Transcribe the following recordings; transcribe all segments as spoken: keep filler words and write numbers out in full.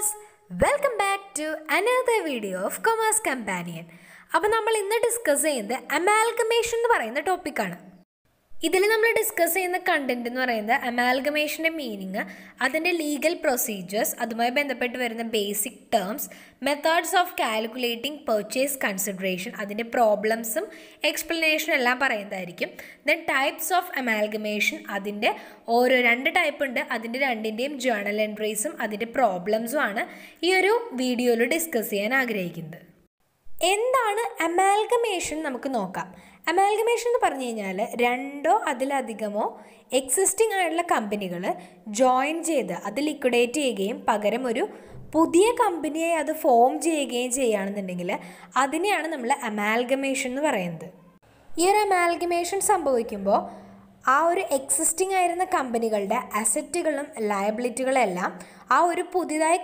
Viewers, welcome back to another video of Commerce Companion. Now, we will discuss the amalgamation topic. This is we discuss the content of amalgamation meaning, legal procedures, basic terms, methods of calculating purchase consideration, problems, explanation, then types of amalgamation, or two types, journal entries, problems. This video we discuss amalgamation. Amalgamation is two existing companies join and liquidate and form company and form That's amalgamation. This amalgamation is existing companies, assets and liabilities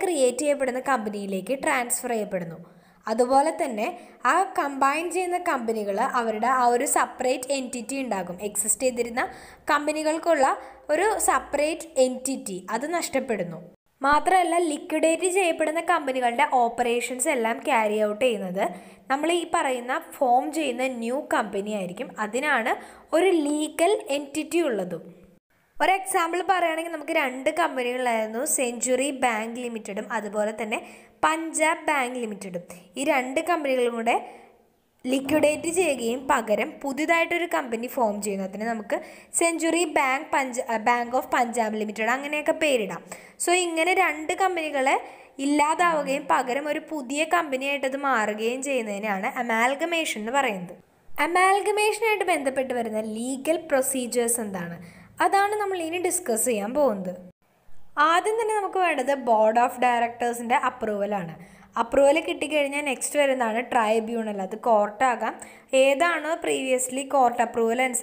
created company transfer. That's why the combined companies have a separate entity. Exist companies have a separate entity. That's why the liquidated companies operations carry out. We will form a new company. That is a legal entity. For example, we have two companies, Century Bank Limited and Punjab Bank Limited. These two companies are liquidated and a company formed. Century Bank, Bank of Punjab Limited. So, these two companies are liquidated and a amalgamation. Amalgamation is legal procedures. That's what we will discuss. That's why we have the board of directors approval. Approval is next tribunal, the court. Previously court approval and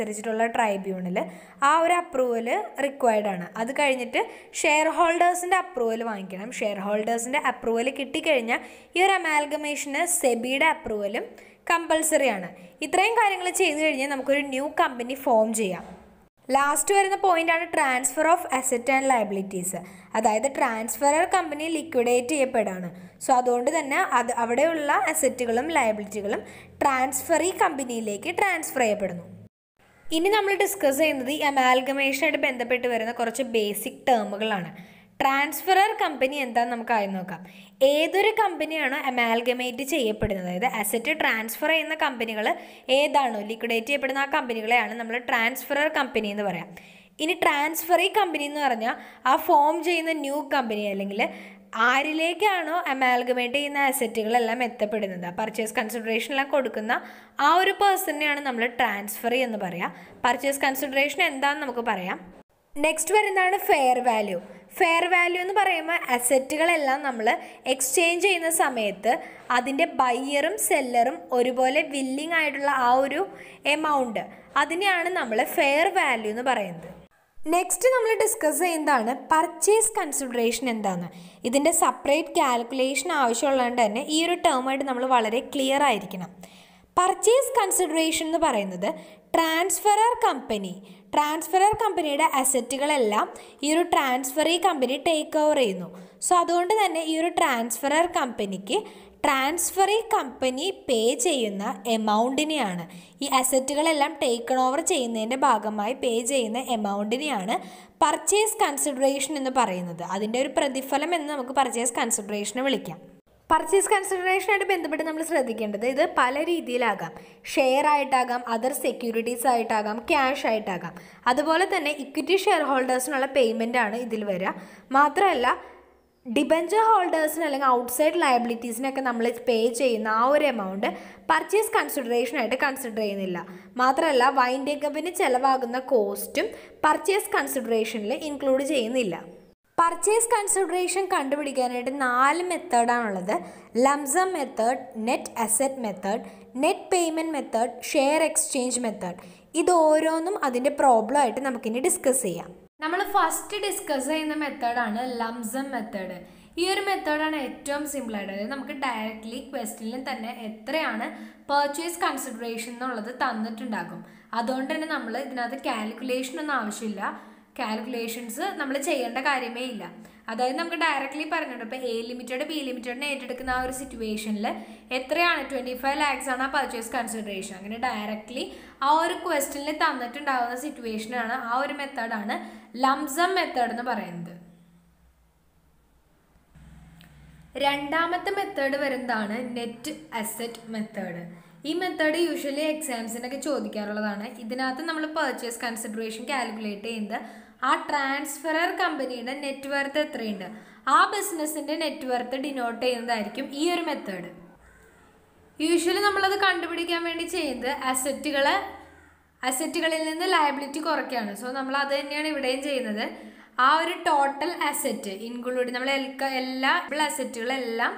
tribunal. That approval is required. That's why shareholders approval. Shareholders approval is this amalgamation is SEBI approval. Compulsory. If we have a new company form. Last point is transfer of assets and liabilities. That is the transferor company liquidate. So that is the assets and liabilities transfer company transfer. Now we will discuss the amalgamation of basic terms. Transferor company is either company amalgamate the asset transfer in the company, liquidate the company, transferor company. In transfer company, form a new company. Amalgamate in the asset purchase consideration person transfer purchase consideration. Next fair value. Fair value is asset exchange in the sametha, that buyer and seller are willing to amount. That is fair value. Next, we will discuss purchase consideration. This is a separate calculation. This term is clear. Purchase consideration is the transferor company. Transferor company assets this transfer company take over. So that is this transferor company transfer company pay amount. This assets taken over pay amount purchase consideration. That is the purchase consideration. Purchase consideration is the share, other securities, cash. That is equity shareholders payment. Debenture holders outside liabilities pay amount purchase consideration आयटे consider wind company cost purchase consideration include. Purchase consideration is four methods. Lump sum method, net asset method, net payment method, share exchange method. This is the problem we discuss. We first discuss the method lump sum method. This method is simple. We directly question purchase consideration. That is why we calculation. calculations നമ്മൾ ചെയ്യേണ്ട കാര്യമേ ഇല്ല അതായത് നമുക്ക് directly പറഞ്ഞിട്ടുണ്ട് അപ്പോൾ A limited B limited നെ ഏറ്റെടുക്കുന്ന ആ ഒരു സിറ്റുവേഷനിൽ എത്രയാണ് twenty-five lakhs ആണ് purchase consideration അങ്ങനെ ഡയറക്റ്റ്ലി ആ ഒരു ക്വസ്റ്റ്യനിൽ തന്നിട്ടുണ്ടാവുന്ന സിറ്റുവേഷൻ ആണ് ആ ഒരു മെത്തേഡ് ആണ് lump sum method എന്ന് പറയുന്നത് രണ്ടാമത്തെ മെത്തേഡ് വരുന്നതാണ് നെറ്റ് അസറ്റ് മെത്തേഡ് ഈ മെത്തേഡ് യൂഷ്വലി എക്സാംസിനൊക്കെ ചോദിക്കാറുള്ളതാണ് ഇതിനകത്ത് നമ്മൾ പർച്ചേസ് കൺസിഡറേഷൻ കാൽക്കുലേറ്റ് ചെയ്യുന്നത് ആ ട്രാൻസ്ഫറർ കമ്പനിയുടെ നെറ്റ് വർത്ത് എത്രയുണ്ട് ആ ബിസിനസ്സിൻ്റെ നെറ്റ് വർത്ത് ഡിനോട്ട് ചെയ്യുന്നതായിരിക്കും ഈ ഒരു മെത്തേഡ് യൂഷ്വലി നമ്മളത് കണ്ടുപിടിക്കാൻ വേണ്ടി ചെയ്യുന്നത് അസറ്റുകൾ അസറ്റുകളിൽ നിന്ന് ലയബിലിറ്റി കുറയ്ക്കുകയാണ് സോ നമ്മൾ അത് തന്നെയാണ് ഇവിടെയും ചെയ്യുന്നത് ആ ഒരു ടോട്ടൽ അസറ്റ് ഇൻക്ലൂഡ് നമ്മൾ എല്ലാ അസറ്റുകളെല്ലാം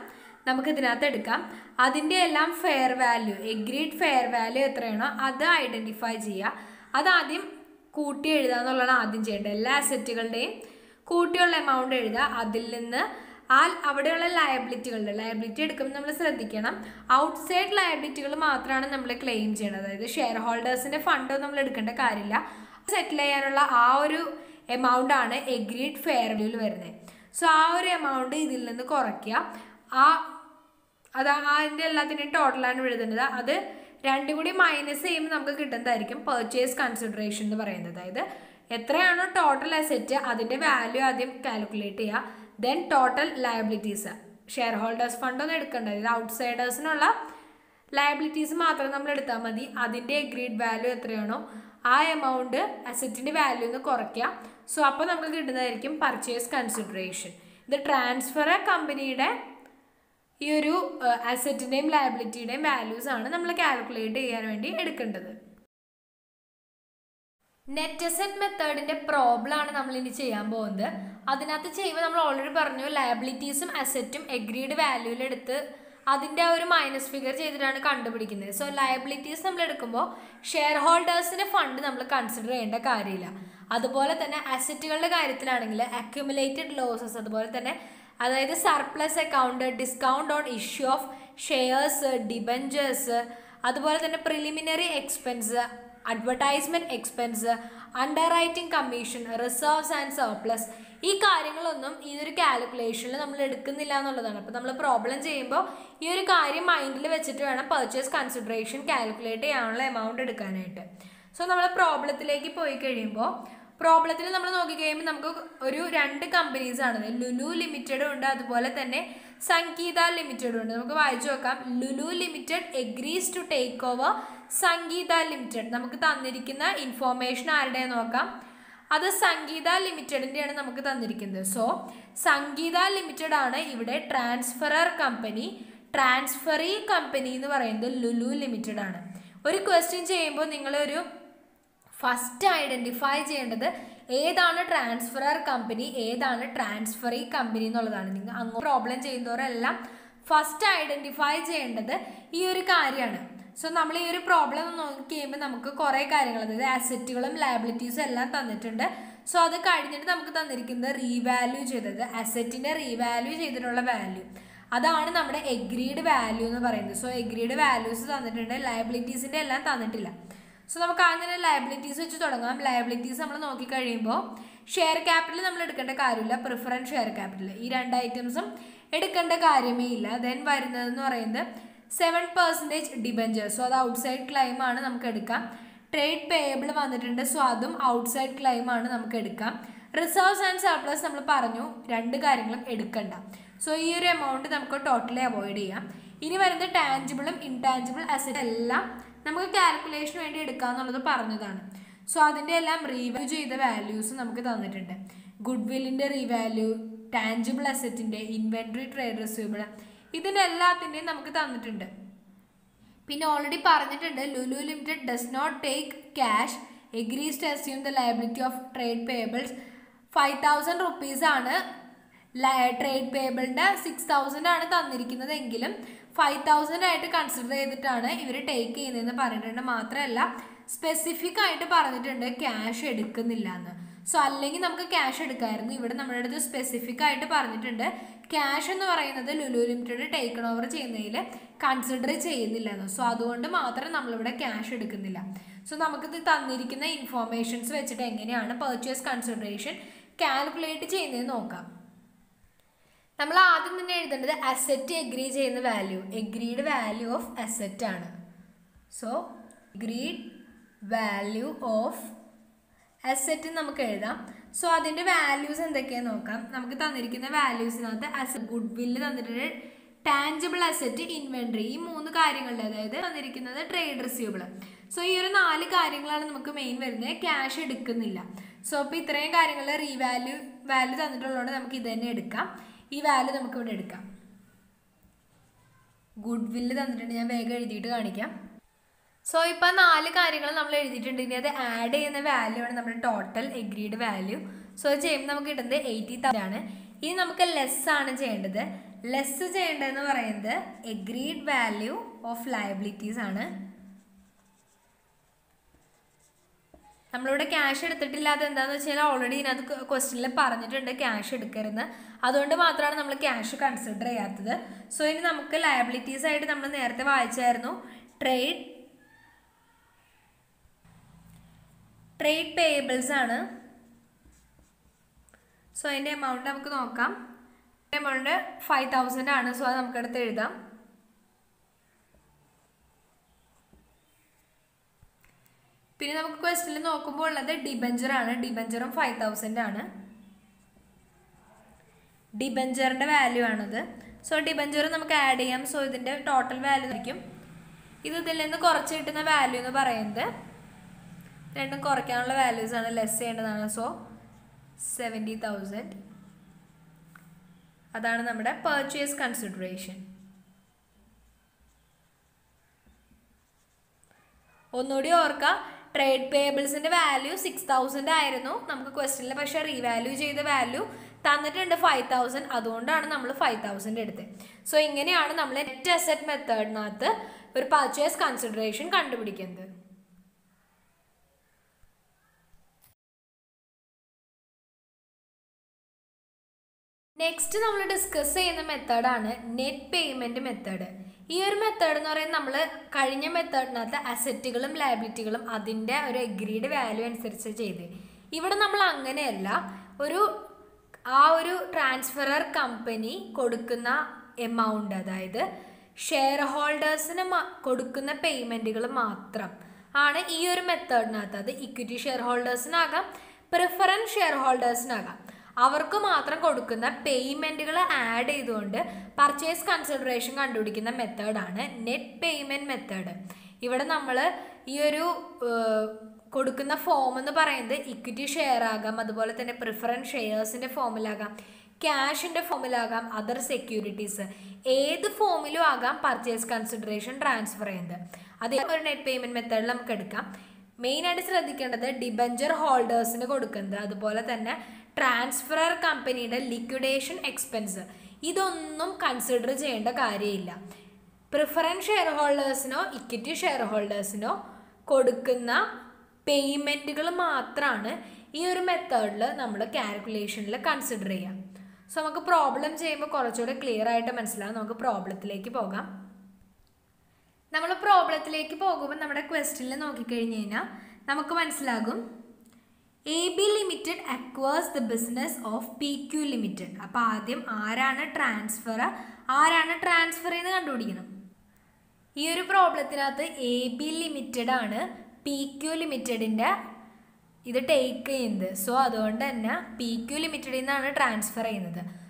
നമുക്ക് ഇതിനകത്ത് എടുക്കാം അതിൻ്റെ എല്ലാം fair value agreed fair value എത്രയാണോ അത് ഐഡൻറ്റിഫൈ ചെയ്യുക അതാദ്യം കൂട്ടി എഴുതുക എന്നുള്ളതാണ് ആദ്യം ചെയ്യേണ്ടത് എല്ലാ അസറ്റുകളുടെയും കൂട്ടിയുള്ള എമൗണ്ട് എഴുതുക അതിൽ നിന്ന് ആ അവിടെയുള്ള ലയബിലിറ്റികളുടെ ലയബിലിറ്റി എടുക്കുമ്പോൾ നമ്മൾ ശ്രദ്ധിക്കണം ഔട്ട് സൈഡ് ലയബിലിറ്റികൾ മാത്രമാണ് നമ്മൾ ക്ലെയിം ചെയ്യണത് അതായത് ഷെയർ ഹോൾഡേഴ്സിൻ്റെ ഫണ്ടോ നമ്മൾ എടുക്കേണ്ട കാര്യമില്ല സെറ്റിൽ ചെയ്യാനുള്ള ആ ഒരു എമൗണ്ട് ആണ് എഗ്രീഡ് ഫെയർ വാല്യൂവിൽ വരുന്നത് സോ ആ ഒരു എമൗണ്ട് ഇതിൽ നിന്ന് കുറയ്ക്കുക ആ അത് അതിൻ്റെ എല്ലാത്തിൻ്റെയും ടോട്ടലാണ് എഴുതുന്നത് അത് രണ്ടും കൂടി മൈനസ് ചെയ്യുമ്പോൾ നമുക്ക് കിട്ടുന്നതായിരിക്കും പെർച്ചേസ് കൺസിഡറേഷൻ എന്ന് പറയുന്നത് അതായത് എത്രയാണോ ടോട്ടൽ അസെറ്റ് അതിൻ്റെ വാല്യൂ ആദ്യം കാൽക്കുലേറ്റ് ചെയ്യുക then total liabilities share holders ഫണ്ടൊന്നും എടുക്കേണ്ട അതായത് ഔട്ട്സൈഡേഴ്സിനുള്ള ലയബിലിറ്റീസ് മാത്രം നമ്മൾ എടുത്താൽ മതി അതിൻ്റെ എഗ്രീഡ് വാല്യൂ എത്രയാണോ ആ എമൗണ്ട് അസറ്റിൻ്റെ വാല്യൂ ഒന്ന് കുറയ്ക്കുക സോ അപ്പോൾ നമുക്ക് കിട്ടുന്നതായിരിക്കും പർച്ചേസ് കൺസിഡറേഷൻ ഇത് ട്രാൻസ്ഫർ കമ്പനിയുടെ ഈ ഒരു അസറ്റിൻ്റെയും ലയബിലിറ്റിയുടെയും വാല്യൂസ് ആണ് നമ്മൾ കാൽക്കുലേറ്റ് ചെയ്യാൻ വേണ്ടി എടുക്കേണ്ടത് നെറ്റ് അസെറ്റ് മെത്തേഡിൻ്റെ പ്രോബ്ലമാണ് നമ്മൾ ഇനി ചെയ്യാൻ പോകുന്നത് അതിനകത്ത് ചെയ്യുമ്പോൾ നമ്മൾ ഓൾറെഡി പറഞ്ഞു ലയബിലിറ്റീസും അസറ്റും എഗ്രീഡ് വാല്യൂവിലെടുത്ത് അതിൻ്റെ ആ ഒരു മൈനസ് ഫിഗർ ചെയ്തിട്ടാണ് കണ്ടുപിടിക്കുന്നത് സോ ലയബിലിറ്റീസ് നമ്മൾ എടുക്കുമ്പോൾ ഷെയർ ഹോൾഡേഴ്സിൻ്റെ ഫണ്ട് നമ്മൾ കൺസിഡർ ചെയ്യേണ്ട കാര്യമില്ല അതുപോലെ തന്നെ അസറ്റുകളുടെ കാര്യത്തിലാണെങ്കിൽ അക്യുമുലേറ്റഡ് ലോസസ് അതുപോലെ തന്നെ അതായത് surplus account discount on issue of shares debentures അതുപോലെ തന്നെ preliminary expense advertisement expense underwriting commission reserves and surplus ഈ കാര്യങ്ങളൊന്നും ഈ ഒരു കാൽക്കുലേഷനിൽ നമ്മൾ എടുക്കുന്നില്ല എന്നുള്ളതാണ് അപ്പോൾ നമ്മൾ പ്രോബ്ലം ചെയ്യുമ്പോൾ ഈ ഒരു കാര്യം മൈൻഡിൽ വെച്ചിട്ട് വേണം പർച്ചേസ് കൺസിഡറേഷൻ കാൽക്കുലേറ്റ് ചെയ്യാനുള്ള എമൗണ്ട് എടുക്കാനായിട്ട് സോ നമ്മൾ പ്രോബ്ലത്തിലേക്ക് പോയി കഴിയുമ്പോൾ പ്രോബ്ലത്തിൽ നമ്മൾ നോക്കിക്കഴിയുമ്പോൾ നമുക്ക് ഒരു രണ്ട് കമ്പനീസാണ് ലുലു ലിമിറ്റഡും ഉണ്ട് അതുപോലെ തന്നെ സംഗീത ലിമിറ്റഡും ഉണ്ട് നമുക്ക് വായിച്ചു നോക്കാം Lulu limited agrees to take over Sangeetha limited നമുക്ക് തന്നിരിക്കുന്ന ഇൻഫോർമേഷൻ ആരുടെ നോക്കാം അത് സംഗീത ലിമിറ്റഡിൻ്റെയാണ് നമുക്ക് തന്നിരിക്കുന്നത് സോ സംഗീത ലിമിറ്റഡ് ആണ് ഇവിടെ ട്രാൻസ്ഫറർ കമ്പനി ട്രാൻസ്ഫറി കമ്പനി എന്ന് പറയുന്നത് ലുലു ലിമിറ്റഡ് ആണ് ഒരു ക്വസ്റ്റ്യൻ ചെയ്യുമ്പോൾ നിങ്ങളൊരു ഫസ്റ്റ് ഐഡൻറ്റിഫൈ ചെയ്യേണ്ടത് ഏതാണ് ട്രാൻസ്ഫറർ കമ്പനി ഏതാണ് ട്രാൻസ്ഫറി കമ്പനി എന്നുള്ളതാണ് നിങ്ങൾ അങ്ങോട്ട് പ്രോബ്ലം ചെയ്യുന്നവരെല്ലാം ഫസ്റ്റ് ഐഡൻറ്റിഫൈ ചെയ്യേണ്ടത് ഈ ഒരു കാര്യമാണ് സോ നമ്മൾ ഈ ഒരു പ്രോബ്ലം നോക്കി കഴിയുമ്പോൾ നമുക്ക് കുറേ കാര്യങ്ങൾ അതായത് അസറ്റുകളും ലയബിലിറ്റീസും എല്ലാം തന്നിട്ടുണ്ട് സോ അത് കഴിഞ്ഞിട്ട് നമുക്ക് തന്നിരിക്കുന്നത് റീവാല്യൂ ചെയ്തത് അസറ്റിൻ്റെ റീവാല്യൂ ചെയ്തിട്ടുള്ള വാല്യൂ അതാണ് നമ്മുടെ എഗ്രീഡ് വാല്യൂ എന്ന് പറയുന്നത് സോ എഗ്രീഡ് വാല്യൂസ് തന്നിട്ടുണ്ട് ലയബിലിറ്റീസിൻ്റെ എല്ലാം തന്നിട്ടില്ല സോ നമുക്ക് ആദ്യം തന്നെ ലയബിലിറ്റീസ് വെച്ച് തുടങ്ങാം ലയബിലിറ്റീസ് നമ്മൾ നോക്കിക്കഴിയുമ്പോൾ ഷെയർ ക്യാപിറ്റൽ നമ്മൾ എടുക്കേണ്ട കാര്യമില്ല പ്രിഫറൻസ് ഷെയർ ക്യാപിറ്റൽ ഈ രണ്ട് ഐറ്റംസും എടുക്കേണ്ട കാര്യമേ ഇല്ല ദെൻ വരുന്നതെന്ന് പറയുന്നത് സെവൻ പെർസെൻറ്റേജ് ഡിബഞ്ചേഴ്സ് സോ അത് ഔട്ട്സൈഡ് ക്ലെയിം ആണ് നമുക്ക് എടുക്കാം ട്രേഡ് പേയബിൾ വന്നിട്ടുണ്ട് സോ അതും ഔട്ട്സൈഡ് ക്ലെയിം ആണ് നമുക്ക് എടുക്കാം റിസർവ്സ് ആൻഡ് സർപ്ലസ് നമ്മൾ പറഞ്ഞു രണ്ട് കാര്യങ്ങളും എടുക്കണ്ട സോ ഈ ഒരു എമൗണ്ട് നമുക്ക് ടോട്ടലി അവോയ്ഡ് ചെയ്യാം ഇനി വരുന്നത് ടാഞ്ചിബിളും ഇൻടാഞ്ചിബിൾ അസറ്റ് എല്ലാം നമുക്ക് കാൽക്കുലേഷന് വേണ്ടി എടുക്കാമെന്നുള്ളത് പറഞ്ഞതാണ് സോ അതിൻ്റെ എല്ലാം റീവാല്യൂ ചെയ്ത വാല്യൂസ് നമുക്ക് തന്നിട്ടുണ്ട് ഗുഡ് വില്ലിൻ്റെ റീവാല്യൂ ടാഞ്ചിബിൾ അസറ്റിൻ്റെ ഇൻവെൻട്രി ട്രേഡ് റിസീവബിൾ ഇതിനെല്ലാത്തിൻ്റെയും നമുക്ക് തന്നിട്ടുണ്ട് പിന്നെ ഓൾറെഡി പറഞ്ഞിട്ടുണ്ട് Lulu limited does not take cash agrees to assume the liability of trade payables five thousand റുപ്പീസാണ് ട്രേഡ് പേബിളിൻ്റെ സിക്സ് തൗസൻഡ് ആണ് തന്നിരിക്കുന്നത് എങ്കിലും ഫൈവ് തൗസൻഡ് ആയിട്ട് കൺസിഡർ ചെയ്തിട്ടാണ് ഇവർ ടേക്ക് ചെയ്യുന്നതെന്ന് പറഞ്ഞിട്ടുണ്ട് മാത്രമല്ല സ്പെസിഫിക് ആയിട്ട് പറഞ്ഞിട്ടുണ്ട് ക്യാഷ് എടുക്കുന്നില്ല എന്ന് സോ അല്ലെങ്കിൽ നമുക്ക് ക്യാഷ് എടുക്കാമായിരുന്നു ഇവിടെ നമ്മുടെ അടുത്ത് സ്പെസിഫിക് ആയിട്ട് പറഞ്ഞിട്ടുണ്ട് ക്യാഷ് എന്ന് പറയുന്നത് ലുലു ലിമിറ്റഡ് ടേക്ക് ഓവർ ചെയ്യുന്നതിൽ കൺസിഡർ ചെയ്യുന്നില്ല എന്ന് സോ അതുകൊണ്ട് മാത്രം നമ്മളിവിടെ ക്യാഷ് എടുക്കുന്നില്ല So, we have information about purchase consideration. Calculate the asset agreed value. Agreed value of asset. So, agreed value of asset. So, that is the values. We have values. Asset goodwill. Tangible asset inventory. These three things are trade receivable. So, these four things are main. Cash is not. So, now we will revalue value. This value we will goodwill we will. So, now we will add the value and total agreed value. So, we will get eighty thousand. This is less. Less is the agreed value of liabilities. We have cash already in the question. We have cash. That is we cash consider. So, we have liabilities. Trade. Trade payables. So, in the amount we have amount five thousand. So, we will we have a question about debenture. Debenture is five thousand. Debenture value is. So, debenture we add. So, this is total value. This is the value. This is the values less. So, seventy thousand. That is purchase consideration. Trade payables value six thousand. We revalue the value five thousand. That is five thousand. So, this is the net asset method. Purchase consideration. Next, we will discuss the method net payment method. This method is the method of assets and liabilities. That is the agreed value. Here we will transfer company amount. Shareholders payment. This is the method equity shareholders preference shareholders. Avarku matram kodukkunna payment add cheyidonde purchase consideration kandupidikkunna method aanu net payment method. Ivide nammal ee oru kodukkunna form ennu parayunde equity share aagam adupole thane preference shares inde formula aagam cash inde formula aagam other securities edu formula aagam purchase consideration transfer cheyinde adu oru net payment method il namukku edukkam. Main address radikkandathu debenture holders ine kodukkunda adupole thane transferor company liquidation expense. This is considered preference shareholders no equity shareholders no kodukkunna payment kal maatrana ee oru method la nammal calculation la consider cheya. So namakku problem cheyumbo korachode clear aayittu manasilavu. Namakku problem thilekku pogam. Nammal problem thilekku pogumbo nammada question la nokki kiyina namakku manasilagum A B Limited acquires the business of P Q Limited. Now, R transfer. R transfer is this problem. A B Limited is P Q Limited. This is take. So, that is P Q Limited is transfer.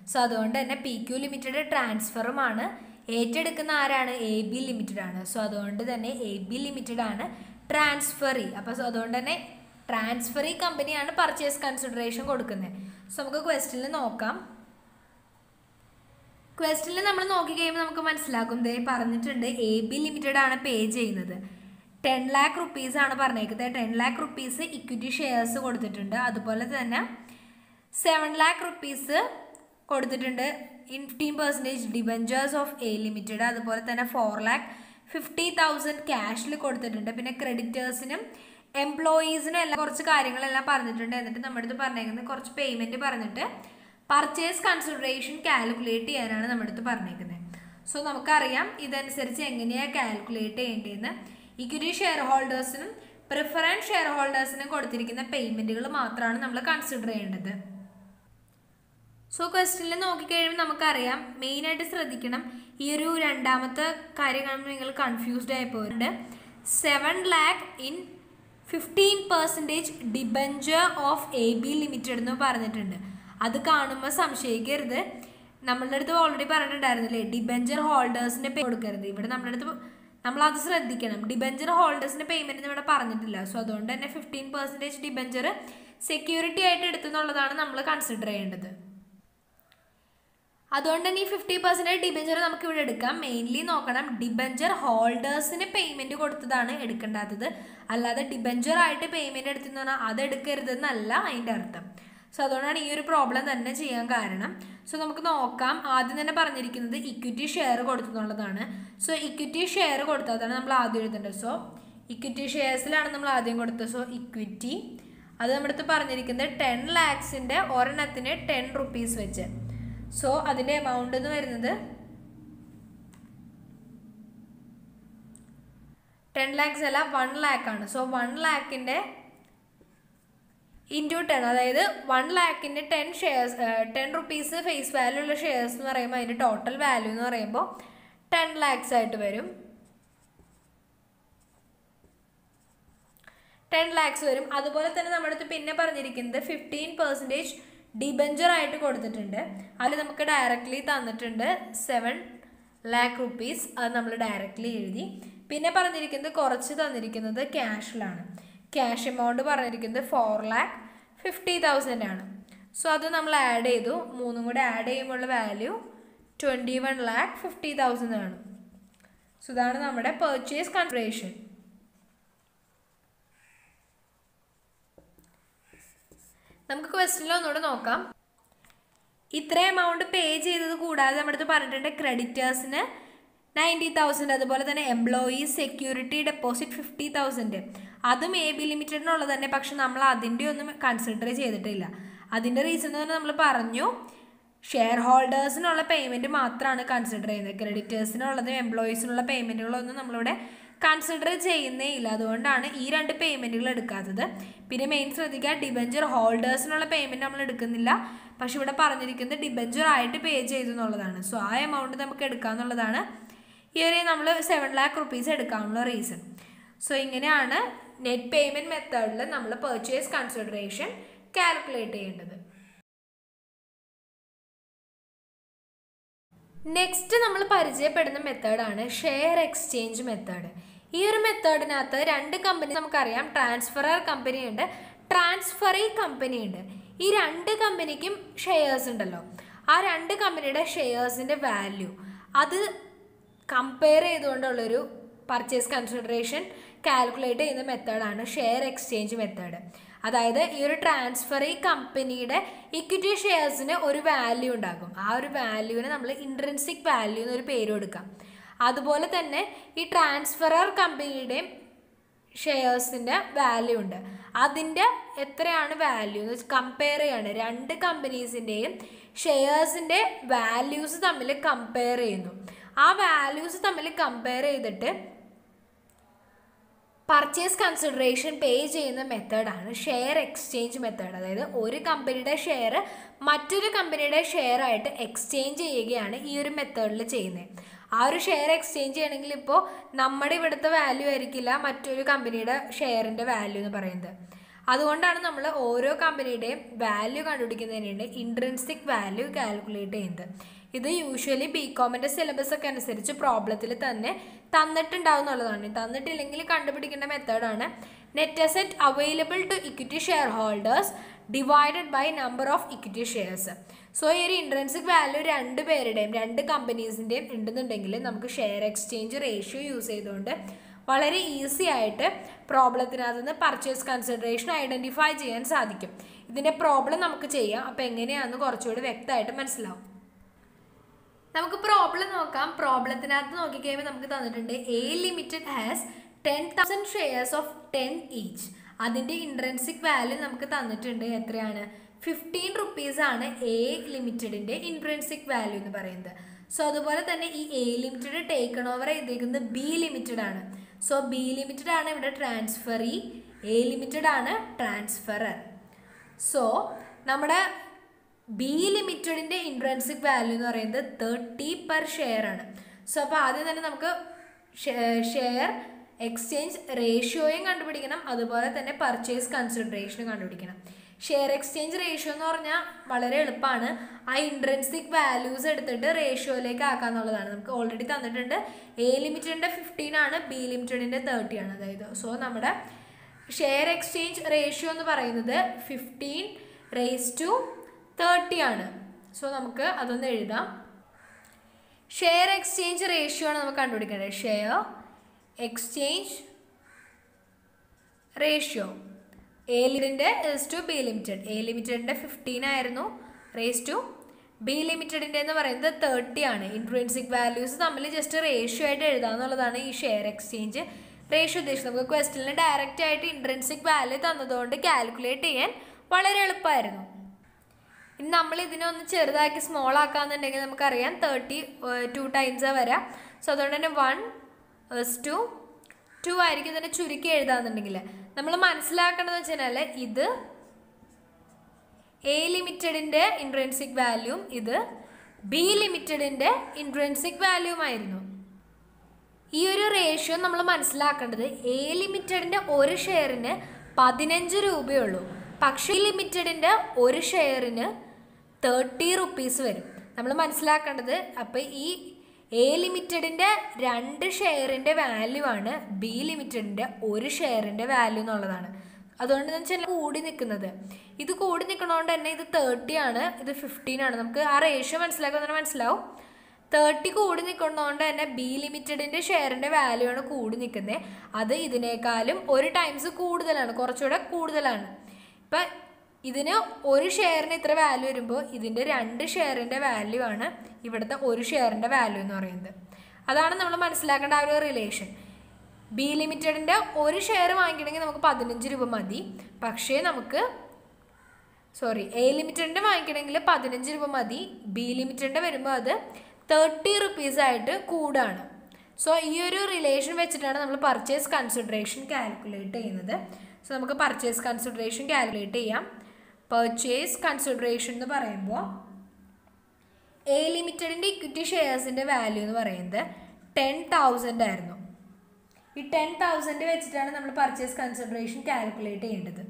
So, that is P Q Limited transfer. A B Limited. So, that is A B Limited transfer. So, that is transferring company and purchase consideration. So, we will question. Question we will game. A B Limited page. ten lakh rupees. ten lakh rupees equity shares. seven lakh rupees fifteen percent debentures of A Limited. four lakh fifty thousand cash. Creditors. Employees ने अलग कुछ कारिंगल अलग पारने चुन्दे अंदर तो हमारे तो पारने के अंदर कुछ payment ने पारने टे purchase consideration calculate ये रहना हमारे तो पारने के अंदर. So नमक कारियाँ इधर सर्चे अंगने या calculate ये इंटे ना equity shareholders ने preference shareholders payment consider ചെയ്യേണ്ടത്. So, question is that main address is confused. seven lakh in fifteen percent debenture of A B Limited. That is the we already parted debenture holders ne pay debenture holders ne payment so fifteen percent debenture security consider fifty percent debenture mainly debenture holders payment debenture payment. So, that is a problem. So, we will see equity share. So, equity share is so, equity shares so, equity. That is ten lakhs in ten rupees. So, that is the amount ten lakhs is one lakh. So, one lakh in into ten, that is one lakh in ten shares, uh, ten rupees face value shares, total value ten lakhs. ten lakhs, that is fifteen percent debenture. That is directly seven lakh rupees. That is directly. That is cash. Cash amount is four lakh fifty thousand. So that's we add three add value twenty-one lakh fifty thousand. So that's our purchase consideration. Let's look at question. This amount pay is creditors ninety thousand, employees security deposit fifty thousand. That may be limited, but we don't consider it. That's the reason we consider shareholders payment, creditors and employees payment. We consider these two payments. Debenture holders payment, but we pay debenture. So, that amount we pay seven lakh rupees. So, this net payment method we purchase consideration calculate. Next, we will method share exchange method. This method is two companies, transferor company and transferee company. These two companies have shares. These two companies shares value. That is compare purchase consideration calculate in the method and share exchange method. That is, transferee company equity shares in a value. Our value is intrinsic value. That is, this transferor company shares in a value. That is the value. Compare two companies in shares in values compare. Our values compare purchase consideration pay the method is share exchange method. That is, one company's share, another company's share exchange this method. That share exchange is not the value of another company's share. That's why we company's value intrinsic value calculate. This usually B COM and syllabus is a problem. This method is net asset available to equity shareholders divided by number of equity shares. So, this intrinsic value is two, two companies. We share exchange ratio use very easy problem purchase consideration identify. This is a problem we do. We have a problem. problem. A Limited has ten thousand shares of ten each. That is the intrinsic value. fifteen rupees aanu A Limited inde intrinsic value ennu parayunnu. So adupole thanne ee A Limited taken over edikkunna B Limited aanu. So B Limited aanu ivide transferee, A Limited aanu transferer. So nammade B Limited inde intrinsic value ennu parayunnu thirty per share aanu. So appo adhe thanne namukku share exchange ratio യും കണ്ടുപിടിക്കണം, അതുപോലെ തന്നെ purchase കൺസിഡറേഷനും കണ്ടുപിടിക്കണം. Share exchange ratio എന്ന് പറഞ്ഞാൽ വളരെ എളുപ്പമാണ്. ആ ഇൻട്രൻസിക് വാല്യൂസ് എടുത്തിട്ട് റേഷ്യോയിലേക്ക് ആക്കുക എന്നുള്ളതാണ്. നമുക്ക് ഓൾറെഡി തന്നിട്ടുണ്ട് എ ലിമിറ്റഡിൻ്റെ ഫിഫ്റ്റീൻ ആണ്, ബി ലിമിറ്റഡിൻ്റെ തേർട്ടി ആണ്. അതായത് സോ നമ്മുടെ ഷെയർ എക്സ്ചേഞ്ച് റേഷ്യോ എന്ന് പറയുന്നത് ഫിഫ്റ്റീൻ റേസ് ടു തേർട്ടി ആണ്. സോ നമുക്ക് അതൊന്ന് എഴുതാം. ഷെയർ എക്സ്ചേഞ്ച് റേഷ്യോ ആണ് നമുക്ക് കണ്ടുപിടിക്കേണ്ടത്. ഷെയർ എക്സ്ചേഞ്ച് റേഷ്യോ എ ലിമിറ്റഡിൻ്റെ raise to B limited, A ലിമിറ്റഡിൻ്റെ ഫിഫ്റ്റീൻ ആയിരുന്നു, റേസ് ടു ബി ലിമിറ്റഡിൻ്റെ എന്ന് പറയുന്നത് തേർട്ടി ആണ്. ഇൻട്രിൻസിക് വാല്യൂസ് തമ്മിൽ ജസ്റ്റ് റേഷ്യോ ആയിട്ട് എഴുതാമെന്നുള്ളതാണ് ഈ ഷെയർ എക്സ്ചേഞ്ച് റേഷ്യോ ഉദ്ദേശിച്ചത്. നമുക്ക് ക്വസ്റ്റനിൽ ഡയറക്റ്റ് ആയിട്ട് ഇൻട്രിൻസിക് വാല്യൂ തന്നതുകൊണ്ട് കാൽക്കുലേറ്റ് ചെയ്യാൻ വളരെ എളുപ്പമായിരുന്നു. ഇനി നമ്മൾ ഇതിനൊന്ന് ചെറുതാക്കി സ്മോൾ ആക്കാന്നുണ്ടെങ്കിൽ നമുക്കറിയാം തേർട്ടി ടു ടൈംസാണ് വരാം. സോ അതുകൊണ്ട് തന്നെ വൺ എസ് ടു ടു ആയിരിക്കും ഇതിനെ ചുരുക്കി എഴുതാന്നുണ്ടെങ്കിൽ. നമ്മൾ മനസ്സിലാക്കണമെന്ന് വെച്ച് കഴിഞ്ഞാൽ ഇത് എ ലിമിറ്റഡിൻ്റെ ഇൻട്രൻസിക് വാല്യൂം ഇത് ബി ലിമിറ്റഡിൻ്റെ ഇൻട്രൻസിക് വാല്യൂമായിരുന്നു. ഈ ഒരു റേഷ്യോ നമ്മൾ മനസ്സിലാക്കേണ്ടത് എ ലിമിറ്റഡിൻ്റെ ഒരു ഷെയറിന് പതിനഞ്ച് രൂപയുള്ളൂ, പക്ഷേ ലിമിറ്റഡിൻ്റെ ഒരു ഷെയറിന് തേർട്ടി റുപ്പീസ് വരും. നമ്മൾ മനസ്സിലാക്കേണ്ടത് അപ്പോൾ ഈ എ ലിമിറ്റഡിൻ്റെ രണ്ട് ഷെയറിൻ്റെ വാല്യൂ ആണ് ബി ലിമിറ്റഡിൻ്റെ ഒരു ഷെയറിൻ്റെ വാല്യൂ എന്നുള്ളതാണ്. അതുകൊണ്ട് എന്ന് വെച്ചാൽ കൂടി നിൽക്കുന്നത്, ഇത് കൂടി നിൽക്കണോണ്ട് തന്നെ ഇത് തേർട്ടി ആണ്, ഇത് ഫിഫ്റ്റീൻ ആണ്. നമുക്ക് ആ റേഷ്യോ മനസ്സിലാക്കുന്ന മനസ്സിലാവും. തേർട്ടി കൂടി നിൽക്കുന്നതുകൊണ്ട് തന്നെ ബി ലിമിറ്റഡിൻ്റെ ഷെയറിൻ്റെ വാല്യൂ ആണ് കൂടി നിൽക്കുന്നത്. അത് ഇതിനേക്കാളും ഒരു ടൈംസ് കൂടുതലാണ്, കുറച്ചുകൂടെ കൂടുതലാണ്. ഇപ്പം ഇതിന് ഒരു ഷെയറിന് ഇത്ര വാല്യൂ വരുമ്പോൾ ഇതിൻ്റെ രണ്ട് ഷെയറിൻ്റെ വാല്യൂ ആണ് ഇവിടുത്തെ ഒരു ഷെയറിൻ്റെ വാല്യൂ എന്ന് പറയുന്നത്. അതാണ് നമ്മൾ മനസ്സിലാക്കേണ്ട ആ ഒരു റിലേഷൻ. ബി ലിമിറ്റഡിൻ്റെ ഒരു ഷെയർ വാങ്ങിക്കണമെങ്കിൽ നമുക്ക് പതിനഞ്ച് രൂപ മതി, പക്ഷേ നമുക്ക് സോറി എ ലിമിറ്റഡിൻ്റെ വാങ്ങിക്കണമെങ്കിൽ പതിനഞ്ച് രൂപ മതി, ബി ലിമിറ്റഡിൻ്റെ വരുമ്പോൾ അത് തേർട്ടി റുപ്പീസായിട്ട് കൂടാണ്. സോ ഈ ഒരു റിലേഷൻ വെച്ചിട്ടാണ് നമ്മൾ പർച്ചേസ് കൺസിഡറേഷൻ കാൽക്കുലേറ്റ് ചെയ്യുന്നത്. സോ നമുക്ക് പർച്ചേസ് കൺസിഡറേഷൻ കാൽക്കുലേറ്റ് ചെയ്യാം. പർച്ചേസ് കൺസിഡറേഷൻ എന്ന് പറയുമ്പോൾ എ ലിമിറ്റഡിൻ്റെ ഇക്വിറ്റി ഷെയർസിൻ്റെ വാല്യൂ എന്ന് പറയുന്നത് ടെൻ തൗസൻഡ് ആയിരുന്നു. ഈ ടെൻ തൗസൻഡ് വെച്ചിട്ടാണ് നമ്മൾ പർച്ചേസ് കൺസിഡറേഷൻ കാൽക്കുലേറ്റ് ചെയ്യേണ്ടത്.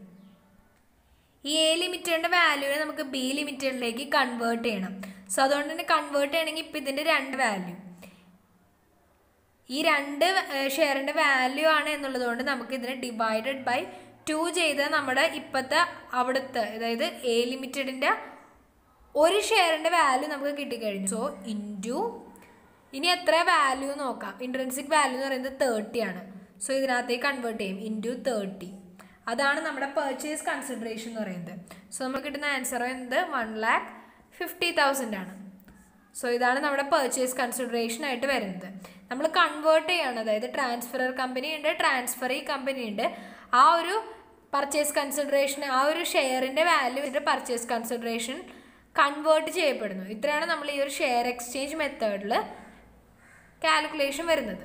ഈ എ ലിമിറ്റഡിൻ്റെ വാല്യൂവിനെ നമുക്ക് ബി ലിമിറ്റഡിലേക്ക് കൺവേർട്ട് ചെയ്യണം. സോ അതുകൊണ്ട് തന്നെ കൺവേർട്ട് ചെയ്യണമെങ്കിൽ ഇപ്പോൾ ഇതിൻ്റെ രണ്ട് വാല്യൂ, ഈ രണ്ട് ഷെയറിൻ്റെ വാല്യൂ ആണ് എന്നുള്ളത് കൊണ്ട് നമുക്ക് ഇതിനെ ഡിവൈഡഡ് ബൈ ടു ചെയ്ത് നമ്മുടെ ഇപ്പോഴത്തെ അവിടുത്തെ അതായത് എ ലിമിറ്റഡിൻ്റെ ഒരു ഷെയറിൻ്റെ വാല്യൂ നമുക്ക് കിട്ടിക്കഴിഞ്ഞു. സോ ഇൻറ്റു ഇനി എത്ര വാല്യൂ നോക്കാം. ഇൻട്രൻസിക് വാല്യൂ എന്ന് പറയുന്നത് തേർട്ടി ആണ്. സോ ഇതിനകത്തേക്ക് കൺവേർട്ട് ചെയ്യും ഇൻറ്റു തേർട്ടി. അതാണ് നമ്മുടെ പർച്ചേസ് കൺസിഡറേഷൻ എന്ന് പറയുന്നത്. സോ നമുക്ക് കിട്ടുന്ന ആൻസർ എന്നത് വൺ ലാക്ക് ഫിഫ്റ്റി തൗസൻഡ് ആണ്. സോ ഇതാണ് നമ്മുടെ പർച്ചേസ് കൺസിഡറേഷൻ ആയിട്ട് വരുന്നത്. നമ്മൾ കൺവേർട്ട് ചെയ്യണം, അതായത് ട്രാൻസ്ഫറർ കമ്പനിയുണ്ട്, ട്രാൻസ്ഫറി കമ്പനിയുണ്ട്. ആ ഒരു പർച്ചേസ് കൺസിഡറേഷൻ ആ ഒരു ഷെയറിൻ്റെ വാല്യൂ ഇതിൻ്റെ പർച്ചേസ് കൺസിഡറേഷൻ കൺവേർട്ട് ചെയ്യപ്പെടുന്നു. ഇത്രയാണ് നമ്മൾ ഈ ഒരു ഷെയർ എക്സ്ചേഞ്ച് മെത്തേഡിൽ കാൽക്കുലേഷൻ വരുന്നത്.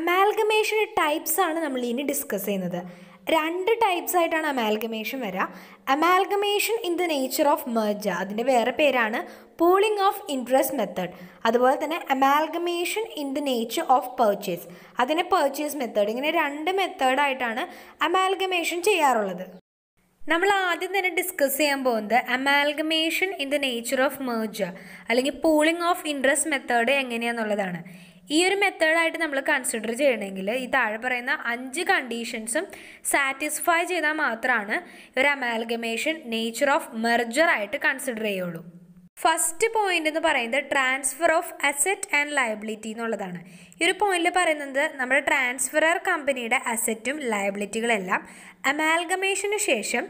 അമാൽഗമേഷൻ ടൈപ്സ് ആണ് നമ്മൾ ഇനി ഡിസ്കസ് ചെയ്യുന്നത്. രണ്ട് ടൈപ്സ് ആയിട്ടാണ് അമാൽഗമേഷൻ വരിക. Amalgamation in the nature of merge, അതിൻ്റെ വേറെ പേരാണ് പൂളിംഗ് ഓഫ് ഇൻട്രസ്റ്റ് മെത്തേഡ്. അതുപോലെ തന്നെ amalgamation in the nature of purchase, അതിനെ പർച്ചേസ് മെത്തേഡ്. ഇങ്ങനെ രണ്ട് മെത്തേഡായിട്ടാണ് അമാൽഗമേഷൻ ചെയ്യാറുള്ളത്. നമ്മൾ ആദ്യം തന്നെ ഡിസ്കസ് ചെയ്യാൻ പോകുന്നത് amalgamation in the nature of merge അല്ലെങ്കിൽ പൂളിംഗ് ഓഫ് ഇൻട്രസ്റ്റ് മെത്തേഡ് എങ്ങനെയാണെന്നുള്ളതാണ്. ഈ ഒരു മെത്തേഡായിട്ട് നമ്മൾ കൺസിഡർ ചെയ്യണമെങ്കിൽ ഈ താഴെ പറയുന്ന അഞ്ച് കണ്ടീഷൻസും സാറ്റിസ്ഫൈ ചെയ്താൽ മാത്രമാണ് ഒരു അമാൽഗമേഷൻ നേച്ചർ ഓഫ് മെർജർ ആയിട്ട് കൺസിഡർ ചെയ്യുള്ളൂ. ഫസ്റ്റ് പോയിന്റ് എന്ന് പറയുന്നത് transfer of asset and liability എന്നുള്ളതാണ്. ഈ ഒരു പോയിന്റിൽ പറയുന്നത് നമ്മുടെ ട്രാൻസ്ഫറർ കമ്പനിയുടെ അസറ്റും ലയബിലിറ്റികളെല്ലാം അമാൽഗമേഷന് ശേഷം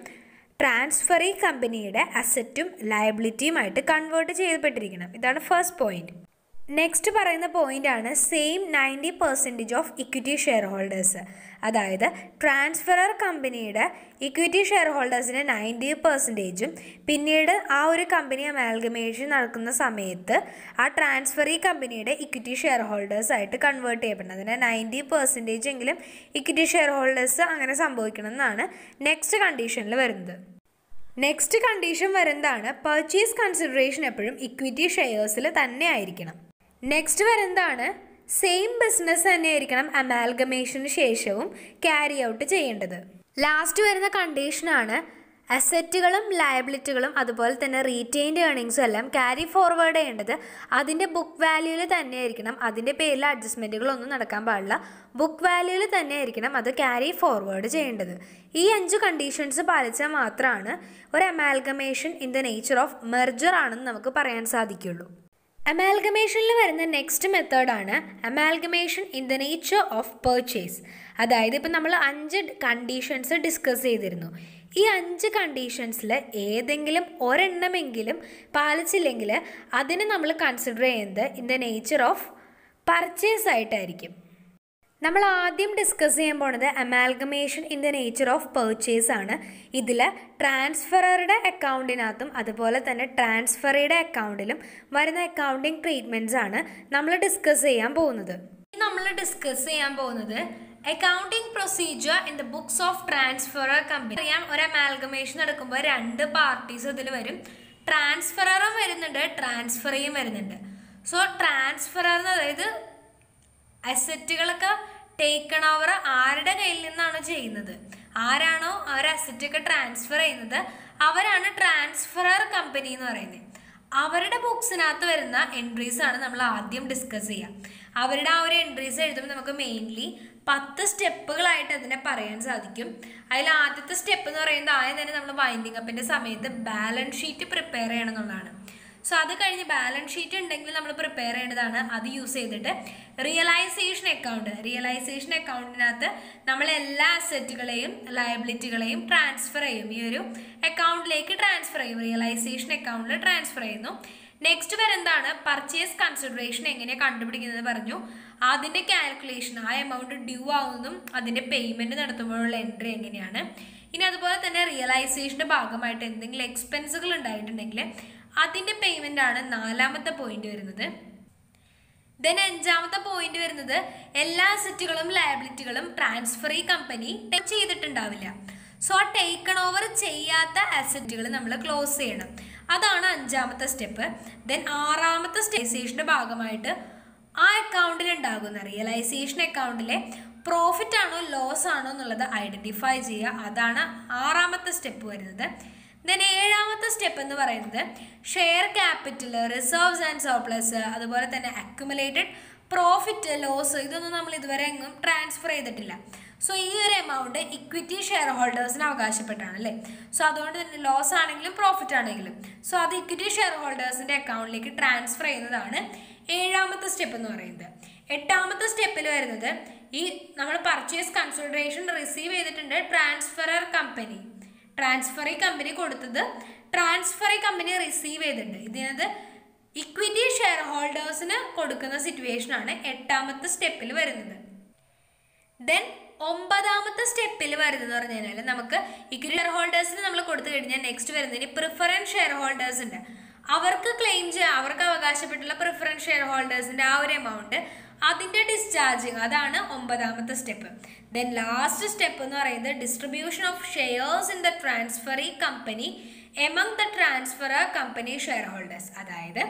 ട്രാൻസ്ഫറി കമ്പനിയുടെ അസറ്റും ലയബിലിറ്റിയുമായിട്ട് കൺവേർട്ട് ചെയ്യപ്പെട്ടിരിക്കണം. ഇതാണ് first point. Next point is same ninety percent of equity shareholders. That is, transferor company equity shareholders ninety percent. Pinnid our company amalgamation a transferee company equity shareholders convert ninety percent equity shareholders. Next condition. Next condition purchase consideration equity shares. Next varendana same business anne irikkanam amalgamation sheshavum carry out cheyendathu. Last varena condition aanu assetukalum liabilitykalum adupole thana retained earnings ellam carry forward cheyendathu adinte book value il thanne irikkanam adinte peril adjustmentukal onnum nadakkan paadilla book value il thanne irikkanam adu carry forward cheyendathu. Ee anju conditions palicha maatrana or amalgamation in the nature of merger aanennu namukku parayan sadhikkullu. Amalgamation is the next method amalgamation in the nature of purchase. That is, we discussed five conditions. These five conditions are either or we consider in the nature of purchase. We will discuss the amalgamation in the nature of purchase. This is transferor account and transfer account. Accounting treatments we will discuss. We will discuss the accounting procedure in the books of transferor company. Or amalgamation two parties. Transferor and transferee. So transferor is asset taken over our kayil our asset transfer our transferor company nu parayne avarude books nathu varuna entries aanu nammal aadhyam discuss cheya avarude aa entries ezhudum namukku mainly ten steppukal aayittu adine parayan sadhikkum adil aadyathe step nu parayunna aayane nammal winding up inde samayathe balance sheet prepare cheyanannullana. So that is the balance sheet and we will prepare that use realization account. Realization account we will asset liability transfer account transfer realization account transfer. Next purchase consideration that is calculation amount due and payment entry realization expenses. That is the payment of the point. Then, the point is that all liability transfer company takes it. So, taken over the asset we close. That is the step. Then, the step is the account. The realization account is profit and loss identify. That is the step. Then seventh step is share capital, reserves and surplus, accumulated profit loss, we will transfer. So this amount is equity shareholders. So that is loss and profit. So that is equity shareholders account transfer. seventh step eighth step is purchase consideration receive transferor company. Transferee company the transferee company receive it. This is equity shareholders in situation eighth step. Then ninth step equity shareholders next preference shareholders claim preference shareholders amount that is discharging. That is the ninth step. Then last step is the distribution of shares in the transferee company among the transferor company shareholders. That is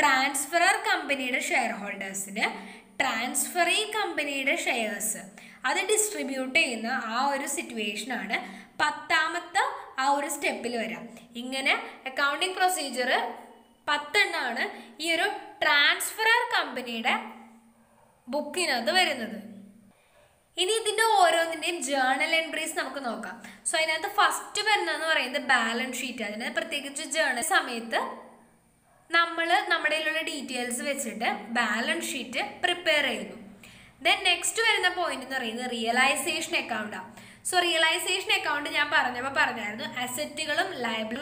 transferor company shareholders transferee company shares. That is distributed in that situation. tenth step. This accounting procedure is transferor company book in other way. In the journal entries, so in the first the balance sheet, journal summit, number details balance sheet prepare. Then next point is realization account. So realization account asset liable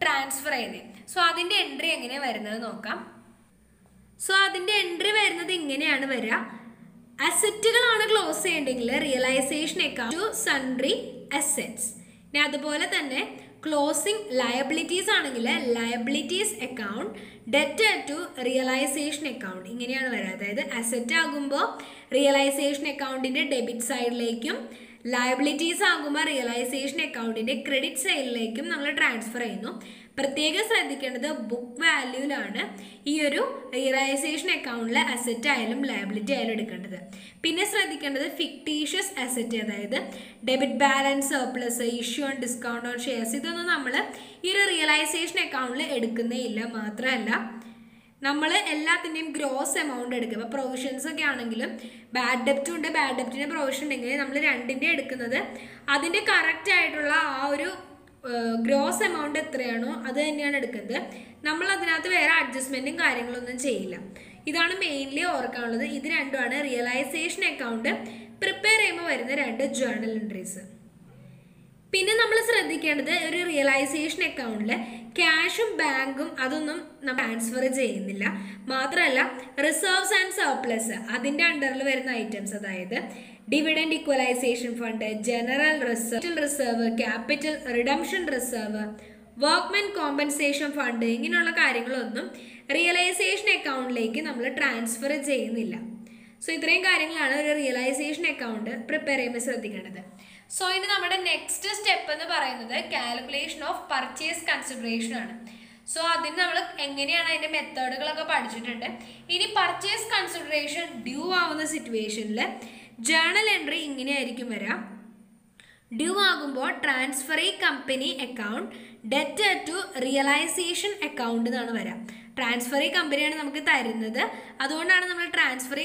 transfer. So that is the entry. So അതിന്റെ entry വരുന്നത് ഇങ്ങനെയാണ് വരിക. അസറ്റുകളാണ് close ചെയ്യേണ്ടെങ്കിൽ realisation account to sundry assets. ഇനി അതുപോലെ തന്നെ closing liabilities ആണെങ്കിൽ liabilities account debt to realisation account ഇങ്ങനെയാണ് വരിക. അതായത് അസറ്റ് ആകുമ്പോൾ റിയലൈസേഷൻ അക്കൗണ്ടിൻ്റെ ഡെബിറ്റ് സൈഡിലേക്കും ലയബിലിറ്റീസ് ആകുമ്പോൾ റിയലൈസേഷൻ അക്കൗണ്ടിൻ്റെ ക്രെഡിറ്റ് സൈഡിലേക്കും നമ്മൾ ട്രാൻസ്ഫർ ചെയ്യുന്നു. പ്രത്യേകം ശ്രദ്ധിക്കേണ്ടത് ബുക്ക് വാല്യൂലാണ് ഈ ഒരു റിയലൈസേഷൻ അക്കൗണ്ടിൽ അസറ്റ് ആയാലും ലയബിലിറ്റി ആയാലും എടുക്കേണ്ടത്. പിന്നെ ശ്രദ്ധിക്കേണ്ടത് ഫിക്ടീഷ്യസ് അസറ്റ്, അതായത് debit balance, surplus, issue and discount on shares, ഇതൊന്നും നമ്മൾ ഈ ഒരു റിയലൈസേഷൻ അക്കൗണ്ടിൽ എടുക്കുന്നേ ഇല്ല. മാത്രമല്ല നമ്മൾ എല്ലാത്തിൻ്റെയും ഗ്രോസ് എമൗണ്ട് എടുക്കുക. അപ്പോൾ പ്രൊവിഷൻസ് ഒക്കെ ആണെങ്കിലും ബാഡ് ഡെപ്റ്റും ഉണ്ട്, ബാഡ് ഡെപ്റ്റിൻ്റെ പ്രൊവിഷൻ ഉണ്ടെങ്കിൽ നമ്മൾ രണ്ടിൻ്റെ എടുക്കുന്നത് അതിൻ്റെ കറക്റ്റ് ആയിട്ടുള്ള ആ ഒരു ഗ്രോസ് എമൗണ്ട് എത്രയാണോ അത് തന്നെയാണ് എടുക്കുന്നത്. നമ്മൾ അതിനകത്ത് വേറെ അഡ്ജസ്റ്റ്മെൻറ്റും കാര്യങ്ങളൊന്നും ചെയ്യില്ല. ഇതാണ് മെയിൻലി ഓർക്കാനുള്ളത്. ഇത് രണ്ടുമാണ് റിയലൈസേഷൻ അക്കൗണ്ട് പ്രിപ്പയർ ചെയ്യുമ്പോൾ വരുന്ന രണ്ട് ജേണൽ എൻട്രീസ്. പിന്നെ നമ്മൾ ശ്രദ്ധിക്കേണ്ടത് ഒരു റിയലൈസേഷൻ അക്കൗണ്ടിൽ ക്യാഷും ബാങ്കും അതൊന്നും നമ്മൾ ട്രാൻസ്ഫർ ചെയ്യുന്നില്ല. മാത്രമല്ല റിസർവ്സ് ആൻഡ് സർപ്ലസ് അതിൻ്റെ അണ്ടറിൽ വരുന്ന ഐറ്റംസ്, അതായത് dividend equalisation fund, general reserve reserve capital redemption reserve, workmen compensation fund, ഇങ്ങനെയുള്ള കാര്യങ്ങളൊന്നും റിയലൈസേഷൻ അക്കൗണ്ടിലേക്ക് നമ്മൾ ട്രാൻസ്ഫർ ചെയ്യുന്നില്ല. സോ ഇത്രയും കാര്യങ്ങളാണ് ഒരു റിയലൈസേഷൻ അക്കൗണ്ട് പ്രിപ്പയർ ചെയ്യുമ്പോൾ ശ്രദ്ധിക്കേണ്ടത്. സോ ഇനി നമ്മുടെ നെക്സ്റ്റ് സ്റ്റെപ്പ് എന്ന് പറയുന്നത് കാൽക്കുലേഷൻ ഓഫ് പർച്ചേസ് കൺസിഡറേഷൻ ആണ്. സോ അതിന് നമ്മൾ എങ്ങനെയാണ് അതിൻ്റെ മെത്തേഡുകളൊക്കെ പഠിച്ചിട്ടുണ്ട്. ഇനി പർച്ചേസ് കൺസിഡറേഷൻ ഡ്യൂ ആവുന്ന സിറ്റുവേഷനിൽ ജേണൽ എൻട്രി ഇങ്ങനെയായിരിക്കും വരാം. ഡ്യൂ ആകുമ്പോൾ transferee company account debt to realisation account എന്നാണ് വരാം. ട്രാൻസ്ഫറി കമ്പനിയാണ് നമുക്ക് തരുന്നത്, അതുകൊണ്ടാണ് നമ്മൾ ട്രാൻസ്ഫറി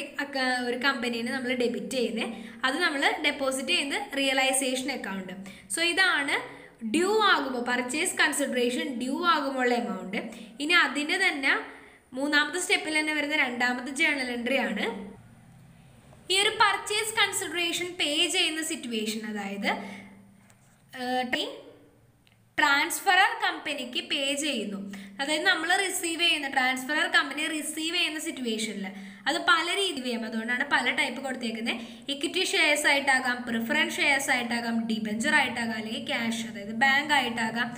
ഒരു കമ്പനീനെ നമ്മൾ ഡെബിറ്റ് ചെയ്യുന്നത്. അത് നമ്മൾ ഡെപ്പോസിറ്റ് ചെയ്യുന്നത് റിയലൈസേഷൻ അക്കൗണ്ട്. സോ ഇതാണ് ഡ്യൂ ആകുമ്പോൾ പർച്ചേസ് കൺസിഡറേഷൻ ഡ്യൂ ആകുമ്പോഴുള്ള എമൗണ്ട്. ഇനി അതിൻ്റെ തന്നെ മൂന്നാമത്തെ സ്റ്റെപ്പിൽ തന്നെ വരുന്ന രണ്ടാമത്തെ ജേണൽ എൻട്രി ആണ് ഈ ഒരു പർച്ചേസ് കൺസിഡറേഷൻ പേ ചെയ്യുന്ന സിറ്റുവേഷൻ. അതായത് ട്രാൻസ്ഫറർ കമ്പനിക്ക് പേ ചെയ്യുന്നു, അതായത് നമ്മൾ റിസീവ് ചെയ്യുന്ന ട്രാൻസ്ഫറർ കമ്പനി റിസീവ് ചെയ്യുന്ന സിറ്റുവേഷനിൽ അത് പല രീതിയിൽ ചെയ്യാം. അതുകൊണ്ടാണ് പല ടൈപ്പ് കൊടുത്തേക്കുന്നത്. ഇക്വിറ്റി ഷെയർസ് ആയിട്ടാകാം, പ്രിഫറൻസ് ഷെയർസ് ആയിട്ടാകാം, ഡിബഞ്ചർ ആയിട്ടാകാം, അല്ലെങ്കിൽ ക്യാഷ് അതായത് ബാങ്ക് ആയിട്ടാകാം.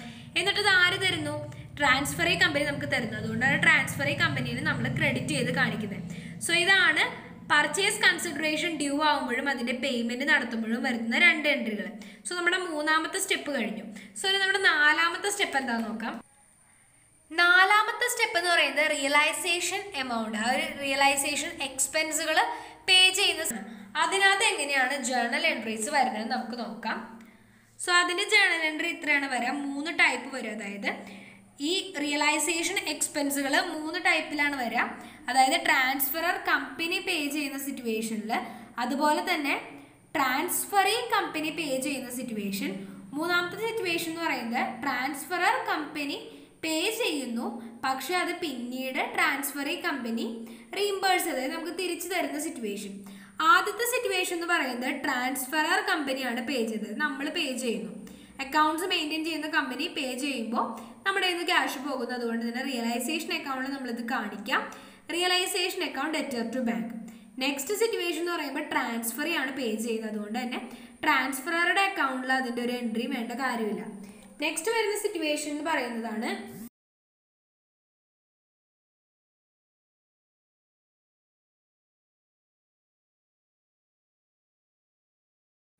എന്നിട്ട് ഇത് ആര് തരുന്നു? ട്രാൻസ്ഫറി കമ്പനി നമുക്ക് തരുന്നു. അതുകൊണ്ടാണ് ട്രാൻസ്ഫറി കമ്പനിയിൽ നമ്മൾ ക്രെഡിറ്റ് ചെയ്ത് കാണിക്കുന്നത്. സോ ഇതാണ് പർച്ചേസ് കൺസിഡറേഷൻ ഡ്യൂ ആകുമ്പോഴും അതിൻ്റെ പേയ്മെൻറ്റ് നടത്തുമ്പോഴും വരുന്ന രണ്ട് എൻട്രികൾ. സോ നമ്മുടെ മൂന്നാമത്തെ സ്റ്റെപ്പ് കഴിഞ്ഞു. സോ ഇനി നമ്മുടെ നാലാമത്തെ സ്റ്റെപ്പ് എന്താണെന്ന് നോക്കാം. നാലാമത്തെ സ്റ്റെപ്പ് എന്ന് പറയുന്നത് റിയലൈസേഷൻ എമൗണ്ട്, ആ ഒരു റിയലൈസേഷൻ എക്സ്പെൻസുകൾ പേ ചെയ്യുന്ന അതിനകത്ത് എങ്ങനെയാണ് ജേണൽ എൻട്രീസ് വരുന്നത് നമുക്ക് നോക്കാം. സോ അതിൻ്റെ ജേണൽ എൻട്രി ഇത്രയാണ് വരാം. മൂന്ന് ടൈപ്പ് വരും. അതായത് ഈ റിയലൈസേഷൻ എക്സ്പെൻസുകൾ മൂന്ന് ടൈപ്പിലാണ് വരിക. അതായത് ട്രാൻസ്ഫറർ കമ്പനി പേ ചെയ്യുന്ന സിറ്റുവേഷനിൽ, അതുപോലെ തന്നെ ട്രാൻസ്ഫറി കമ്പനി പേ ചെയ്യുന്ന സിറ്റുവേഷൻ, മൂന്നാമത്തെ സിറ്റുവേഷൻ എന്ന് പറയുന്നത് ട്രാൻസ്ഫറർ കമ്പനി പേ ചെയ്യുന്നു പക്ഷേ അത് പിന്നീട് ട്രാൻസ്ഫറി കമ്പനി റീഇംബേഴ്സ് അതായത് നമുക്ക് തിരിച്ചു തരുന്ന സിറ്റുവേഷൻ. ആദ്യത്തെ സിറ്റുവേഷൻ എന്ന് പറയുന്നത് ട്രാൻസ്ഫറർ കമ്പനിയാണ് പേ ചെയ്തത്, നമ്മൾ പേ ചെയ്യുന്നു, അക്കൗണ്ട്സ് മെയിൻറ്റെയിൻ ചെയ്യുന്ന കമ്പനി പേ ചെയ്യുമ്പോൾ നമ്മുടെ കയ്യിൽ നിന്ന് ക്യാഷ് പോകുന്നു. അതുകൊണ്ട് തന്നെ റിയലൈസേഷൻ അക്കൗണ്ടിൽ നമ്മളിത് കാണിക്കാം, realisation account debtor to bank. Next situation എന്ന് പറയുമ്പോൾ ട്രാൻസ്ഫറി ആണ് പേ ചെയ്യുന്നത്, അതുകൊണ്ട് തന്നെ ട്രാൻസ്ഫറുടെ അക്കൗണ്ടിൽ അതിൻ്റെ ഒരു എൻട്രി വേണ്ട കാര്യമില്ല. നെക്സ്റ്റ് വരുന്ന സിറ്റുവേഷൻ എന്ന് പറയുന്നതാണ്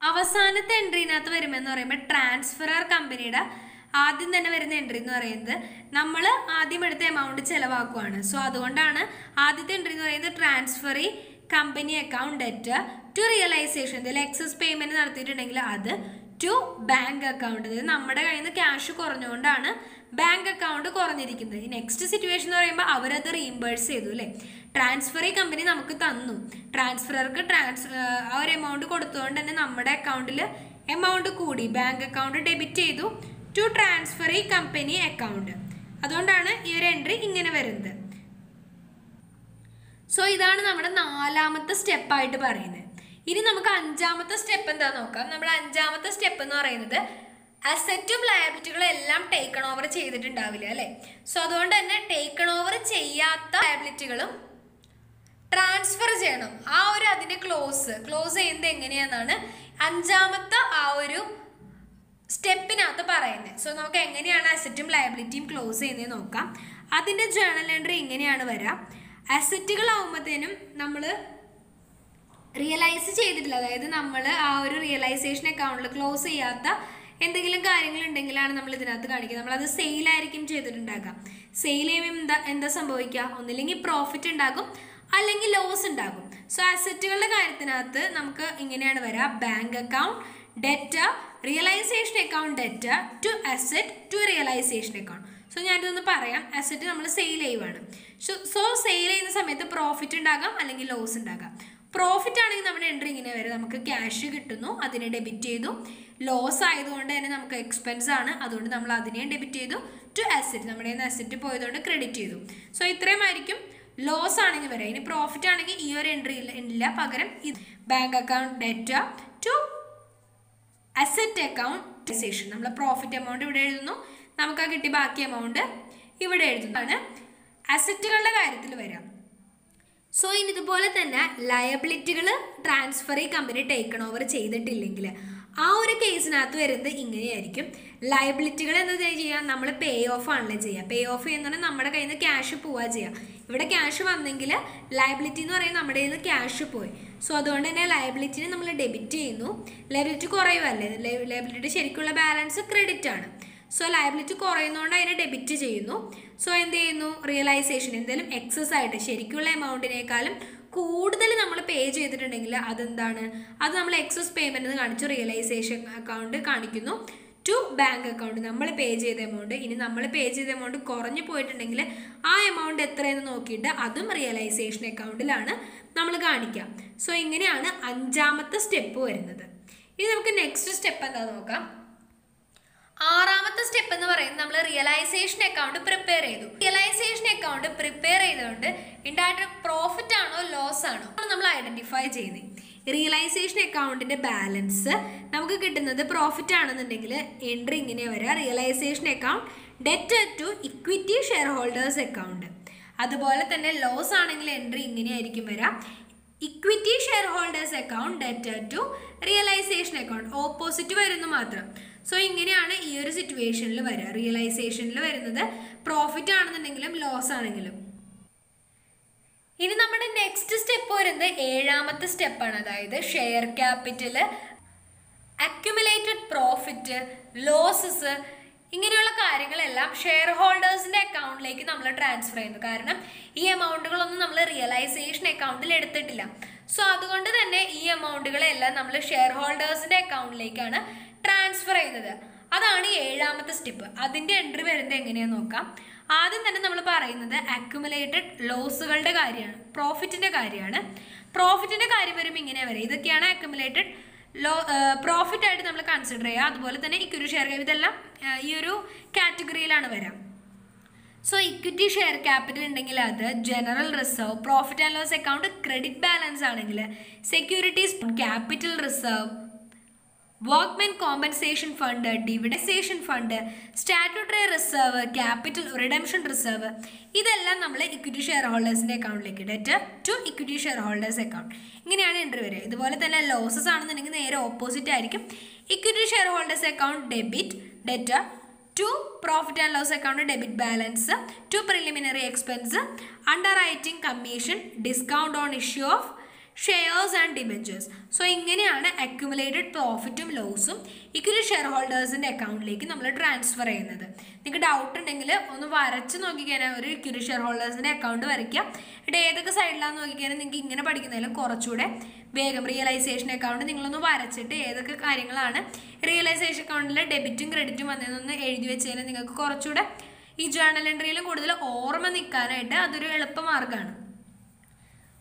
അവസാനത്തെ എൻട്രീനകത്ത് വരുമെന്ന് പറയുമ്പോൾ ട്രാൻസ്ഫറർ കമ്പനിയുടെ ആദ്യം തന്നെ വരുന്ന എൻട്രി എന്ന് പറയുന്നത് നമ്മൾ ആദ്യം എടുത്ത എമൗണ്ട് ചിലവാക്കുകയാണ്. സോ അതുകൊണ്ടാണ് ആദ്യത്തെ എൻട്രി എന്ന് പറയുന്നത് transferee company account debt to realisation. ഇതിൽ എക്സസ് പേയ്മെൻറ്റ് നടത്തിയിട്ടുണ്ടെങ്കിൽ അത് ടു ബാങ്ക് അക്കൗണ്ട്, അതായത് നമ്മുടെ കയ്യിൽ നിന്ന് ക്യാഷ് കുറഞ്ഞുകൊണ്ടാണ് ബാങ്ക് അക്കൗണ്ട് കുറഞ്ഞിരിക്കുന്നത്. നെക്സ്റ്റ് സിറ്റുവേഷൻ എന്ന് പറയുമ്പോൾ അവരത് റീഇംബേഴ്സ് ചെയ്തു അല്ലേ, ട്രാൻസ്ഫറി കമ്പനി നമുക്ക് തന്നു, ട്രാൻസ്ഫറർക്ക് ട്രാൻസ് ആ ഒരു എമൗണ്ട് കൊടുത്തുകൊണ്ട് തന്നെ നമ്മുടെ അക്കൗണ്ടിൽ എമൗണ്ട് കൂടി, ബാങ്ക് അക്കൗണ്ട് ഡെബിറ്റ് ചെയ്തു ടു ട്രാൻസ്ഫറി കമ്പനി അക്കൗണ്ട്. അതുകൊണ്ടാണ് ഈ ഒരു എൻട്രി ഇങ്ങനെ വരുന്നത്. സോ ഇതാണ് നമ്മുടെ നാലാമത്തെ സ്റ്റെപ്പായിട്ട് പറയുന്നത്. ഇനി നമുക്ക് അഞ്ചാമത്തെ സ്റ്റെപ്പ് എന്താണെന്ന് നോക്കാം. നമ്മുടെ അഞ്ചാമത്തെ സ്റ്റെപ്പ് എന്ന് പറയുന്നത് അസറ്റും ലയബിലിറ്റികളും എല്ലാം ടേക്കൺ ഓവർ ചെയ്തിട്ടുണ്ടാവില്ല അല്ലേ. സോ അതുകൊണ്ട് തന്നെ ടേക്കൺ ഓവർ ചെയ്യാത്ത ലയബിലിറ്റികളും transfer cheyanam aa oru adine close close cheyinde enganeyanaanu anjamatha aa oru step inathu parayune so namukku enganeyana asset um liability um close cheyine nokkam adinte journal entry inganeyana vara asset kal avumbathenum nammal realize cheyittilla adayithu nammal aa oru realization account la close cheyyatha എന്തെങ്കിലും കാര്യങ്ങളുണ്ടെങ്കിലാണ് നമ്മൾ ഇതിനകത്ത് കാണിക്കുന്നത്. നമ്മൾ അത് sale ആയിരിക്കും ചെയ്തിട്ടുണ്ടാകാം. Sale ചെയ്യുമ്പോൾ എന്താ എന്താ സംഭവിക്കുക? ഒന്നില്ലെങ്കിൽ പ്രോഫിറ്റ് ഉണ്ടാകും, അല്ലെങ്കിൽ ലോസ് ഉണ്ടാകും. സോ അസറ്റുകളുടെ കാര്യത്തിനകത്ത് നമുക്ക് ഇങ്ങനെയാണ് വരിക. Bank account debt, realisation account debt to asset to realisation account. So ഞാനിതൊന്ന് പറയാം. അസെറ്റ് നമ്മൾ സെയിൽ ചെയ്യുവാണ്. സോ സോ സെയിൽ ചെയ്യുന്ന സമയത്ത് പ്രോഫിറ്റ് ഉണ്ടാകാം, അല്ലെങ്കിൽ ലോസ് ഉണ്ടാകാം. പ്രോഫിറ്റ് ആണെങ്കിൽ നമ്മുടെ എൻട്രി ഇങ്ങനെ വരെ നമുക്ക് ക്യാഷ് കിട്ടുന്നു, അതിനെ ഡെബിറ്റ് ചെയ്തു. ലോസ് ആയതുകൊണ്ട് തന്നെ നമുക്ക് എക്സ്പെൻസ് ആണ്, അതുകൊണ്ട് നമ്മൾ അതിനെ ഡെബിറ്റ് ചെയ്തു. ടു അസെറ്റ് നമ്മുടെ കയ്യിൽ നിന്ന് അസെറ്റ് പോയതുകൊണ്ട് ക്രെഡിറ്റ് ചെയ്തു. സോ ഇത്രയുമായിരിക്കും ലോസ് ആണെങ്കിൽ വരെ. ഇനി പ്രോഫിറ്റ് ആണെങ്കിൽ ഈ ഒരു എൻട്രി ഇല്ല, പകരം bank account debt to asset account ഡിസേഷൻ. നമ്മൾ പ്രോഫിറ്റ് എമൗണ്ട് ഇവിടെ എഴുതുന്നു, നമുക്ക് ആ കിട്ടിയ ബാക്കി എമൗണ്ട് ഇവിടെ എഴുതുന്നതാണ് അസെറ്റുകളുടെ കാര്യത്തിൽ വരാം. സോ ഇനി ഇതുപോലെ തന്നെ ലയബിലിറ്റികൾ ട്രാൻസ്ഫർ ഈ കമ്പനി ടേക്കൺ ഓവർ ചെയ്തിട്ടില്ലെങ്കിൽ ആ ഒരു കേസിനകത്ത് വരുന്നത് ഇങ്ങനെയായിരിക്കും. ലയബിലിറ്റികൾ എന്താ ചെയ്യാം? നമ്മൾ പേ ഓഫ് ആണല്ലോ ചെയ്യുക. പേ ഓഫ് എന്ന് പറഞ്ഞാൽ നമ്മുടെ കയ്യിൽ നിന്ന് ക്യാഷ് പോവുക ചെയ്യുക. ഇവിടെ ക്യാഷ് വന്നെങ്കിൽ ലയബിലിറ്റി എന്ന് പറയുന്നത് നമ്മുടെ കയ്യിൽ നിന്ന് ക്യാഷ് പോയി. സോ അതുകൊണ്ട് തന്നെ ലയബിലിറ്റിനെ നമ്മൾ ഡെബിറ്റ് ചെയ്യുന്നു. ലയബിലിറ്റി കുറയുമല്ലേ? ലയബിലിറ്റിയുടെ ശരിക്കുള്ള ബാലൻസ് ക്രെഡിറ്റ് ആണ്. സോ ലയബിലിറ്റി കുറയുന്നതുകൊണ്ട് അതിനെ ഡെബിറ്റ് ചെയ്യുന്നു. സോ എന്ത് ചെയ്യുന്നു? റിയലൈസേഷൻ എന്തെങ്കിലും എക്സസ് ആയിട്ട് ശരിക്കുള്ള എമൗണ്ടിനേക്കാളും കൂടുതൽ നമ്മൾ പേ ചെയ്തിട്ടുണ്ടെങ്കിൽ അതെന്താണ്? അത് നമ്മൾ എക്സസ് പേയ്മെൻ്റ് എന്ന് കാണിച്ചു റിയലൈസേഷൻ അക്കൗണ്ട് കാണിക്കുന്നു ടു ബാങ്ക് അക്കൗണ്ട്. നമ്മൾ പേ ചെയ്ത എമൗണ്ട് ഇനി നമ്മൾ പേ ചെയ്ത എമൗണ്ട് കുറഞ്ഞു പോയിട്ടുണ്ടെങ്കിൽ ആ എമൗണ്ട് എത്രയെന്ന് നോക്കിയിട്ട് അതും റിയലൈസേഷൻ അക്കൗണ്ടിലാണ് നമ്മൾ കാണിക്കുക. സോ ഇങ്ങനെയാണ് അഞ്ചാമത്തെ സ്റ്റെപ്പ് വരുന്നത്. ഇനി നമുക്ക് നെക്സ്റ്റ് സ്റ്റെപ്പ് എന്താ നോക്കാം. ആറാമത്തെ സ്റ്റെപ്പ് എന്ന് പറയുന്നത് നമ്മൾ റിയലൈസേഷൻ അക്കൗണ്ട് പ്രിപ്പയർ ചെയ്തു. റിയലൈസേഷൻ അക്കൗണ്ട് പ്രിപ്പയർ ചെയ്തുകൊണ്ട് ഉണ്ടായിട്ട് പ്രോഫിറ്റ് ആണോ ലോസ് ആണോ നമ്മൾ ഐഡന്റിഫൈ ചെയ്യുന്നത്. റിയലൈസേഷൻ അക്കൗണ്ടിൻ്റെ ബാലൻസ് നമുക്ക് കിട്ടുന്നത് പ്രോഫിറ്റ് ആണെന്നുണ്ടെങ്കിൽ എൻട്രി ഇങ്ങനെ വരിക. Realisation account debt to equity share holders account. അതുപോലെ തന്നെ ലോസ് ആണെങ്കിൽ എൻട്രി ഇങ്ങനെയായിരിക്കും വരിക. Equity share holders account debt to realisation account opposite വരുന്നു മാത്രം. സോ ഇങ്ങനെയാണ് ഈ ഒരു സിറ്റുവേഷനിൽ വരിക. റിയലൈസേഷനിൽ വരുന്നത് പ്രോഫിറ്റ് ആണെന്നുണ്ടെങ്കിലും ലോസ് ആണെങ്കിലും. ഇനി നമ്മുടെ നെക്സ്റ്റ് സ്റ്റെപ്പ് വരുന്നത് ഏഴാമത്തെ സ്റ്റെപ്പാണ്. അതായത് share capital, accumulated profit, losses, ഇങ്ങനെയുള്ള കാര്യങ്ങളെല്ലാം ഷെയർ ഹോൾഡേഴ്സിൻ്റെ അക്കൗണ്ടിലേക്ക് നമ്മൾ ട്രാൻസ്ഫർ ചെയ്യുന്നു. കാരണം ഈ എമൗണ്ടുകളൊന്നും നമ്മൾ റിയലൈസേഷൻ അക്കൗണ്ടിൽ എടുത്തിട്ടില്ല. സോ അതുകൊണ്ട് തന്നെ ഈ എമൗണ്ടുകളെല്ലാം നമ്മൾ ഷെയർ ഹോൾഡേഴ്സിൻ്റെ അക്കൗണ്ടിലേക്കാണ് ട്രാൻസ്ഫർ ചെയ്യുന്നത്. അതാണ് ഏഴാമത്തെ സ്റ്റെപ്പ്. അതിൻ്റെ എൻട്രി വരുന്നത് എങ്ങനെയാണെന്ന് നോക്കാം. ആദ്യം തന്നെ നമ്മൾ പറയുന്നത് അക്യുമുലേറ്റഡ് ലോസുകളുടെ കാര്യമാണ്, പ്രോഫിറ്റിൻ്റെ കാര്യമാണ്. പ്രോഫിറ്റിൻ്റെ കാര്യം വരുമ്പോൾ ഇങ്ങനെ വരും. ഇതൊക്കെയാണ് അക്യുമുലേറ്റഡ് ലോ പ്രോഫിറ്റ് ആയിട്ട് നമ്മൾ കൺസിഡർ ചെയ്യുക. അതുപോലെ തന്നെ ഇക്വിറ്റി ഷെയർ ഇതെല്ലാം ഈ ഒരു കാറ്റഗറിയിലാണ് വരാം. സോ ഇക്വിറ്റി ഷെയർ ക്യാപിറ്റൽ ഉണ്ടെങ്കിൽ അത് general reserve, profit and loss account credit balance ആണെങ്കിൽ securities, capital reserve, workmen compensation fund, ഡിവിഡൈസേഷൻ fund, statutory reserve, capital redemption reserve, ഇതെല്ലാം നമ്മൾ ഇക്വിറ്റി ഷെയർ ഹോൾഡേഴ്സിൻ്റെ അക്കൗണ്ടിലേക്ക് debt to equity share holders account ഇങ്ങനെയാണ് entry വരിക. ഇതുപോലെ തന്നെ ലോസസ് ആണെന്നുണ്ടെങ്കിൽ നേരെ ഓപ്പോസിറ്റ് ആയിരിക്കും. Equity share holders account debit debt to profit and loss account debit balance to preliminary expense, underwriting commission, discount on issue of shares and debentures. So ഇങ്ങനെയാണ് accumulated പ്രോഫിറ്റും ലോസും equity share ഹോൾഡേഴ്സിൻ്റെ അക്കൗണ്ടിലേക്ക് നമ്മൾ transfer ചെയ്യുന്നത്. നിങ്ങൾക്ക് doubt ഉണ്ടെങ്കിൽ ഒന്ന് വരച്ച് നോക്കിക്കഴിഞ്ഞാൽ ഒരു ഇക്വിറ്റി ഷെയർ ഹോൾഡേഴ്സിൻ്റെ അക്കൗണ്ട് വരയ്ക്കുക. ഇവിടെ ഏതൊക്കെ സൈഡിലാണെന്ന് നോക്കിക്കഴിഞ്ഞാൽ നിങ്ങൾക്ക് ഇങ്ങനെ പഠിക്കുന്നതിലും കുറച്ചുകൂടെ വേഗം റിയലൈസേഷൻ അക്കൗണ്ട് നിങ്ങളൊന്ന് വരച്ചിട്ട് ഏതൊക്കെ കാര്യങ്ങളാണ് റിയലൈസേഷൻ അക്കൗണ്ടിൽ ഡെബിറ്റും ക്രെഡിറ്റും വന്നതെന്നൊന്ന് എഴുതി വെച്ച് കഴിഞ്ഞാൽ നിങ്ങൾക്ക് കുറച്ചുകൂടെ ഈ ജേണൽ എൻട്രിയിലും കൂടുതൽ ഓർമ്മ നിൽക്കാനായിട്ട് അതൊരു എളുപ്പമാർഗ്ഗമാണ്.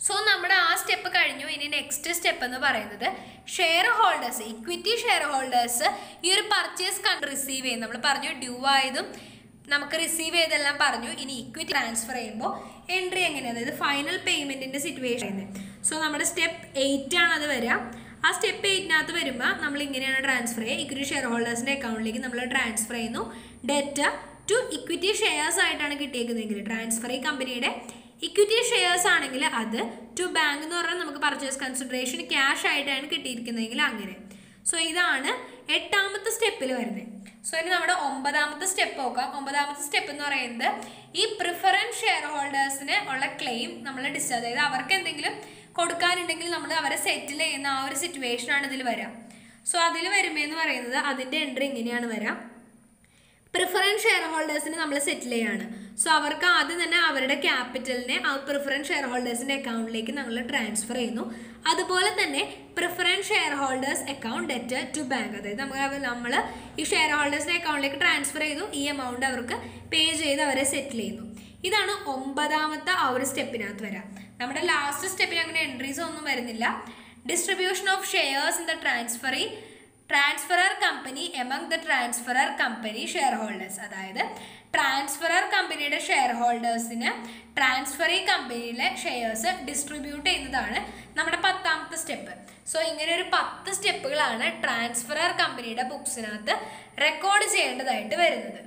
സോ നമ്മുടെ ആ സ്റ്റെപ്പ് കഴിഞ്ഞു. ഇനി നെക്സ്റ്റ് സ്റ്റെപ്പ് എന്ന് പറയുന്നത് share holders, equity share holders ഈ ഒരു പർച്ചേസ് കണ്ട് റിസീവ് ചെയ്യും. നമ്മൾ പറഞ്ഞു ഡ്യൂ ആയതും നമുക്ക് റിസീവ് ചെയ്തെല്ലാം പറഞ്ഞു. ഇനി ഇക്വിറ്റി ട്രാൻസ്ഫർ ചെയ്യുമ്പോൾ എൻട്രി എങ്ങനെയാണ്? അതായത് ഫൈനൽ പേയ്മെൻറ്റിൻ്റെ സിറ്റുവേഷൻ ആയിരുന്നു. സോ നമ്മുടെ സ്റ്റെപ്പ് എയ്റ്റ് ആണ് അത് വരിക. ആ സ്റ്റെപ്പ് എയ്റ്റിനകത്ത് വരുമ്പോൾ നമ്മൾ ഇങ്ങനെയാണ് ട്രാൻസ്ഫർ ചെയ്യുക. ഇക്വിറ്റി ഷെയർ ഹോൾഡേഴ്സിൻ്റെ അക്കൗണ്ടിലേക്ക് നമ്മൾ ട്രാൻസ്ഫർ ചെയ്യുന്നു. ഡെറ്റ ടു ഇക്വിറ്റി ഷെയർസ് ആയിട്ടാണ് കിട്ടിയേക്കുന്നതെങ്കിൽ ട്രാൻസ്ഫർ ഈ കമ്പനിയുടെ equity shares anengil adu to bank nu parana namaku purchase consideration cash aayittaan kittirikkunengil angane. So idana eighth step il varune. So ini nammada ninth step okka ninth step ennu parayunde ee preference shareholders ne ulla claim nammal discuss cheyidu avarku endengilum kodukkanundengil nammal avare settle cheyna aa oru situation aanu idil varam. So adil varume ennu parayunathu adinte entry ingeniyaanu varam. Preference shareholders ne nammal settle cheyana. So avarku adu thanne avarude capital ne aa preference shareholders ne account like nammal transfer cheyunu. Adupole thanne preference shareholders account debt to bank adayithu nammal nammal ee shareholders ne account like transfer cheyunu ee amount avarku pay cheythu avare settle cheyunu. ഇതാണ് ഒമ്പതാമത്തെ ആ ഒരു സ്റ്റെപ്പിനകത്ത് വരാം. നമ്മുടെ last സ്റ്റെപ്പിന് അങ്ങനെ entries ഒന്നും വരുന്നില്ല. Distribution of shares in the transferee transferor company among the transferor company share holders, അതായത് ട്രാൻസ്ഫറർ കമ്പനിയുടെ ഷെയർ ഹോൾഡേഴ്സിന് ട്രാൻസ്ഫറി കമ്പനിയിലെ ഷെയർസ് ഡിസ്ട്രിബ്യൂട്ട് ചെയ്യുന്നതാണ് നമ്മുടെ പത്താമത്തെ സ്റ്റെപ്പ്. സോ ഇങ്ങനെ ഒരു പത്ത് സ്റ്റെപ്പുകളാണ് ട്രാൻസ്ഫറർ കമ്പനിയുടെ ബുക്സിനകത്ത് റെക്കോർഡ് ചെയ്യേണ്ടതായിട്ട് വരുന്നത്.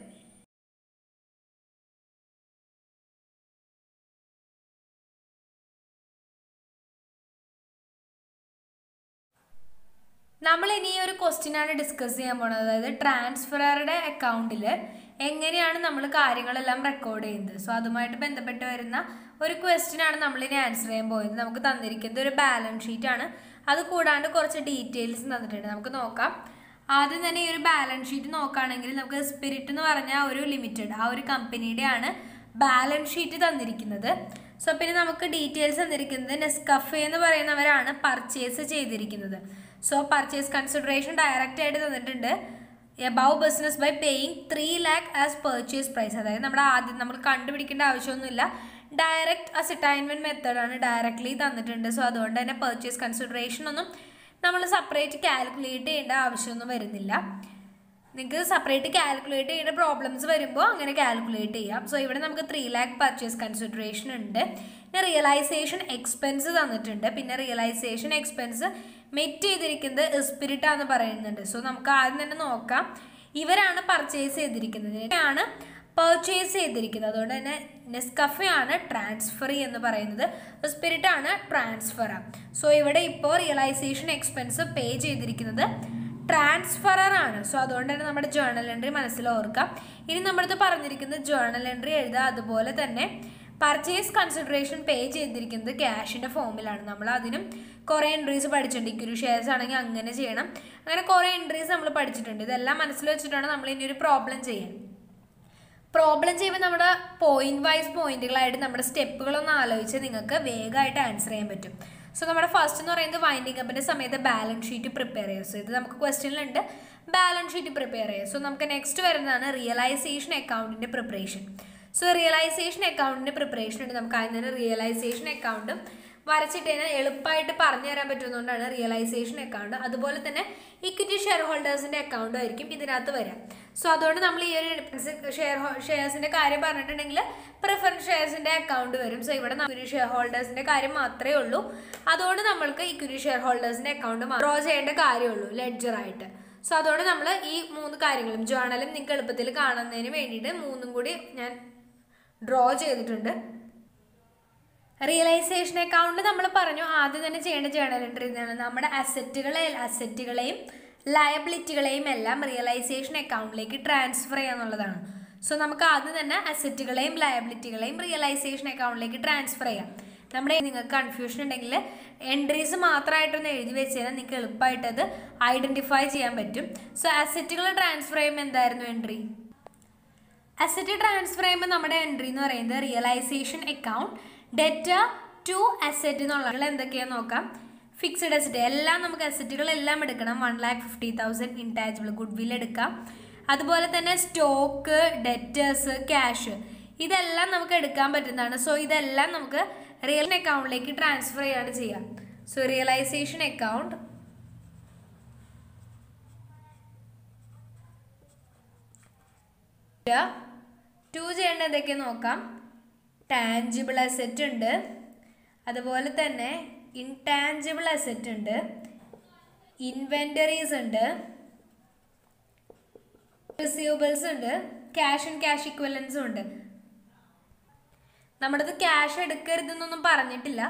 നമ്മൾ ഇനി ഒരു ക്വസ്റ്റ്യനാണ് ഡിസ്കസ് ചെയ്യാൻ പോകുന്നത്. അതായത് ട്രാൻസ്ഫറുടെ അക്കൗണ്ടിൽ എങ്ങനെയാണ് നമ്മൾ കാര്യങ്ങളെല്ലാം റെക്കോർഡ് ചെയ്യുന്നത്. സോ അതുമായിട്ട് ബന്ധപ്പെട്ട് വരുന്ന ഒരു ക്വസ്റ്റ്യനാണ് നമ്മളിനി ആൻസർ ചെയ്യാൻ പോകുന്നത്. നമുക്ക് തന്നിരിക്കുന്നത് ഒരു ബാലൻസ് ഷീറ്റാണ്. അത് കൂടാണ്ട് കുറച്ച് ഡീറ്റെയിൽസ് തന്നിട്ടുണ്ട്, നമുക്ക് നോക്കാം. ആദ്യം തന്നെ ഈ ഒരു ബാലൻസ് ഷീറ്റ് നോക്കുകയാണെങ്കിൽ നമുക്ക് സ്പിരിറ്റ് എന്ന് പറഞ്ഞ ഒരു ലിമിറ്റഡ് ആ ഒരു കമ്പനിയുടെ ആണ് ബാലൻസ് ഷീറ്റ് തന്നിരിക്കുന്നത്. സോ പിന്നെ നമുക്ക് ഡീറ്റെയിൽസ് തന്നിരിക്കുന്നത് നെസ്കഫെ എന്ന് പറയുന്നവരാണ് പർച്ചേസ് ചെയ്തിരിക്കുന്നത്. സോ പർച്ചേസ് കൺസിഡറേഷൻ ഡയറക്റ്റ് ആയിട്ട് തന്നിട്ടുണ്ട് above business by paying three lakh as purchase price. അതായത് നമ്മുടെ ആദ്യം നമ്മൾ കണ്ടുപിടിക്കേണ്ട ആവശ്യമൊന്നുമില്ല, ഡയറക്റ്റ് അസറ്റൈൻമെൻറ്റ് മെത്തേഡാണ് ഡയറക്റ്റ്ലി തന്നിട്ടുണ്ട്. സോ അതുകൊണ്ട് തന്നെ പെർച്ചേസ് കൺസിഡറേഷൻ ഒന്നും നമ്മൾ സെപ്പറേറ്റ് കാൽക്കുലേറ്റ് ചെയ്യേണ്ട ആവശ്യമൊന്നും വരുന്നില്ല. നിങ്ങൾക്ക് സെപ്പറേറ്റ് കാൽക്കുലേറ്റ് ചെയ്യേണ്ട പ്രോബ്ലംസ് വരുമ്പോൾ അങ്ങനെ കാൽക്കുലേറ്റ് ചെയ്യാം. സോ ഇവിടെ നമുക്ക് ത്രീ ലാക്ക് പർച്ചേസ് കൺസിഡറേഷൻ ഉണ്ട്, പിന്നെ റിയലൈസേഷൻ എക്സ്പെൻസ് തന്നിട്ടുണ്ട്. പിന്നെ റിയലൈസേഷൻ എക്സ്പെൻസ് മെറ്റ് ചെയ്തിരിക്കുന്നത് സ്പിരിറ്റാന്ന് പറയുന്നുണ്ട്. സോ നമുക്ക് ആദ്യം തന്നെ നോക്കാം, ഇവരാണ് പർച്ചേസ് ചെയ്തിരിക്കുന്നത് ആണ് പർച്ചേസ് ചെയ്തിരിക്കുന്നത്. അതുകൊണ്ട് തന്നെ നെസ്കഫെയാണ് ട്രാൻസ്ഫറി എന്ന് പറയുന്നത്, സ്പിരിറ്റാണ് ട്രാൻസ്ഫർ. സോ ഇവിടെ ഇപ്പോൾ റിയലൈസേഷൻ എക്സ്പെൻസ് പേ ചെയ്തിരിക്കുന്നത് ട്രാൻസ്ഫറാണ്. സോ അതുകൊണ്ട് തന്നെ നമ്മുടെ ജേർണൽ എൻട്രി മനസ്സിലോർക്കാം. ഇനി നമ്മളത് പറഞ്ഞിരിക്കുന്നത് ജേർണൽ എൻട്രി എഴുതുക. അതുപോലെ തന്നെ പർച്ചേസ് കൺസിഡറേഷൻ പേ ചെയ്തിരിക്കുന്നത് ക്യാഷിൻ്റെ ഫോമിലാണ്. നമ്മൾ അതിനും കുറേ എൻട്രീസ് പഠിച്ചിട്ടുണ്ട്. ഇക്വിറ്റി ഷെയർസ് ആണെങ്കിൽ അങ്ങനെ ചെയ്യണം, അങ്ങനെ കുറേ എൻട്രീസ് നമ്മൾ പഠിച്ചിട്ടുണ്ട്. ഇതെല്ലാം മനസ്സിൽ വെച്ചിട്ടാണ് നമ്മൾ ഇനി ഒരു പ്രോബ്ലം ചെയ്യാൻ പ്രോബ്ലം ചെയ്യുമ്പോൾ നമ്മുടെ പോയിന്റ് വൈസ് പോയിന്റുകളായിട്ട് നമ്മുടെ സ്റ്റെപ്പുകളൊന്ന് ആലോചിച്ച് നിങ്ങൾക്ക് വേഗമായിട്ട് ആൻസർ ചെയ്യാൻ പറ്റും. സോ നമ്മുടെ ഫസ്റ്റ് എന്ന് പറയുന്നത് വൈൻഡിങ് അപ്പിൻ്റെ സമയത്ത് ബാലൻസ് ഷീറ്റ് പ്രിപ്പയർ ചെയ്യുക. സോ ഇത് നമുക്ക് ക്വസ്റ്റ്യനിലുണ്ട്, ബാലൻസ് ഷീറ്റ് പ്രിപ്പയർ ചെയ്യുക. സോ നമുക്ക് നെക്സ്റ്റ് വരുന്നതാണ് റിയലൈസേഷൻ അക്കൗണ്ടിൻ്റെ പ്രിപ്പറേഷൻ. സോ റിയലൈസേഷൻ അക്കൗണ്ടിൻ്റെ പ്രിപ്പറേഷൻ ഉണ്ട്. നമുക്ക് ആദ്യം തന്നെ റിയലൈസേഷൻ അക്കൗണ്ടും വരച്ചിട്ട് തന്നെ എളുപ്പമായിട്ട് പറഞ്ഞു തരാൻ പറ്റുന്നതുകൊണ്ടാണ് റിയലൈസേഷൻ അക്കൗണ്ട്. അതുപോലെ തന്നെ ഇക്വിറ്റി ഷെയർ ഹോൾഡേഴ്സിൻ്റെ അക്കൗണ്ടും ആയിരിക്കും ഇതിനകത്ത് വരാം. സോ അതുകൊണ്ട് നമ്മൾ ഈ ഒരു ഷെയർ ഷെയർസിൻ്റെ കാര്യം പറഞ്ഞിട്ടുണ്ടെങ്കിൽ പ്രിഫറൻസ് ഷെയർസിൻ്റെ അക്കൗണ്ട് വരും. സോ ഇവിടെ ഇക്വിറ്റി ഷെയർ ഹോൾഡേഴ്സിൻ്റെ കാര്യം മാത്രമേ ഉള്ളൂ, അതുകൊണ്ട് നമ്മൾക്ക് ഇക്വിറ്റി ഷെയർ ഹോൾഡേഴ്സിൻ്റെ അക്കൗണ്ട് ഡ്രോ ചെയ്യേണ്ട കാര്യമുള്ളൂ ലെഡ്ജറായിട്ട്. സോ അതുകൊണ്ട് നമ്മൾ ഈ മൂന്ന് കാര്യങ്ങളും ജേർണലും നിങ്ങൾക്ക് എളുപ്പത്തിൽ കാണുന്നതിന് വേണ്ടിയിട്ട് മൂന്നും കൂടി ഞാൻ ഡ്രോ ചെയ്തിട്ടുണ്ട്. റിയലൈസേഷൻ അക്കൗണ്ട് നമ്മൾ പറഞ്ഞു ആദ്യം തന്നെ ചെയ്യേണ്ട ജേർണൽ എൻട്രി എന്നാണ്. നമ്മുടെ അസറ്റുകളെ അസറ്റുകളെയും ലയബിലിറ്റികളെയും എല്ലാം റിയലൈസേഷൻ അക്കൗണ്ടിലേക്ക് ട്രാൻസ്ഫർ ചെയ്യാന്നുള്ളതാണ്. സോ നമുക്ക് ആദ്യം തന്നെ അസറ്റുകളെയും ലയബിലിറ്റികളെയും റിയലൈസേഷൻ അക്കൗണ്ടിലേക്ക് ട്രാൻസ്ഫർ ചെയ്യാം. നമ്മുടെ നിങ്ങൾക്ക് കൺഫ്യൂഷൻ ഉണ്ടെങ്കിൽ എൻട്രീസ് മാത്രമായിട്ടൊന്ന് എഴുതി വെച്ച് കഴിഞ്ഞാൽ നിങ്ങൾക്ക് എളുപ്പമായിട്ടത് ഐഡൻറ്റിഫൈ ചെയ്യാൻ പറ്റും. സോ അസറ്റുകൾ ട്രാൻസ്ഫർ ചെയ്യുമ്പോൾ എന്തായിരുന്നു എൻട്രി? അസറ്റ് ട്രാൻസ്ഫർ ചെയ്യുമ്പോൾ നമ്മുടെ എൻട്രി എന്ന് പറയുന്നത് realisation account debt to asset എന്നുള്ള എന്തൊക്കെയാണെന്ന് നോക്കാം. ഫിക്സഡ് അസറ്റ് എല്ലാം നമുക്ക് അസറ്റുകളെല്ലാം എടുക്കണം. One lakh fifty thousand intangible goodwill എടുക്കാം. അതുപോലെ തന്നെ സ്റ്റോക്ക്, ഡെറ്റേഴ്സ്, ക്യാഷ് ഇതെല്ലാം നമുക്ക് എടുക്കാൻ പറ്റുന്നതാണ്. സോ ഇതെല്ലാം നമുക്ക് റിയൽ അക്കൗണ്ടിലേക്ക് ട്രാൻസ്ഫർ ചെയ്യാണ് ചെയ്യാം. സോ റിയലൈസേഷൻ അക്കൗണ്ട് ടു ചെയ്യേണ്ട എന്തൊക്കെ നോക്കാം. ടാഞ്ചിബിൾ അസറ്റ് ഉണ്ട്, അതുപോലെ തന്നെ ഇൻടാഞ്ചിബിൾ അസറ്റ് ഉണ്ട്, ഇൻവെൻറ്ററീസ് ഉണ്ട്, റിസീവബിൾസ് ഉണ്ട്, ക്യാഷ് ആൻഡ് ക്യാഷ് ഇക്വലൻസും ഉണ്ട്. നമ്മുടെ ക്യാഷ് എടുക്കരുതെന്നൊന്നും പറഞ്ഞിട്ടില്ല.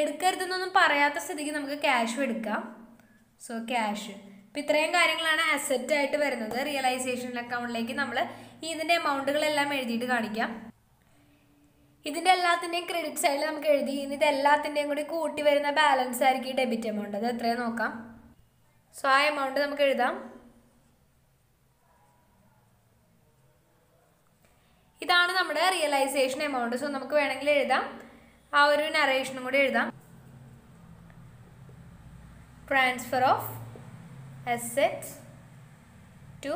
എടുക്കരുതെന്നൊന്നും പറയാത്ത സ്ഥിതിക്ക് നമുക്ക് ക്യാഷ് എടുക്കാം. So cash. അപ്പോൾ ഇത്രയും കാര്യങ്ങളാണ് അസെറ്റ് ആയിട്ട് വരുന്നത്. റിയലൈസേഷൻ അക്കൗണ്ടിലേക്ക് നമ്മൾ ഇതിൻ്റെ എമൗണ്ടുകളെല്ലാം എഴുതിയിട്ട് കാണിക്കാം. ഇതിൻ്റെ എല്ലാത്തിൻ്റെയും ക്രെഡിറ്റ് സൈഡിൽ നമുക്ക് എഴുതി. ഇനി ഇത് എല്ലാത്തിൻ്റെയും കൂടി കൂട്ടി വരുന്ന ബാലൻസ് ആയിരിക്കും ഈ ഡെബിറ്റ് എമൗണ്ട്. അത് എത്രയും നോക്കാം. സോ ആ എമൗണ്ട് നമുക്ക് എഴുതാം. ഇതാണ് നമ്മുടെ റിയലൈസേഷൻ എമൗണ്ട്. സോ നമുക്ക് വേണമെങ്കിൽ എഴുതാം, ആ ഒരു നറേഷനും കൂടി എഴുതാം. Transfer of assets to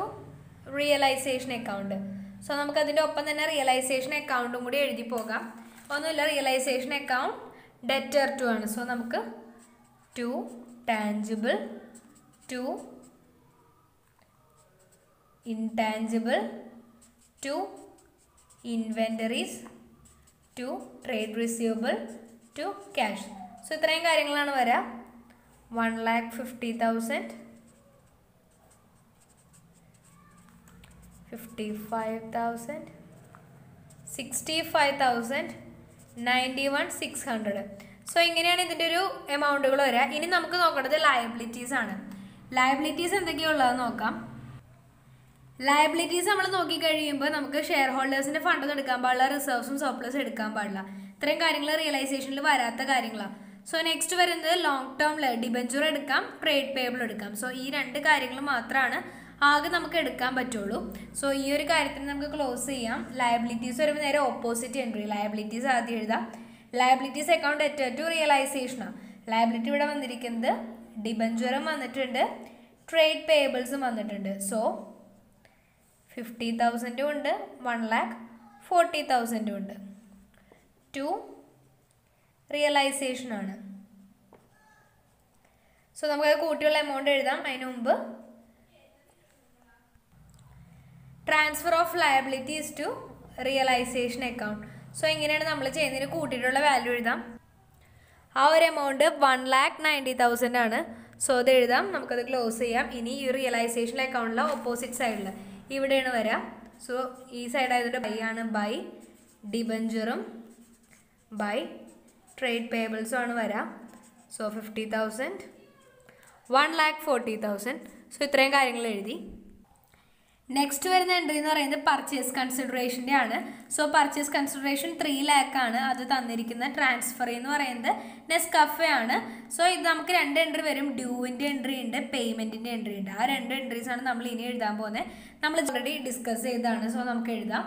realisation account. So നമുക്കതിൻ്റെ ഒപ്പം തന്നെ റിയലൈസേഷൻ അക്കൗണ്ടും കൂടി എഴുതി പോകാം. ഒന്നുമില്ല, റിയലൈസേഷൻ അക്കൗണ്ട് ഡെറ്റർ ടു ആണ്. സോ നമുക്ക് to tangible, to intangible, to inventories, to trade receivable, to cash. So ഇത്രയും കാര്യങ്ങളാണ് വരാം. One lakh fifty thousand, fifty five thousand, sixty five thousand, ninety one, six hundred. So ഇങ്ങനെയാണ് ഇതിൻ്റെ ഒരു എമൗണ്ടുകൾ വരിക. ഇനി നമുക്ക് നോക്കേണ്ടത് ലയബിലിറ്റീസ് ആണ്. ലയബിലിറ്റീസ് എന്തൊക്കെയാണ് ഉള്ളതെന്ന് നോക്കാം. ലയബിലിറ്റീസ് നമ്മൾ നോക്കിക്കഴിയുമ്പോൾ നമുക്ക് ഷെയർ ഹോൾഡേഴ്സിൻ്റെ ഫണ്ടൊന്നും എടുക്കാൻ പാടില്ല, റിസർവ്സും സർപ്ലസും എടുക്കാൻ പാടില്ല. ഇത്രയും കാര്യങ്ങൾ റിയലൈസേഷനിൽ വരാത്ത കാര്യങ്ങളാണ്. സോ നെക്സ്റ്റ് വരുന്നത് ലോങ് ടേമിൽ ഡിബഞ്ചർ എടുക്കാം, ട്രേഡ് പേബിൾ എടുക്കാം. സോ ഈ രണ്ട് കാര്യങ്ങൾ മാത്രമാണ് ആകെ നമുക്ക് എടുക്കാൻ പറ്റുള്ളൂ. സോ ഈ ഒരു കാര്യത്തിന് നമുക്ക് ക്ലോസ് ചെയ്യാം. ലയബിലിറ്റീസ് വരുമ്പോൾ നേരെ ഓപ്പോസിറ്റ് എൻട്രി. ലയബിലിറ്റീസ് ആദ്യം എഴുതാം. ലയബിലിറ്റീസ് അക്കൗണ്ട് അറ്റ് ടു റിയലൈസേഷനാണ്. ലയബിലിറ്റി ഇവിടെ വന്നിരിക്കുന്നത്, ഡിബഞ്ചറും വന്നിട്ടുണ്ട്, ട്രേഡ് പേബിൾസും വന്നിട്ടുണ്ട്. സോ ഫിഫ്റ്റി തൗസൻഡും ഉണ്ട്, വൺ ലാക്ക് ഫോർട്ടി തൗസൻഡും ഉണ്ട്. ടു റിയലൈസേഷനാണ്. സോ നമുക്കത് കൂട്ടിയുള്ള എമൗണ്ട് എഴുതാം. അതിന് മുമ്പ് transfer of liabilities to realisation account. So ഇങ്ങനെയാണ് നമ്മൾ ചെയ്യുന്നതിന് കൂട്ടിയിട്ടുള്ള വാല്യൂ എഴുതാം. ആ ഒരു amount one lakh ninety thousand ആണ്. സോ അത് എഴുതാം, നമുക്കത് ക്ലോസ് ചെയ്യാം. ഇനി ഈ റിയലൈസേഷൻ അക്കൗണ്ടിലെ ഓപ്പോസിറ്റ് സൈഡിൽ ഇവിടെയാണ് വരാം. സോ ഈ സൈഡായതുകൊണ്ട് ബൈ ആണ്, ബൈ ഡിബഞ്ചറും ബൈ ട്രേഡ് പേബിൾസും ആണ് വരാം. So fifty thousand, one lakh forty thousand. So ഇത്രയും കാര്യങ്ങൾ എഴുതി. നെക്സ്റ്റ് വരുന്ന എൻട്രി എന്ന് പറയുന്നത് പർച്ചേസ് കൺസിഡറേഷൻ്റെ ആണ്. So purchase consideration three lakh ആണ്. അത് തന്നിരിക്കുന്ന ട്രാൻസ്ഫർ എന്ന് പറയുന്നത് നെസ്കഫെ ആണ്. സോ ഇത് നമുക്ക് രണ്ട് എൻട്രി വരും. ഡ്യൂവിൻ്റെ എൻട്രി ഉണ്ട്, പേയ്മെൻറ്റിൻ്റെ എൻട്രി ഉണ്ട്. ആ രണ്ട് എൻട്രീസാണ് നമ്മൾ ഇനി എഴുതാൻ പോകുന്നത്. നമ്മൾ ഓൾറെഡി ഡിസ്കസ് ചെയ്തതാണ്. സോ നമുക്ക് എഴുതാം.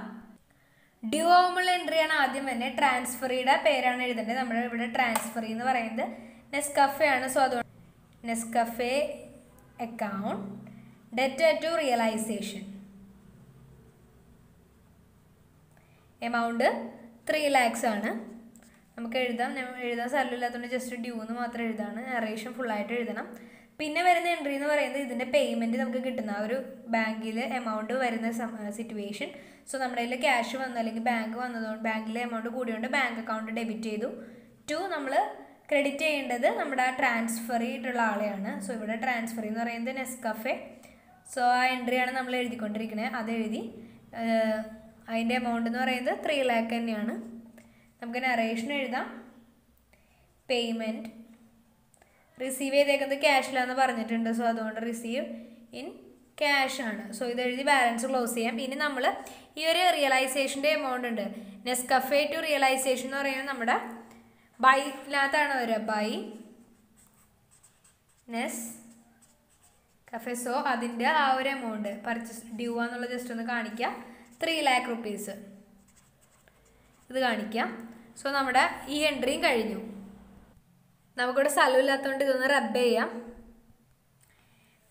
ഡ്യൂ ആവുമ്പോൾ എൻട്രിയാണ് ആദ്യം തന്നെ. ട്രാൻസ്ഫറിയുടെ പേരാണ് എഴുതേണ്ടത്. നമ്മുടെ ഇവിടെ ട്രാൻസ്ഫർ എന്ന് പറയുന്നത് നെസ്കഫെ ആണ്. സോ അതുകൊണ്ട് Nescafe account debt to realisation amount three lakhs ആണ്. നമുക്ക് എഴുതാം. എഴുതാൻ സ്ഥലമില്ലാത്തതുകൊണ്ട് ജസ്റ്റ് ഡ്യൂ എന്ന് മാത്രം എഴുതാണ്. നറേഷൻ ഫുള്ളായിട്ട് എഴുതണം. പിന്നെ വരുന്ന എൻട്രി എന്ന് പറയുന്നത് ഇതിൻ്റെ പേയ്മെൻറ്റ് നമുക്ക് കിട്ടുന്ന ആ ഒരു ബാങ്കിൽ എമൗണ്ട് വരുന്ന സിറ്റുവേഷൻ. സോ നമ്മുടെ കയ്യിൽ ക്യാഷ് വന്നു, അല്ലെങ്കിൽ ബാങ്ക് വന്നതുകൊണ്ട് ബാങ്കിലെ എമൗണ്ട് കൂടിയോണ്ട് ബാങ്ക് അക്കൗണ്ട് ഡെബിറ്റ് ചെയ്തു. ടു നമ്മൾ ക്രെഡിറ്റ് ചെയ്യേണ്ടത് നമ്മുടെ ആ ട്രാൻസ്ഫർ ചെയ്തിട്ടുള്ള ആളെയാണ്. സോ ഇവിടെ ട്രാൻസ്ഫർ എന്ന് പറയുന്നത് നെസ്കഫെ. സോ ആ എൻട്രിയാണ് നമ്മൾ എഴുതിക്കൊണ്ടിരിക്കുന്നത്. അതെഴുതി. അതിൻ്റെ എമൗണ്ട് എന്ന് പറയുന്നത് ത്രീ ലാക്ക് തന്നെയാണ്. നമുക്ക് നറേഷൻ എഴുതാം. പേയ്മെൻറ്റ് റിസീവ് ചെയ്തേക്കുന്നത് ക്യാഷിലാണെന്ന് പറഞ്ഞിട്ടുണ്ട്. സോ അതുകൊണ്ട് റിസീവ് ഇൻ ക്യാഷ് ആണ്. സോ ഇതെഴുതി ബാലൻസ് ക്ലോസ് ചെയ്യാം. ഇനി നമ്മൾ ഈ ഒരു റിയലൈസേഷൻ്റെ എമൗണ്ട് ഉണ്ട്. നെസ്കഫെ ടു റിയലൈസേഷൻ എന്ന് പറയുന്നത് നമ്മുടെ ബൈയിനകത്താണ് വരിക. By Ness cafe. സോ അതിൻ്റെ ആ ഒരു എമൗണ്ട് പർച്ചേസ് ഡ്യൂ ആണെന്നുള്ളത് ജസ്റ്റ് ഒന്ന് കാണിക്കാം. ത്രീ ലാക്ക് റുപ്പീസ് ഇത് കാണിക്കാം. സോ നമ്മുടെ ഈ എൻട്രിയും കഴിഞ്ഞു. നമുക്കിവിടെ സ്ഥലമില്ലാത്തതുകൊണ്ട് ഇതൊന്ന് റബ്ബ് ചെയ്യാം.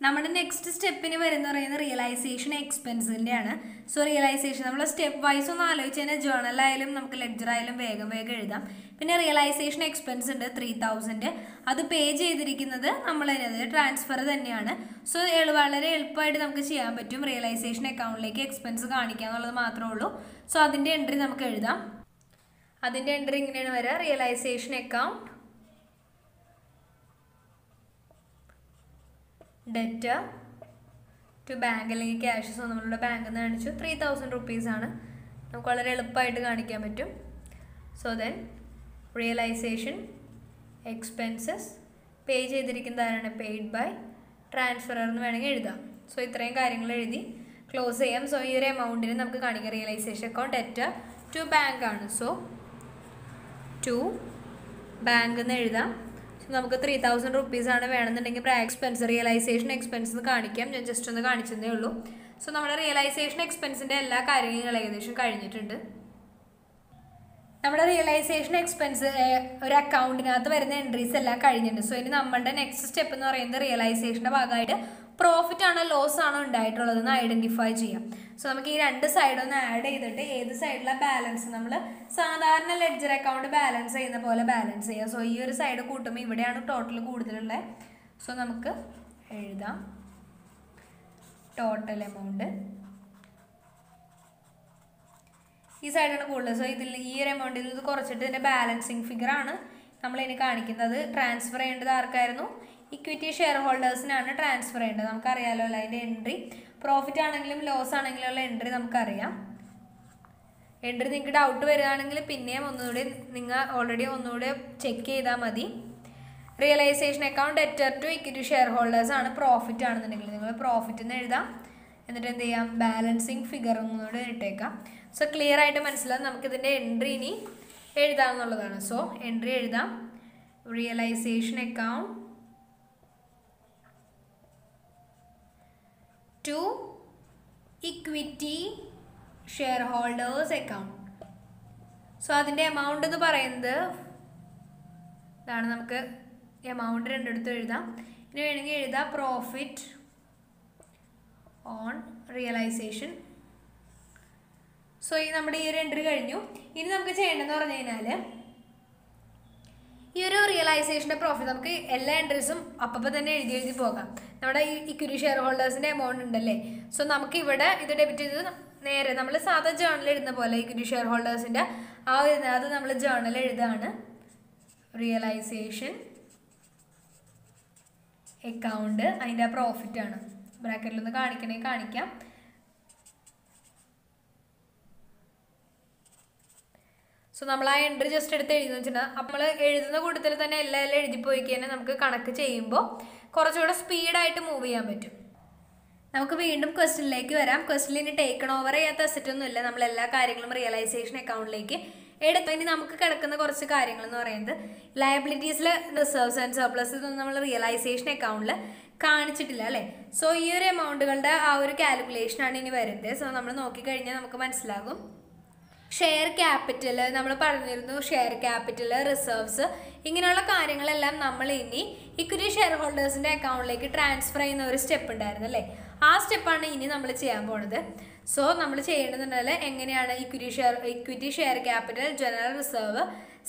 നമ്മുടെ നെക്സ്റ്റ് സ്റ്റെപ്പിന് വരുന്ന പറയുന്നത് റിയലൈസേഷൻ എക്സ്പെൻസിൻ്റെ ആണ്. സോ റിയലൈസേഷൻ നമ്മൾ സ്റ്റെപ്പ് വൈസ് ഒന്ന് ആലോചിച്ച് കഴിഞ്ഞാൽ ജേണലായാലും നമുക്ക് ലെഡ്ജറായാലും വേഗം വേഗം എഴുതാം. പിന്നെ റിയലൈസേഷൻ എക്സ്പെൻസ് ഉണ്ട് ത്രീ തൗസൻഡ്. അത് പേ ചെയ്തിരിക്കുന്നത് നമ്മൾ തന്നെ ട്രാൻസ്ഫർ തന്നെയാണ്. സോ വളരെ എളുപ്പമായിട്ട് നമുക്ക് ചെയ്യാൻ പറ്റും. റിയലൈസേഷൻ അക്കൗണ്ടിലേക്ക് എക്സ്പെൻസ് കാണിക്കുക എന്നുള്ളത് മാത്രമേ ഉള്ളൂ. സോ അതിൻ്റെ എൻട്രി നമുക്ക് എഴുതാം. അതിൻ്റെ എൻട്രി ഇങ്ങനെയാണ് വരിക. Realisation account debt to bank അല്ലെങ്കിൽ ക്യാഷ്. സോ നമ്മളുടെ ബാങ്കിൽ നിന്ന് കാണിച്ചു ത്രീ തൗസൻഡ് റുപ്പീസാണ്. നമുക്ക് വളരെ എളുപ്പമായിട്ട് കാണിക്കാൻ പറ്റും. So then realization expenses pay cheyidirikkunna paid by transfer ennu venenga ezhudam. So ithrayum karyangal ezhudi close cheyyam. So ee oru amount ne namukku kanikka realization account at to bank aanu. So to bank ennu ezhudam. So namukku three thousand rupees aanu venennundengil expense realization expense nu kanikkam. Njan just onnu kanichenne ullu. So nammada realization expense inde ella karyangal ekadesham kazhinjittundu. നമ്മുടെ realisation expense ഒരു അക്കൗണ്ടിനകത്ത് വരുന്ന entries എല്ലാം കഴിഞ്ഞിട്ടുണ്ട്. So ഇനി നമ്മുടെ next step എന്ന് പറയുന്നത് റിയലൈസേഷൻ്റെ ഭാഗമായിട്ട് പ്രോഫിറ്റ് ആണോ ലോസ് ആണോ ഉണ്ടായിട്ടുള്ളതെന്ന് ഐഡൻറ്റിഫൈ ചെയ്യാം. സോ നമുക്ക് ഈ രണ്ട് സൈഡൊന്ന് ആഡ് ചെയ്തിട്ട് ഏത് സൈഡിലെ ബാലൻസ് നമ്മൾ സാധാരണ ലെഡ്ജർ അക്കൗണ്ട് ബാലൻസ് ചെയ്യുന്ന പോലെ ബാലൻസ് ചെയ്യാം. സോ ഈ ഒരു സൈഡ് കൂട്ടുമ്പോൾ ഇവിടെയാണ് ടോട്ടൽ കൂടുതലുള്ളത്. സോ നമുക്ക് എഴുതാം ടോട്ടൽ എമൗണ്ട് ഈ സൈഡാണ് കൂടുതൽ. സോ ഇതിൽ ഈ ഒരു എമൗണ്ടിൽ ഇത് കുറച്ചിട്ട് ഇതിൻ്റെ ബാലൻസിങ് ഫിഗറാണ് നമ്മളിനി കാണിക്കുന്നത്. ട്രാൻസ്ഫർ ചെയ്യേണ്ടത് ആർക്കായിരുന്നു? ഇക്വിറ്റി ഷെയർ ഹോൾഡേഴ്സിനാണ് ട്രാൻസ്ഫർ ചെയ്യേണ്ടത്. നമുക്കറിയാമല്ലോ അല്ല അതിൻ്റെ എൻട്രി പ്രോഫിറ്റ് ആണെങ്കിലും ലോസ് ആണെങ്കിലും ഉള്ള എൻട്രി നമുക്കറിയാം. എൻട്രി നിങ്ങൾക്ക് ഡൗട്ട് വരികയാണെങ്കിൽ പിന്നെയും ഒന്നുകൂടി നിങ്ങൾ ഓൾറെഡി ഒന്നുകൂടി ചെക്ക് ചെയ്താൽ മതി. Realisation account debtor to equity share holders ആണ് പ്രോഫിറ്റ് ആണെന്നുണ്ടെങ്കിൽ നിങ്ങൾ പ്രോഫിറ്റ് എന്ന് എഴുതാം. എന്നിട്ട് എന്ത് ചെയ്യാം? ബാലൻസിങ് ഫിഗർ എന്നോട് ഇട്ടേക്കാം. സോ ക്ലിയർ ആയിട്ട് മനസ്സിലാവും. നമുക്കിതിൻ്റെ എൻട്രി ഇനി എഴുതാമെന്നുള്ളതാണ്. സോ എൻട്രി എഴുതാം realisation account to equity share holders account. So അതിൻ്റെ എമൗണ്ട് എന്ന് പറയുന്നത് ഇതാണ്. നമുക്ക് എമൗണ്ട് രണ്ടിടത്തും എഴുതാം. ഇനി വേണമെങ്കിൽ എഴുതാം പ്രോഫിറ്റ് ഓൺ റിയലൈസേഷൻ. സോ ഈ നമ്മുടെ ഈ ഒരു എൻട്രി കഴിഞ്ഞു. ഇനി നമുക്ക് ചെയ്യേണ്ടതെന്ന് പറഞ്ഞു കഴിഞ്ഞാൽ ഈ ഒരു റിയലൈസേഷൻ്റെ പ്രോഫിറ്റ് നമുക്ക് എല്ലാ എൻട്രീസും അപ്പം തന്നെ എഴുതി എഴുതി പോകാം. നമ്മുടെ ഈ ഇക്വിറ്റി ഷെയർ ഹോൾഡേഴ്സിൻ്റെ എമൗണ്ട് ഉണ്ടല്ലേ. സോ നമുക്കിവിടെ ഇത് ഡെബിറ്റ് ചെയ്ത് നേരെ നമ്മൾ സാധാ ജേർണൽ എഴുതുന്ന പോലെ ഇക്വിറ്റി ഷെയർ ഹോൾഡേഴ്സിൻ്റെ ആ എഴുതുന്നത് അത് നമ്മൾ ജേർണൽ എഴുതാണ് റിയലൈസേഷൻ അക്കൗണ്ട്. അതിൻ്റെ ആ പ്രോഫിറ്റാണ് ബ്രാക്കറ്റിലൊന്ന് കാണിക്കണേ കാണിക്കാം. സോ നമ്മൾ ആ എൻട്രി ജസ്റ്റ് എടുത്ത് എഴുതുന്ന വെച്ചിട്ടുണ്ടെങ്കിൽ നമ്മൾ എഴുതുന്ന കൂട്ടത്തിൽ തന്നെ എല്ലാം എല്ലാം എഴുതിപ്പോയി കഴിഞ്ഞാൽ നമുക്ക് കണക്ക് ചെയ്യുമ്പോൾ കുറച്ചുകൂടെ സ്പീഡായിട്ട് മൂവ് ചെയ്യാൻ പറ്റും. നമുക്ക് വീണ്ടും ക്വസ്റ്റ്യനിലേക്ക് വരാം. ക്വസ്റ്റ്യനിൽ ഇനി ടേക്കൺ ഓവർ ചെയ്യാത്ത അസറ്റൊന്നുമില്ല. നമ്മൾ എല്ലാ കാര്യങ്ങളും റിയലൈസേഷൻ അക്കൗണ്ടിലേക്ക് എടുത്ത് ഇനി നമുക്ക് കിടക്കുന്ന കുറച്ച് കാര്യങ്ങൾ എന്ന് പറയുന്നത് ലയബിലിറ്റീസിൽ റിസർവ്സ് ആൻഡ് സർപ്ലസ് ഇതൊന്നും നമ്മൾ റിയലൈസേഷൻ അക്കൗണ്ടിൽ കാണിച്ചിട്ടില്ല അല്ലേ. സോ ഈ ഒരു എമൗണ്ടുകളുടെ ആ ഒരു കാൽക്കുലേഷനാണ് ഇനി വരുന്നത്. സോ നമ്മൾ നോക്കിക്കഴിഞ്ഞാൽ നമുക്ക് മനസ്സിലാകും. ഷെയർ ക്യാപിറ്റൽ നമ്മൾ പറഞ്ഞിരുന്നു. ഷെയർ ക്യാപിറ്റൽ റിസർവ്സ് ഇങ്ങനെയുള്ള കാര്യങ്ങളെല്ലാം നമ്മൾ ഇനി ഇക്വിറ്റി ഷെയർ ഹോൾഡേഴ്സിൻ്റെ അക്കൗണ്ടിലേക്ക് ട്രാൻസ്ഫർ ചെയ്യുന്ന ഒരു സ്റ്റെപ്പ് ഉണ്ടായിരുന്നു അല്ലേ. ആ സ്റ്റെപ്പാണ് ഇനി നമ്മൾ ചെയ്യാൻ പോണത്. സോ നമ്മൾ ചെയ്യേണ്ടതെന്നുണ്ടെങ്കിൽ എങ്ങനെയാണ് equity share equity share capital general reserve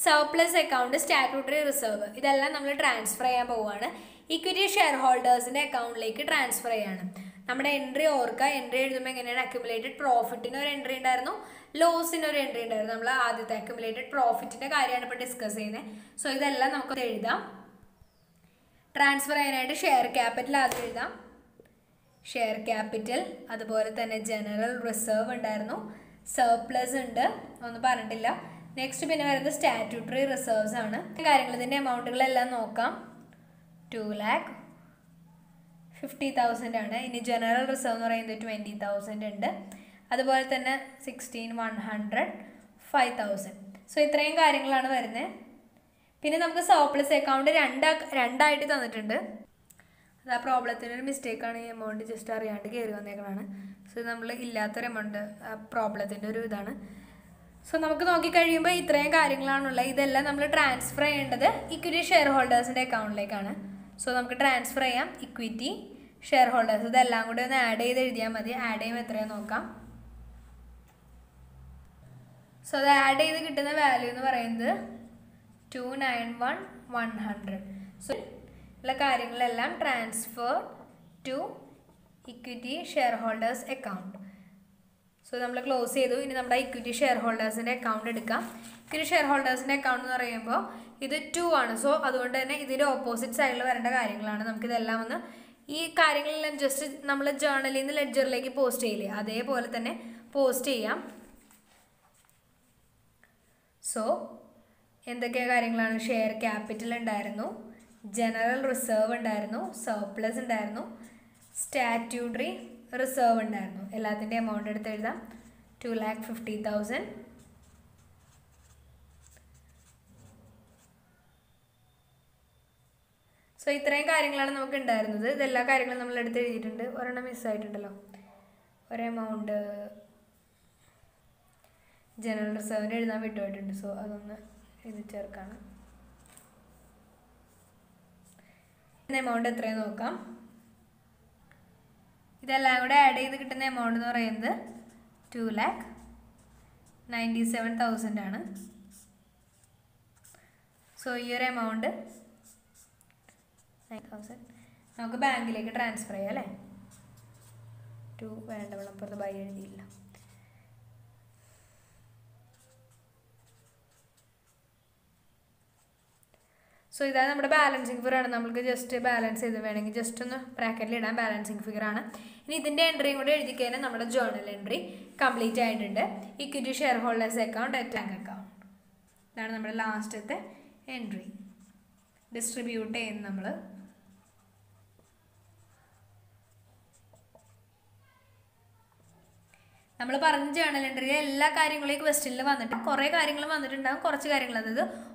surplus account statutory reserve ഇതെല്ലാം നമ്മൾ ട്രാൻസ്ഫർ ചെയ്യാൻ പോവുകയാണ്. ഇക്വിറ്റി ഷെയർ ഹോൾഡേഴ്സിൻ്റെ അക്കൗണ്ടിലേക്ക് ട്രാൻസ്ഫർ ചെയ്യാണ്. നമ്മുടെ എൻട്രി ഓർക്കുക. എൻട്രി എഴുതുമ്പോൾ എങ്ങനെയാണ് അക്യുമുലേറ്റഡ് പ്രോഫിറ്റിന് ഒരു എൻട്രി ഉണ്ടായിരുന്നു, ലോസിന് ഒരു എൻട്രി ഉണ്ടായിരുന്നു. നമ്മൾ ആദ്യത്തെ അക്യുമുലേറ്റഡ് പ്രോഫിറ്റിൻ്റെ കാര്യമാണ് ഇപ്പോൾ ഡിസ്കസ് ചെയ്യുന്നത്. സോ ഇതെല്ലാം നമുക്ക് എഴുതാം. ട്രാൻസ്ഫർ ചെയ്യാനായിട്ട് ഷെയർ ക്യാപിറ്റൽ ആദ്യം എഴുതാം. ഷെയർ ക്യാപിറ്റൽ അതുപോലെ തന്നെ ജനറൽ റിസർവ് ഉണ്ടായിരുന്നു, സർപ്ലസ് ഉണ്ട് ഒന്നും പറഞ്ഞിട്ടില്ല. നെക്സ്റ്റ് പിന്നെ വരുന്നത് സ്റ്റാറ്റ്യൂട്ടറി റിസർവ്സ് ആണ്. കാര്യങ്ങൾ ഇതിൻ്റെ എമൗണ്ടുകളെല്ലാം നോക്കാം. ടു ലാക്ക് ഫിഫ്റ്റി തൗസൻഡ് ആണ്. ഇനി ജനറൽ റിസർവ് എന്ന് പറയുന്നത് ട്വൻറ്റി തൗസൻഡ് ഉണ്ട്. അതുപോലെ തന്നെ sixteen one hundred five thousand. So ഇത്രയും കാര്യങ്ങളാണ് വരുന്നത്. പിന്നെ നമുക്ക് സർപ്ലസ് അക്കൗണ്ട് രണ്ടാ രണ്ടായിട്ട് തന്നിട്ടുണ്ട്. അത് ആ പ്രോബ്ലത്തിനൊരു മിസ്റ്റേക്കാണ്. ഈ എമൗണ്ട് ജസ്റ്റ് അറിയാണ്ട് കയറി വന്നേക്കണതാണ്. സോ ഇത് നമ്മൾ ഇല്ലാത്തൊരു എമൗണ്ട് ആ പ്രോബ്ലത്തിൻ്റെ ഒരു ഇതാണ്. സോ നമുക്ക് നോക്കിക്കഴിയുമ്പോൾ ഇത്രയും കാര്യങ്ങളാണുള്ളത്. ഇതെല്ലാം നമ്മൾ ട്രാൻസ്ഫർ ചെയ്യേണ്ടത് ഇക്വിറ്റി ഷെയർ ഹോൾഡേഴ്സിൻ്റെ അക്കൗണ്ടിലേക്കാണ്. സോ നമുക്ക് ട്രാൻസ്ഫർ ചെയ്യാം ഇക്വിറ്റി ഷെയർ ഹോൾഡേഴ്സ്. ഇതെല്ലാം കൂടി ഒന്ന് ആഡ് ചെയ്ത് എഴുതിയാൽ മതി. ആഡ് ചെയ്യുമ്പോൾ എത്രയാണ് നോക്കാം. സോ അത് ആഡ് ചെയ്ത് കിട്ടുന്ന വാല്യൂ എന്ന് പറയുന്നത് two nine one one hundred. So ഉള്ള കാര്യങ്ങളെല്ലാം transfer to equity share holders account. So നമ്മൾ ക്ലോസ് ചെയ്തു. ഇനി നമ്മുടെ ഇക്വിറ്റി ഷെയർ ഹോൾഡേഴ്സിൻ്റെ അക്കൗണ്ട് എടുക്കാം. ഇക്വിറ്റി ഷെയർ ഹോൾഡേഴ്സിൻ്റെ അക്കൗണ്ട് എന്ന് പറയുമ്പോൾ ഇത് ടു ആണ്. സോ അതുകൊണ്ട് തന്നെ ഇതിൻ്റെ ഓപ്പോസിറ്റ് സൈഡിൽ വരേണ്ട കാര്യങ്ങളാണ്. നമുക്കിതെല്ലാം ഒന്ന് ഈ കാര്യങ്ങളെല്ലാം ജസ്റ്റ് നമ്മൾ ജേർണലിൽ നിന്ന് ലെഡ്ജറിലേക്ക് പോസ്റ്റ് ചെയ്യില്ലേ അതേപോലെ തന്നെ പോസ്റ്റ് ചെയ്യാം. So, in the share capital and general reserve and surplus and statutory reserve and the amount is two lakh fifty thousand. So, this is the amount. General reserve is not written. So, this is the amount. This is the amount of two lakh ninety-seven thousand. So, your amount nine thousand. Now, we will transfer to bank. To bank. So, this is the balancing figure. We will just balance it. Just bracket the balancing figure. This is the entry. We will do journal entry. Complete equity shareholders account and bank account. That is the last entry. Distribute in number. We will journal entry. We will do a question. We will do a question. We will do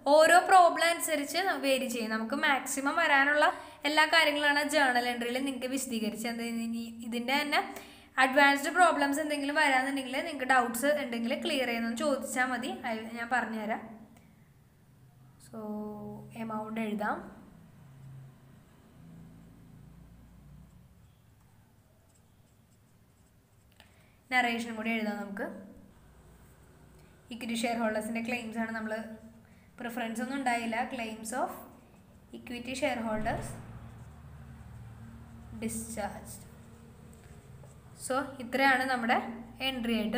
a problem. We will do a maximum. We will do journal entry. We will do advanced problems. We will do doubts. We will clear. So, amount is down. Narration is down. Equity shareholders claims are preference on dialogue claims of equity shareholders discharged. So, this is our entry.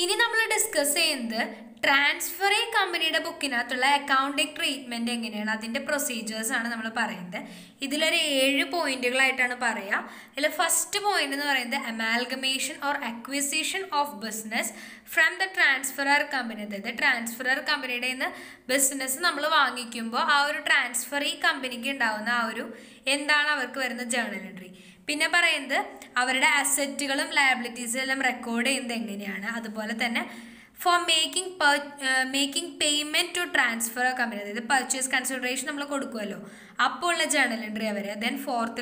Now we will discuss the transfer company book accounting treatment. That is the procedures. This is seven points. The first point is the amalgamation or acquisition of business from the transferor company. The transferor company is the business. We will transfer the company. We will journal entry. Then, their assets and liabilities are recorded. For making, uh, making payment to transfer company, the purchase consideration, we will give it. Then, journal entry. Then, fourth,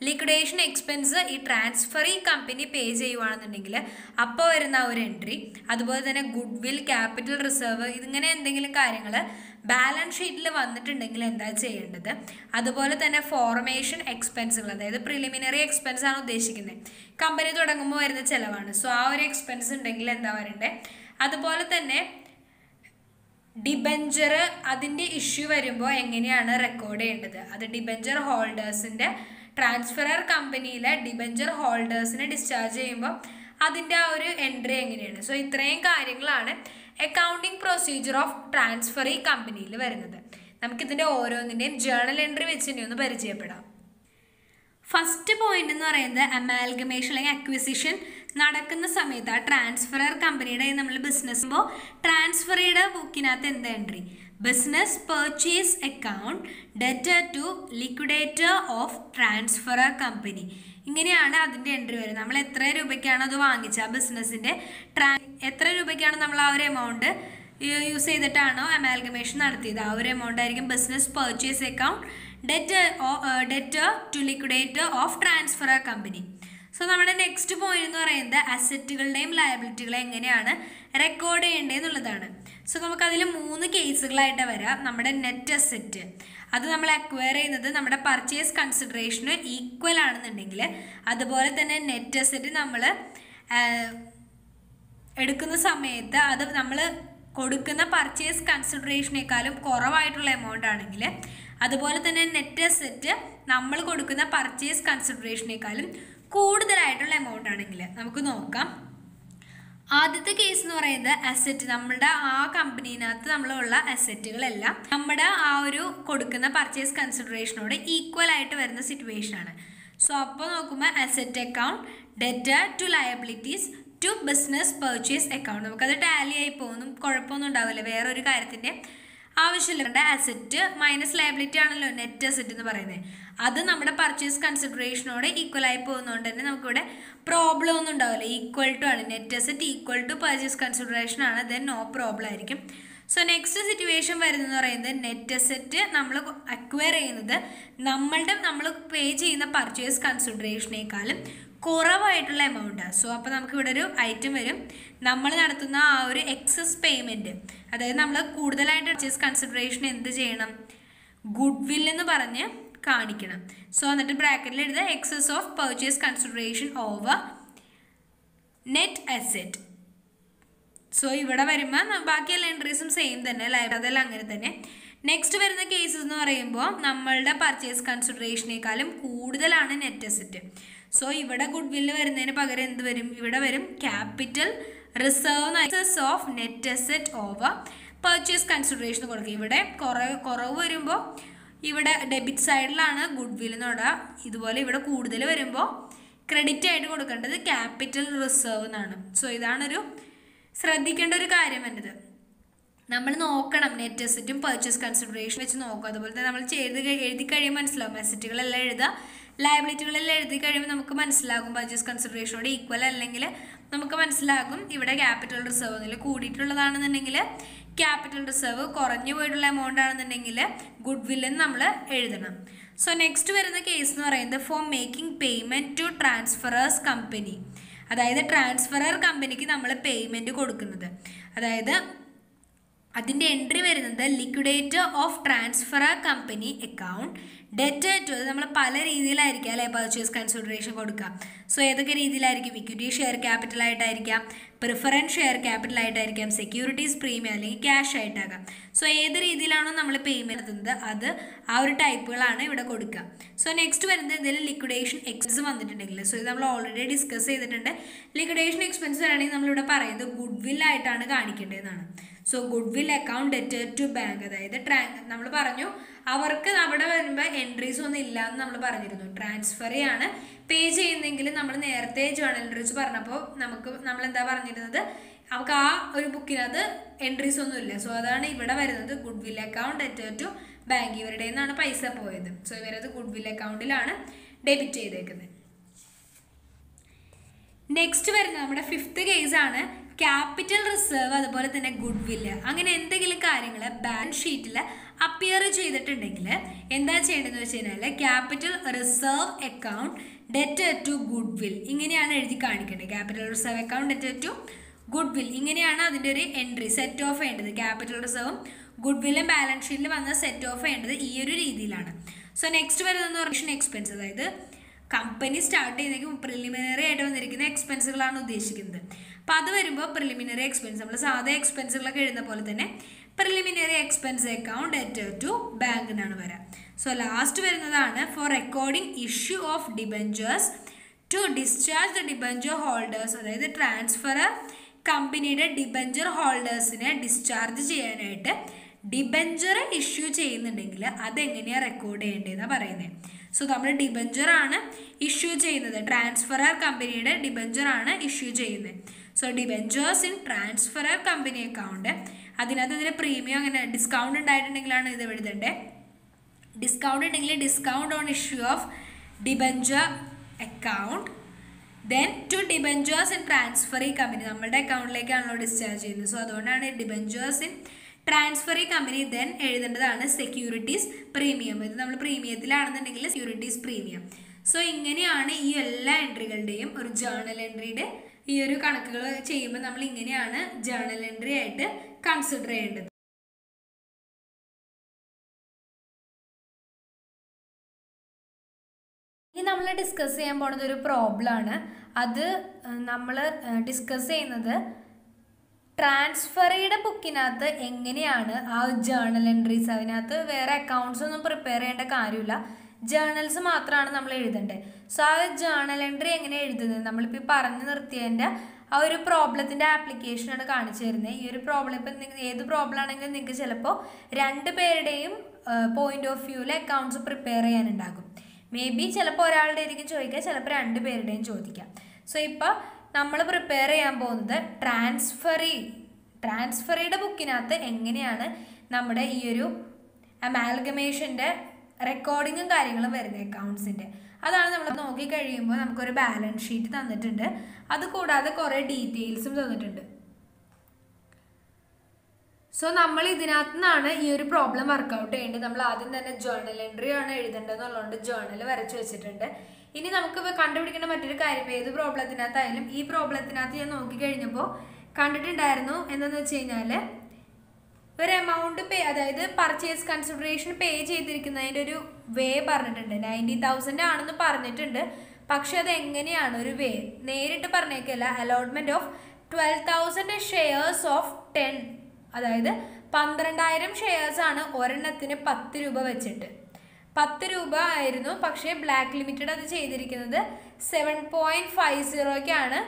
liquidation expense is transfer company pay. Then, entry. Then, goodwill, capital reserve. Balance sheet le vannittundengil endha cheyendathu adupole thanne formation expenses adayithu preliminary expense aanu udheshikkunne company thodangumbo varuna chelavana so aa or expense undengil endha varunde adupole thanne debenture adinte issue varumbo enganeyana record cheyendathu adu debenture holders inde transferor company ile debenture holders ne discharge cheyumbo adinte aa or entry enganeyana so ithrayum karyangalana accounting procedure of transfer company il varunathu namukku idinte oroninte journal entry vechine onu parichayapeda first point ennu parayunathu amalgamation like acquisition nadakkunna samayatha transferor company ide nammal business bo transfer ide bookinathe end entry business purchase account debtor to liquidator of transferor company ഇങ്ങനെയാണ് അതിന്റെ entry വരുന്നത് നമ്മൾ എത്ര രൂപയ്ക്കാണ് അത് വാങ്ങിച്ച ബിസിനസിന്റെ എത്ര രൂപയ്ക്കാണ് നമ്മൾ ആ ഒരു എമൗണ്ട് യൂസ് ചെയ്തിട്ടാണോ അമാൽഗമേഷൻ നടത്തിയത് ആ ഒരു എമൗണ്ട് ആയിരിക്കും business purchase account debtor to liquidator of transfer company so നമ്മുടെ നെക്സ്റ്റ് പോയിന്റ് എന്ന് പറയുന്നത് അസറ്റുകളുടെയും ലയബിലിറ്റികളെയും എങ്ങനെയാണ് റെക്കോർഡ് ചെയ്യേണ്ടത് എന്നുള്ളതാണ് സോ നമുക്ക് അതിൽ മൂന്ന് കേസുകളായിട്ട് വരാം നമ്മുടെ നെറ്റ് അസറ്റ് അത് നമ്മൾ അക്വയർ ചെയ്യുന്നത് നമ്മുടെ പർച്ചേസ് കൺസിഡറേഷന് ഈക്വൽ ആണെന്നുണ്ടെങ്കിൽ അതുപോലെ തന്നെ നെറ്റ് അസറ്റ് നമ്മൾ എടുക്കുന്ന സമയത്ത് അത് നമ്മൾ കൊടുക്കുന്ന പർച്ചേസ് കൺസിഡറേഷനേക്കാളും കുറവായിട്ടുള്ള എമൗണ്ട് ആണെങ്കിൽ അതുപോലെ തന്നെ നെറ്റ് അസറ്റ് നമ്മൾ കൊടുക്കുന്ന പർച്ചേസ് കൺസിഡറേഷനേക്കാളും കൂടുതലായിട്ടുള്ള എമൗണ്ട് ആണെങ്കിൽ നമുക്ക് നോക്കാം ആദ്യത്തെ കേസ് എന്ന് പറയുന്നത് അസറ്റ് നമ്മുടെ ആ കമ്പനിനകത്ത് നമ്മളുള്ള അസറ്റുകളെല്ലാം നമ്മുടെ ആ ഒരു കൊടുക്കുന്ന പർച്ചേസ് കൺസിഡറേഷനോട് ഈക്വൽ ആയിട്ട് വരുന്ന സിറ്റുവേഷൻ ആണ്. സോ അപ്പോൾ നോക്കുമ്പോൾ asset account, debtor to liabilities to business purchase account, നമുക്കത് ടാലി ആയി പോകുന്നു, കുഴപ്പമൊന്നും ഉണ്ടാവില്ല, വേറൊരു കാര്യത്തിൻ്റെ ആവശ്യമില്ല. അസറ്റ് മൈനസ് ലയബിലിറ്റി ആണല്ലോ നെറ്റ് അസറ്റ് എന്ന് പറയുന്നത്, അത് നമ്മുടെ പർച്ചേസ് കൺസിഡറേഷനോട് ഈക്വൽ ആയി പോകുന്നതുകൊണ്ട് തന്നെ നമുക്കിവിടെ പ്രോബ്ലം ഒന്നും ഉണ്ടാവില്ല. ഈക്വൽ ടു ആണ് net asset, equal to purchase consideration ആണ്, ദെൻ നോ പ്രോബ്ലം ആയിരിക്കും. സോ നെക്സ്റ്റ് സിറ്റുവേഷൻ വരുന്നതെന്ന് പറയുന്നത് നെറ്റ് അസറ്റ് നമ്മൾ അക്വയർ ചെയ്യുന്നത് നമ്മളുടെ നമ്മൾ പേ ചെയ്യുന്ന പർച്ചേസ് കൺസിഡറേഷനേക്കാളും കുറവായിട്ടുള്ള എമൗണ്ടാണ്. സോ അപ്പോൾ നമുക്കിവിടെ ഒരു ഐറ്റം വരും, നമ്മൾ നടത്തുന്ന ആ ഒരു എക്സസ് പേയ്മെൻറ്റ്, അതായത് നമ്മൾ കൂടുതലായിട്ട് പർച്ചേസ് കൺസിഡറേഷൻ എന്ത് ചെയ്യണം, ഗുഡ് വിൽ എന്ന് പറഞ്ഞ് കാണിക്കണം. സോ എന്നിട്ട് ബ്രാക്കറ്റിൽ എഴുതുക excess of purchase consideration over net asset. So ഇവിടെ വരുമ്പോൾ ബാക്കി എല്ലാ എൻട്രീസും സെയിം തന്നെ, അതെല്ലാം അങ്ങനെ തന്നെ. നെക്സ്റ്റ് വരുന്ന കേസസ് എന്ന് പറയുമ്പോൾ നമ്മളുടെ പർച്ചേസ് കൺസിഡറേഷനേക്കാളും കൂടുതലാണ് നെറ്റ് അസെറ്റ്. സോ ഇവിടെ ഗുഡ് വില്ല് വരുന്നതിന് പകരം എന്ത് വരും, ഇവിടെ വരും capital reserve excess of net asset over purchase consideration കൊടുക്കുക. ഇവിടെ കുറവ് കുറവ് വരുമ്പോൾ ഇവിടെ ഡെബിറ്റ് സൈഡിലാണ് ഗുഡ് വിൽ എന്ന് പറയുക, ഇതുപോലെ ഇവിടെ കൂടുതൽ വരുമ്പോൾ ക്രെഡിറ്റ് ആയിട്ട് കൊടുക്കേണ്ടത് ക്യാപിറ്റൽ റിസർവ് എന്നാണ്. സോ ഇതാണൊരു ശ്രദ്ധിക്കേണ്ട ഒരു കാര്യം എന്നത്, നമ്മൾ നോക്കണം നെറ്റ് അസറ്റും പർച്ചേസ് കൺസിഡറേഷൻ വെച്ച് നോക്കുക. അതുപോലെ തന്നെ നമ്മൾ ചെയ്ത് എഴുതി കഴിയുമ്പോൾ മനസ്സിലാവും, അസറ്റുകളെല്ലാം എഴുതുക, ലയബിലിറ്റികളെല്ലാം എഴുതി കഴിയുമ്പോൾ നമുക്ക് മനസ്സിലാകും പർച്ചേസ് കൺസിഡറേഷനോട് ഈക്വൽ അല്ലെങ്കിൽ നമുക്ക് മനസ്സിലാകും ഇവിടെ ക്യാപിറ്റൽ റിസർവ് എന്നിൽ കൂടിയിട്ടുള്ളതാണെന്നുണ്ടെങ്കിൽ ക്യാപിറ്റൽ റിസർവ്, കുറഞ്ഞു പോയിട്ടുള്ള എമൗണ്ട് ആണെന്നുണ്ടെങ്കിൽ ഗുഡ് വില്ലെന്ന് നമ്മൾ എഴുതണം. സോ നെക്സ്റ്റ് വരുന്ന കേസ് എന്ന് പറയുന്നത് for making payment to ട്രാൻസ്ഫറേഴ്സ് company, അതായത് ട്രാൻസ്ഫറർ കമ്പനിക്ക് നമ്മൾ പേയ്മെൻറ്റ് കൊടുക്കുന്നത്, അതായത് അതിൻ്റെ എൻട്രി വരുന്നത് liquidator of transferor company account, debtor to, അത് നമ്മൾ പല രീതിയിലായിരിക്കാം അല്ലേ പർച്ചേസ് കൺസിഡറേഷൻ കൊടുക്കുക. സോ ഏതൊക്കെ രീതിയിലായിരിക്കും, ഇക്വിറ്റി ഷെയർ ക്യാപിറ്റലായിട്ടായിരിക്കാം, പ്രിഫറൻസ് ഷെയർ ക്യാപിറ്റലായിട്ടായിരിക്കാം, സെക്യൂരിറ്റീസ് പ്രീമിയം അല്ലെങ്കിൽ ക്യാഷ് ആയിട്ടാകാം. സോ ഏത് രീതിയിലാണോ നമ്മൾ പേയ്മെൻറ്റ് എത്തുന്നത് അത് ആ ഒരു ടൈപ്പുകളാണ് ഇവിടെ കൊടുക്കുക. സോ നെക്സ്റ്റ് വരുന്നത് എന്തെങ്കിലും ലിക്വിഡേഷൻ എക്സ്പെൻസ് വന്നിട്ടുണ്ടെങ്കിൽ, സോ ഇത് നമ്മൾ ഓൾറെഡി ഡിസ്കസ് ചെയ്തിട്ടുണ്ട്. ലിക്വിഡേഷൻ എക്സ്പെൻസ് വരാണെങ്കിൽ നമ്മളിവിടെ പറയുന്നത് ഗുഡ് വില്ലായിട്ടാണ് കാണിക്കേണ്ടതെന്നാണ്. So good will account debtor to bank, അതായത് ട്രാ നമ്മൾ പറഞ്ഞു അവർക്ക് അവിടെ വരുമ്പോൾ എൻട്രീസ് ഒന്നും ഇല്ല എന്ന് നമ്മൾ പറഞ്ഞിരുന്നു, ട്രാൻസ്ഫറെയാണ് പേ ചെയ്യുന്നെങ്കിൽ നമ്മൾ നേരത്തെ ജേണൽ എൻട്രീസ് പറഞ്ഞപ്പോൾ നമുക്ക് നമ്മളെന്താ പറഞ്ഞിരുന്നത്, അവർക്ക് ആ ഒരു ബുക്കിനകത്ത് എൻട്രീസ് ഒന്നും ഇല്ല. സോ അതാണ് ഇവിടെ വരുന്നത് good will account debtor to bank, ഇവരുടെ നിന്നാണ് പൈസ പോയത്. സോ ഇവരത് ഗുഡ് വിൽ അക്കൗണ്ടിലാണ് ഡെബിറ്റ് ചെയ്തേക്കുന്നത്. നെക്സ്റ്റ് വരുന്നത് നമ്മുടെ ഫിഫ്ത്ത് കേസാണ് ക്യാപിറ്റൽ റിസർവ് അതുപോലെ തന്നെ ഗുഡ് വില്ല് അങ്ങനെ എന്തെങ്കിലും കാര്യങ്ങൾ ബാലൻസ് ഷീറ്റിൽ അപ്പിയർ ചെയ്തിട്ടുണ്ടെങ്കിൽ എന്താ ചെയ്യേണ്ടതെന്ന് വെച്ച് കഴിഞ്ഞാൽ capital reserve account debtor to good will ഇങ്ങനെയാണ് എഴുതി കാണിക്കേണ്ടത്. Capital reserve account debtor to good will ഇങ്ങനെയാണ് അതിൻ്റെ ഒരു എൻട്രി സെറ്റ് ഓഫ് ചെയ്യേണ്ടത്. ക്യാപിറ്റൽ റിസർവും ഗുഡ് വില്ലും ബാലൻസ് ഷീറ്റിൽ വന്ന സെറ്റ് ഓഫ് ചെയ്യേണ്ടത് ഈ ഒരു രീതിയിലാണ്. സോ നെക്സ്റ്റ് വരുന്നത് പ്രൊവിഷൻ എക്സ്പെൻസ്, അതായത് കമ്പനി സ്റ്റാർട്ട് ചെയ്യുന്നെങ്കിൽ പ്രിലിമിനറി ആയിട്ട് വന്നിരിക്കുന്ന എക്സ്പെൻസുകളാണ് ഉദ്ദേശിക്കുന്നത്. അപ്പോൾ അത് വരുമ്പോൾ പ്രിലിമിനറി എക്സ്പെൻസ് നമ്മൾ സാധാ എക്സ്പെൻസുകളൊക്കെ എഴുതുന്ന പോലെ തന്നെ preliminary expense account debtor to bank എന്നാണ് വരാം. സോ ലാസ്റ്റ് വരുന്നതാണ് for recording issue of debentures to discharge the debenture holders, അതായത് ട്രാൻസ്ഫർ കമ്പനിയുടെ ഡിബഞ്ചർ ഹോൾഡേഴ്സിനെ ഡിസ്ചാർജ് ചെയ്യാനായിട്ട് ഡിബഞ്ചർ ഇഷ്യൂ ചെയ്യുന്നുണ്ടെങ്കിൽ അതെങ്ങനെയാണ് റെക്കോർഡ് ചെയ്യേണ്ടതെന്നാണ് പറയുന്നത്. സോ നമ്മൾ ഡിബഞ്ചറാണ് ഇഷ്യൂ ചെയ്യുന്നത്, ട്രാൻസ്ഫറർ കമ്പനിയുടെ ഡിബഞ്ചറാണ് ഇഷ്യൂ ചെയ്യുന്നത്. So debentures in transferor company account, അതിനകത്ത് ഇതിൻ്റെ പ്രീമിയം അങ്ങനെ ഡിസ്കൗണ്ട് ഉണ്ടായിട്ടുണ്ടെങ്കിലാണ് ഇത് എഴുതേണ്ടത്. ഡിസ്കൗണ്ട് ഉണ്ടെങ്കിൽ discount on issue of debenture account then to debentures in transferee company, നമ്മുടെ അക്കൗണ്ടിലേക്കാണല്ലോ ഡിസ്ചാർജ് ചെയ്യുന്നത്. സോ അതുകൊണ്ടാണ് debentures in transferee company then എഴുതേണ്ടതാണ് സെക്യൂരിറ്റീസ് പ്രീമിയം, ഇത് നമ്മൾ പ്രീമിയത്തിലാണെന്നുണ്ടെങ്കിൽ സെക്യൂരിറ്റീസ് പ്രീമിയം. സോ ഇങ്ങനെയാണ് ഈ എല്ലാ എൻട്രികളുടെയും ഒരു ജേണൽ എൻട്രിയുടെ ഈ ഒരു കണക്കുകൾ ചെയ്യുമ്പോൾ നമ്മൾ ഇങ്ങനെയാണ് ജേണൽ എൻട്രി ആയിട്ട് കൺസിഡർ ചെയ്യേണ്ടത്. ഇനി നമ്മൾ ഡിസ്കസ് ചെയ്യാൻ പോണത് ഒരു പ്രോബ്ലമാണ്. അത് നമ്മൾ ഡിസ്കസ് ചെയ്യുന്നത് ട്രാൻസ്ഫറിയുടെ ബുക്കിനകത്ത് എങ്ങനെയാണ് ആ ജേണൽ എൻട്രീസ്, അതിനകത്ത് വേറെ അക്കൗണ്ട്സ് ഒന്നും പ്രിപ്പയർ ചെയ്യേണ്ട കാര്യമില്ല, ജേണൽസ് മാത്രമാണ് നമ്മൾ എഴുതേണ്ടത്. സോ ആ ജേണൽ എൻട്രി എങ്ങനെ എഴുതുന്നത്, നമ്മളിപ്പോൾ ഈ പറഞ്ഞു നിർത്തിയതിൻ്റെ ആ ഒരു പ്രോബ്ലത്തിന്റെ ആപ്ലിക്കേഷൻ ആണ് കാണിച്ചു തരുന്നത്. ഈ ഒരു പ്രോബ്ലം ഇപ്പം നിങ്ങൾ ഏത് പ്രോബ്ലം ആണെങ്കിലും നിങ്ങൾക്ക് ചിലപ്പോൾ രണ്ട് പേരുടെയും പോയിന്റ് ഓഫ് വ്യൂവിൽ അക്കൗണ്ട്സ് പ്രിപ്പയർ ചെയ്യാനുണ്ടാകും. മേ ബി ചിലപ്പോൾ ഒരാളുടെ ആയിരിക്കും ചോദിക്കുക, ചിലപ്പോൾ രണ്ട് പേരുടെയും ചോദിക്കാം. സോ ഇപ്പോൾ നമ്മൾ പ്രിപ്പയർ ചെയ്യാൻ പോകുന്നത് ട്രാൻസ്ഫറി ട്രാൻസ്ഫറിയുടെ ബുക്കിനകത്ത് എങ്ങനെയാണ് നമ്മുടെ ഈ ഒരു അമാൽഗമേഷൻ്റെ റെക്കോർഡിങ്ങും കാര്യങ്ങളും വരുന്നത് അക്കൗണ്ട്സിൻ്റെ. അതാണ് നമ്മൾ നോക്കിക്കഴിയുമ്പോൾ നമുക്കൊരു ബാലൻസ് ഷീറ്റ് തന്നിട്ടുണ്ട്. അതുകൂടാതെ കുറേ ഡീറ്റെയിൽസും തന്നിട്ടുണ്ട്. സോ നമ്മൾ ഇതിനകത്തു നിന്നാണ് ഈ ഒരു പ്രോബ്ലം വർക്കൗട്ട് ചെയ്യേണ്ടത്. നമ്മൾ ആദ്യം തന്നെ ജേർണൽ എൻട്രി ആണ് എഴുതേണ്ടതെന്നുള്ളതുകൊണ്ട് ജേർണൽ വരച്ചു വെച്ചിട്ടുണ്ട്. ഇനി നമുക്ക് കണ്ടുപിടിക്കേണ്ട മറ്റൊരു കാര്യം, ഏത് പ്രോബ്ലത്തിനകത്തായാലും ഈ പ്രോബ്ലത്തിനകത്ത് ഞാൻ നോക്കിക്കഴിഞ്ഞപ്പോൾ കണ്ടിട്ടുണ്ടായിരുന്നു എന്താണെന്ന് വെച്ച് കഴിഞ്ഞാൽ, ഒരു എമൗണ്ട് പേ, അതായത് പർച്ചേസ് കൺസിഡറേഷൻ പേ ചെയ്തിരിക്കുന്നതിൻ്റെ ഒരു വേ പറഞ്ഞിട്ടുണ്ട്. നയൻറ്റി തൗസൻഡ് ആണെന്ന് പറഞ്ഞിട്ടുണ്ട്, പക്ഷെ അത് എങ്ങനെയാണ് ഒരു വേ നേരിട്ട് പറഞ്ഞേക്കല്ല. Allotment of twelve thousand shares of ten, അതായത് പന്ത്രണ്ടായിരം ഷെയർസാണ് ഒരെണ്ണത്തിന് പത്ത് രൂപ വെച്ചിട്ട്. പത്ത് രൂപ ആയിരുന്നു, പക്ഷേ ബ്ലാക്ക് ലിമിറ്റഡ് അത് ചെയ്തിരിക്കുന്നത് സെവൻ പോയിൻറ്റ് ഫൈവ് സീറോയ്ക്കാണ്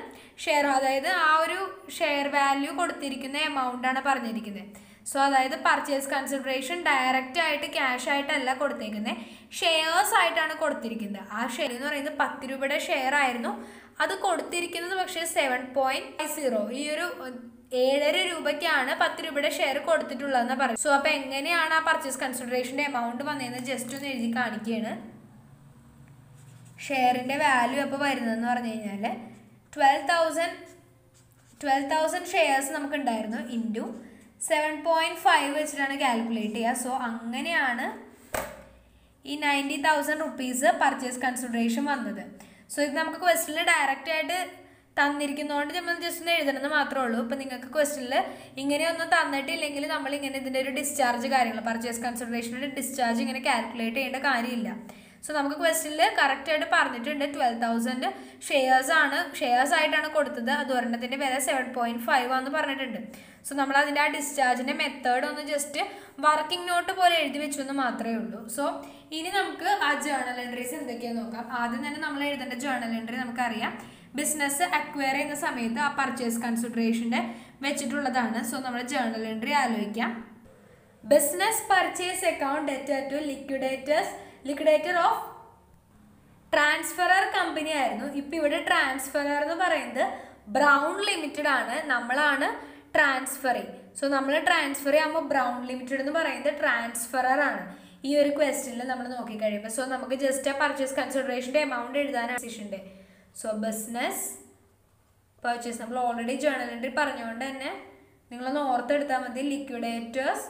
ഷെയർ, അതായത് ആ ഒരു ഷെയർ വാല്യൂ കൊടുത്തിരിക്കുന്ന എമൗണ്ടാണ് പറഞ്ഞിരിക്കുന്നത്. സോ അതായത് പർച്ചേസ് കൺസിഡറേഷൻ ഡയറക്റ്റ് ആയിട്ട് ക്യാഷ് ആയിട്ടല്ല കൊടുത്തേക്കുന്നത്, ഷെയർസ് ആയിട്ടാണ് കൊടുത്തിരിക്കുന്നത്. ആ ഷെയർ എന്ന് പറയുന്നത് പത്ത് രൂപയുടെ ഷെയർ ആയിരുന്നു അത് കൊടുത്തിരിക്കുന്നത്, പക്ഷേ സെവൻ പോയിൻറ്റ് ഫൈവ് സീറോ ഈ ഒരു ഏഴര രൂപയ്ക്കാണ് പത്ത് രൂപയുടെ ഷെയർ കൊടുത്തിട്ടുള്ളതെന്ന് പറയും. സോ അപ്പോൾ എങ്ങനെയാണ് ആ പർച്ചേസ് കൺസിഡറേഷൻ്റെ എമൗണ്ട് വന്നതെന്ന് ജസ്റ്റ് ഒന്ന് എഴുതി കാണിക്കുകയാണ്. ഷെയറിൻ്റെ വാല്യൂ അപ്പോൾ വരുന്നതെന്ന് പറഞ്ഞു കഴിഞ്ഞാൽ twelve thousand twelve thousand shares നമുക്കുണ്ടായിരുന്നു, ഇൻറ്റു സെവൻ പോയിൻറ്റ് ഫൈവ് വെച്ചിട്ടാണ് കാൽക്കുലേറ്റ് ചെയ്യുക. സോ അങ്ങനെയാണ് ഈ ninety thousand rupees purchase consideration വന്നത്. സോ ഇത് നമുക്ക് ക്വസ്റ്റനിൽ ഡയറക്റ്റ് ആയിട്ട് തന്നിരിക്കുന്നതുകൊണ്ട് നമ്മൾ ജസ്റ്റ് ഒന്ന് എഴുതണമെന്ന് മാത്രമേ ഉള്ളൂ. ഇപ്പം നിങ്ങൾക്ക് ക്വസ്റ്റനിൽ ഇങ്ങനെയൊന്നും തന്നിട്ടില്ലെങ്കിൽ നമ്മൾ ഇങ്ങനെ ഇതിൻ്റെ ഒരു ഡിസ്ചാർജ് കാര്യങ്ങൾ, പർച്ചേസ് കൺസിഡറേഷൻ്റെ ഡിസ്ചാർജ് ഇങ്ങനെ കാൽക്കുലേറ്റ് ചെയ്യേണ്ട കാര്യമില്ല. സോ നമുക്ക് ക്വസ്റ്റനിൽ കറക്റ്റായിട്ട് പറഞ്ഞിട്ടുണ്ട് ട്വൽവ് തൗസൻഡ് ഷെയർസാണ് ഷെയർസ് ആയിട്ടാണ് കൊടുത്തത്, അത് ഒരെണ്ണത്തിൻ്റെ വില സെവൻ പോയിൻറ്റ് ഫൈവ് ആണെന്ന് പറഞ്ഞിട്ടുണ്ട്. സോ നമ്മൾ അതിൻ്റെ ആ ഡിസ്ചാർജിൻ്റെ മെത്തേഡ് ഒന്ന് ജസ്റ്റ് വർക്കിംഗ് നോട്ട് പോലെ എഴുതി വെച്ചു എന്ന് മാത്രമേ ഉള്ളൂ. സോ ഇനി നമുക്ക് ആ ജേർണൽ എൻട്രീസ് എന്തൊക്കെയാണെന്ന് നോക്കാം. ആദ്യം തന്നെ നമ്മൾ എഴുതേണ്ട ജേർണൽ എൻട്രി നമുക്കറിയാം, ബിസിനസ് അക്വയർ ചെയ്യുന്ന സമയത്ത് ആ പർച്ചേസ് കൺസിഡറേഷൻ്റെ വെച്ചിട്ടുള്ളതാണ്. സോ നമ്മൾ ജേർണൽ എൻട്രി ആലോചിക്കാം. Business purchase account debtor to liquidators liquidator of transferor company ആയിരുന്നു. ഇപ്പം ഇവിടെ ട്രാൻസ്ഫറർ എന്ന് പറയുന്നത് ബ്രൗൺ ലിമിറ്റഡ് ആണ്, നമ്മളാണ് ട്രാൻസ്ഫറി. സോ നമ്മൾ ട്രാൻസ്ഫറി ആകുമ്പോൾ ബ്രൗൺ ലിമിറ്റഡ് എന്ന് പറയുന്നത് ട്രാൻസ്ഫറർ ആണ് ഈ ഒരു ക്വസ്റ്റനിൽ നമ്മൾ നോക്കിക്കഴിയുമ്പോൾ. സോ നമുക്ക് ജസ്റ്റ് ആ പർച്ചേസ് കൺസിഡറേഷൻ്റെ എമൗണ്ട് എഴുതാനാണ് ഡിസിഷൻ്റെ. സോ ബിസിനസ് പർച്ചേസ് നമ്മൾ ഓൾറെഡി ജേർണൽ എൻട്രി പറഞ്ഞുകൊണ്ട് തന്നെ നിങ്ങളൊന്ന് ഓർത്തെടുത്താൽ മതി. ലിക്വിഡേറ്റേഴ്സ്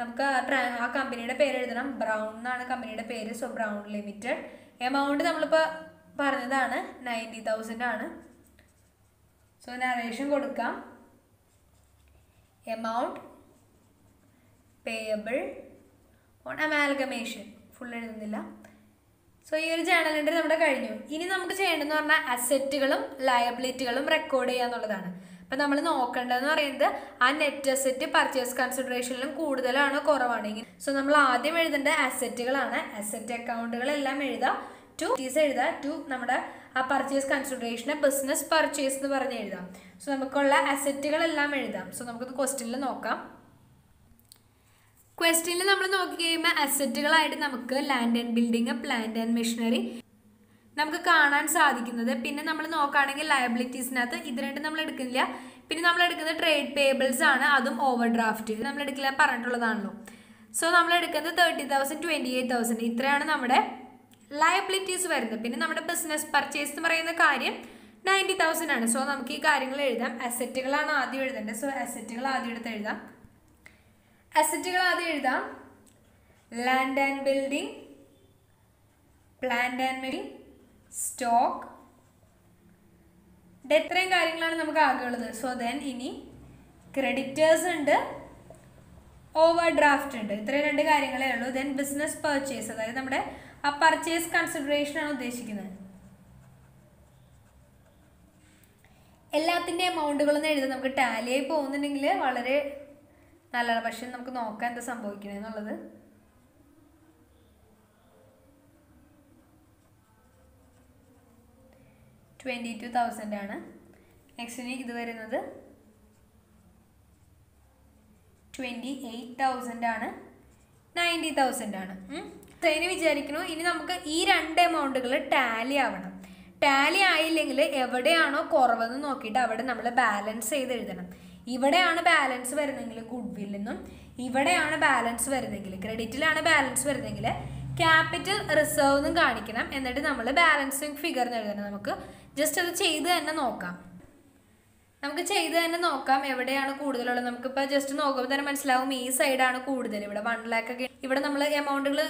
നമുക്ക് ആ കമ്പനിയുടെ പേര് എഴുതണം, ബ്രൗൺ എന്നാണ് കമ്പനിയുടെ പേര്. So Brown limited. എമൗണ്ട് നമ്മളിപ്പോൾ പറഞ്ഞതാണ് നയൻറ്റി തൗസൻഡ് ആണ്. സോ നറേഷൻ കൊടുക്കാം. Amount payable on amalgamation, full എഴുതുന്നില്ല. സോ ഈ ഒരു ജേർണൽ എൻട്രി നമ്മുടെ കഴിഞ്ഞു. ഇനി നമുക്ക് ചെയ്യേണ്ടതെന്ന് പറഞ്ഞാൽ അസറ്റുകളും ലയബിലിറ്റികളും റെക്കോർഡ് ചെയ്യുക എന്നുള്ളതാണ്. അപ്പം നമ്മൾ നോക്കേണ്ടതെന്ന് പറയുന്നത് ആ നെറ്റ് അസെറ്റ് പർച്ചേസ് കൺസിഡറേഷനിലും കൂടുതലാണോ കുറവാണെങ്കിൽ. സോ നമ്മൾ ആദ്യം എഴുതേണ്ട അസറ്റുകളാണ്. അസറ്റ് അക്കൗണ്ടുകളെല്ലാം എഴുതാം, ടു ഫീസ് എഴുതാം, ടു നമ്മുടെ ആ പർച്ചേസ് കൺസിഡറേഷന് ബിസിനസ് പർച്ചേസ് എന്ന് പറഞ്ഞ് എഴുതാം. സോ നമുക്കുള്ള അസറ്റുകളെല്ലാം എഴുതാം. സോ നമുക്കത് ക്വസ്റ്റ്യനിൽ നോക്കാം. ക്വസ്റ്റ്യനിൽ നമ്മൾ നോക്കി കഴിയുമ്പോൾ അസറ്റുകളായിട്ട് നമുക്ക് land and building, plant and machinery നമുക്ക് കാണാൻ സാധിക്കുന്നത്. പിന്നെ നമ്മൾ നോക്കുകയാണെങ്കിൽ ലയബിലിറ്റീസിനകത്ത് ഇത് രണ്ടും നമ്മൾ എടുക്കുന്നില്ല. പിന്നെ നമ്മൾ എടുക്കുന്നത് ട്രേഡ് പേബിൾസ് ആണ്, അതും ഓവർ ഡ്രാഫ്റ്റ് നമ്മൾ എടുക്കില്ല പറഞ്ഞിട്ടുള്ളതാണല്ലോ. സോ നമ്മൾ എടുക്കുന്നത് thirty thousand twenty eight thousand ഇത്രയാണ് നമ്മുടെ ലയബിലിറ്റീസ് വരുന്നത്. പിന്നെ നമ്മുടെ ബിസിനസ് പർച്ചേസ് എന്ന് പറയുന്ന കാര്യം നയൻറ്റി തൗസൻഡ് ആണ്. സോ നമുക്ക് ഈ കാര്യങ്ങൾ എഴുതാം. അസറ്റുകളാണ് ആദ്യം എഴുതേണ്ടത്. സോ അസറ്റുകൾ ആദ്യം എടുത്ത് എഴുതാം. അസറ്റുകൾ ആദ്യം എഴുതാം. Land and building, plant and machinery, stock, ഇത്രയും കാര്യങ്ങളാണ് നമുക്ക് ആകെ ഉള്ളത്. സോ ദെൻ ഇനി ക്രെഡിറ്റേഴ്സ് ഉണ്ട്, ഓവർ ഡ്രാഫ്റ്റ് ഉണ്ട്, ഇത്രയും രണ്ട് കാര്യങ്ങളേ ഉള്ളൂ. ദെൻ ബിസിനസ് പർച്ചേസ്, അതായത് നമ്മുടെ ആ പർച്ചേസ് കൺസിഡറേഷനാണ് ഉദ്ദേശിക്കുന്നത്. എല്ലാത്തിൻ്റെ എമൗണ്ടുകളൊന്നും എഴുതാം. നമുക്ക് ടാലിയായി പോകുന്നുണ്ടെങ്കിൽ വളരെ നല്ലതാണ്, പക്ഷെ നമുക്ക് നോക്കാം എന്താ സംഭവിക്കണമെന്നുള്ളത്. ട്വൻറ്റി ടു തൗസൻഡ് ആണ് Next unique is twenty-eight thousand and ninety thousand. Hmm? So, we will tally these two amounts. Tally is the balance. If you have a balance, you goodwill. If you have a balance, credit balance, capital reserve, and that is the balancing figure. Just let's see it. We will see the just this side. We will just look at the amount. This amount is a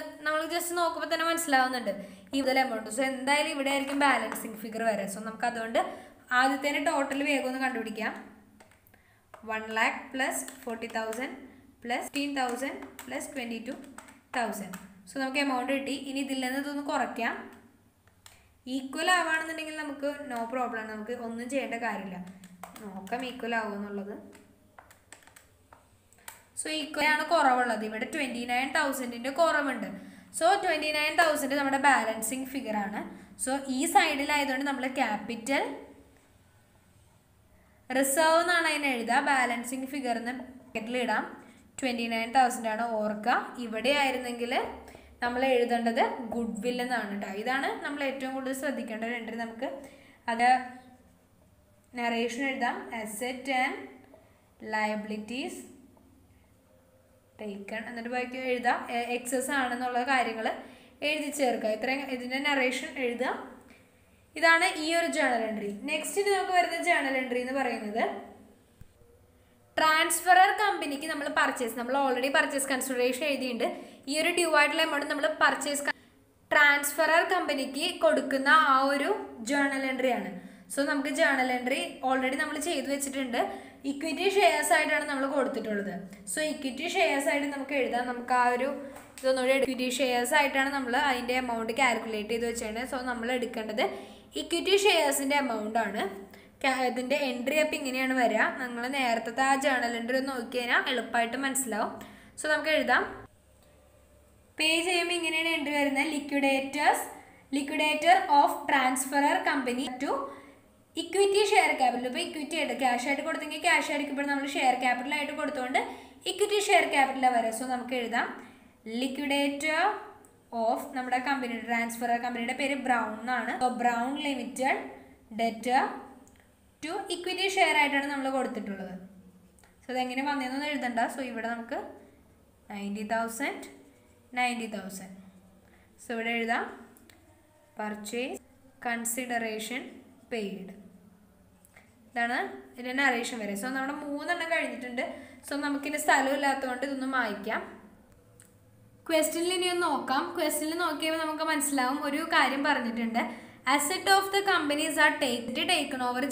balancing figure. So, we will total one lakh plus forty thousand plus fifteen thousand plus twenty-two thousand. So, we will amount this. Equal no problem. We will do no, equal so equal twenty-nine thousand inde koravundu. So twenty-nine thousand is our balancing figure. So this side is capital reserve balancing figure twenty-nine thousand aanu orka ivide aayirunengil nammal ezhudandad goodwill ennaanu idana nammal ettom kodu sradhikanda entry namukku ada narration asset and liabilities taken and then we excess and all the narration is this journal entry. Next we have journal entry transferor company ki purchase we already purchase consideration this divide we purchase transferor company ki journal entry. So, we have a journal entry already. Equity share side is so, equity share side is so, equity share side is amount calculated. So, we have equity shares amount. Entry is so, we have page entry liquidators, liquidator of transferor company to equity share capital. Equity cash share cash share capital equity share capital. So liquidator of nammada company transferor company name Brown. So Brown Limited debtor to equity share aayittu nammal koduthittulladu. So it engane vannennu ezhudanda. So ivide namukku ninety thousand ninety thousand. So ivide ezhudam purchase consideration paid. That is the narration. So, we have three. So, we have to question. Question asset of the companies are taken over.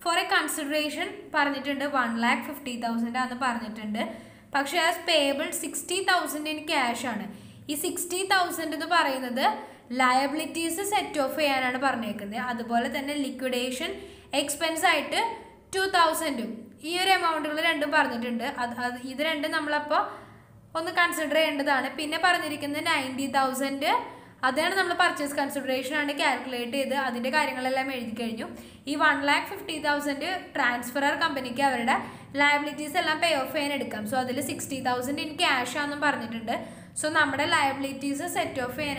For a consideration, one lakh fifty thousand. As payable sixty thousand in cash. This sixty thousand is liabilities set off and that's liquidation expense two thousand. This amount is two thousand. Consider ninety thousand. That's purchase consideration and calculate that's this one lakh fifty thousand transferor company liabilities pay off. So that's sixty thousand in cash. So, we have liabilities set off. So, we have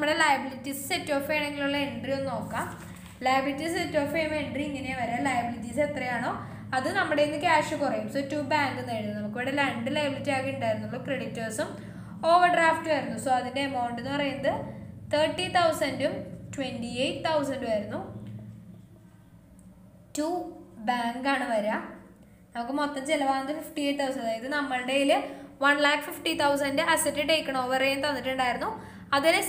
liabilities set off. Liabilities set off entry. Liabilities set off. That is the cash. So, two banks. We have land liability, creditors, overdraft. So, that amount is thirty thousand, twenty-eight thousand. Two banks. We have fifty-eight thousand. one lakh fifty thousand asset taken over and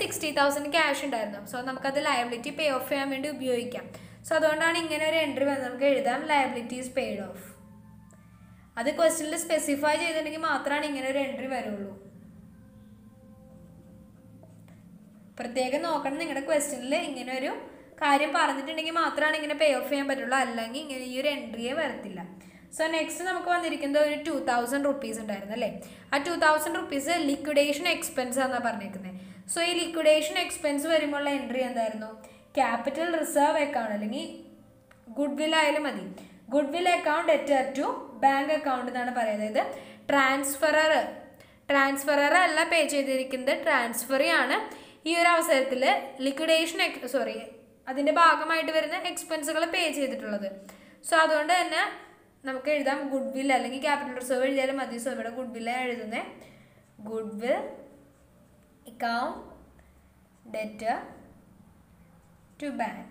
sixty thousand cash. So, we have liability pay off. So, that is the entry liabilities paid off. That is question specify entry. If question, pay off. So next we have two thousand rupees and two thousand rupees is liquidation expense. So this liquidation expense is entry capital reserve account goodwill ayalum madi. Goodwill account debtor to bank account ennaanu parayunnathu. Idu transferer transferer alla pay cheydirikkunna transfer aanu. Ee oru avasarathil liquidation sorry adinte bhagamaayitte varuna expenses kal pay cheyittullathu. So adonde thanne namukku ezhudam goodwill allengi capital reserve ezhudiyalum madi. So ivide goodwill ay ezhudune goodwill account debtor to bank.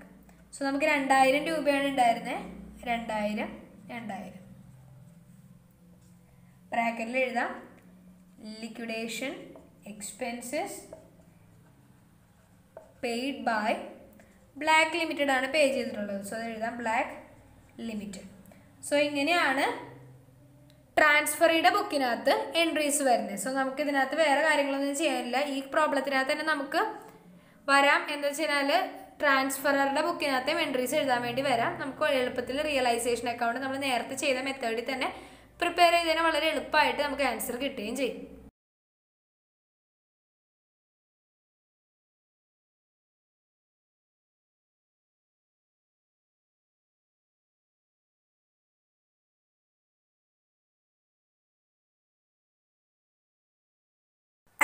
So namukku two thousand രൂപയാണ് ഉണ്ടായിരുന്നേ. two thousand two thousand ബ്രാക്കറ്റിൽ എഴുതാം liquidation expenses paid by Black Limited ആണ് pay ചെയ്തിട്ടുള്ളത്. So എഴുതാം Black Limited. So ഇങ്ങനെയാണ് ട്രാൻസ്ഫറിയുടെ ബുക്കിനകത്ത് entries വരുന്നത്. So നമുക്ക് ഇതിനകത്ത് വേറെ കാര്യങ്ങളൊന്നും ചെയ്യാനില്ല. ഈ പ്രോബ്ലത്തിനകത്ത് തന്നെ നമുക്ക് വരാം എന്ന് വെച്ചാൽ ട്രാൻസ്ഫറുടെ ബുക്കിനകത്ത് എൻട്രീസ് എഴുതാൻ വേണ്ടി വരാം. നമുക്ക് എളുപ്പത്തിൽ റിയലൈസേഷൻ അക്കൗണ്ട് നമ്മൾ നേരത്തെ ചെയ്ത മെത്തേഡിൽ തന്നെ പ്രിപ്പയർ ചെയ്തതിന് വളരെ എളുപ്പമായിട്ട് നമുക്ക് ആൻസർ കിട്ടുകയും ചെയ്യും.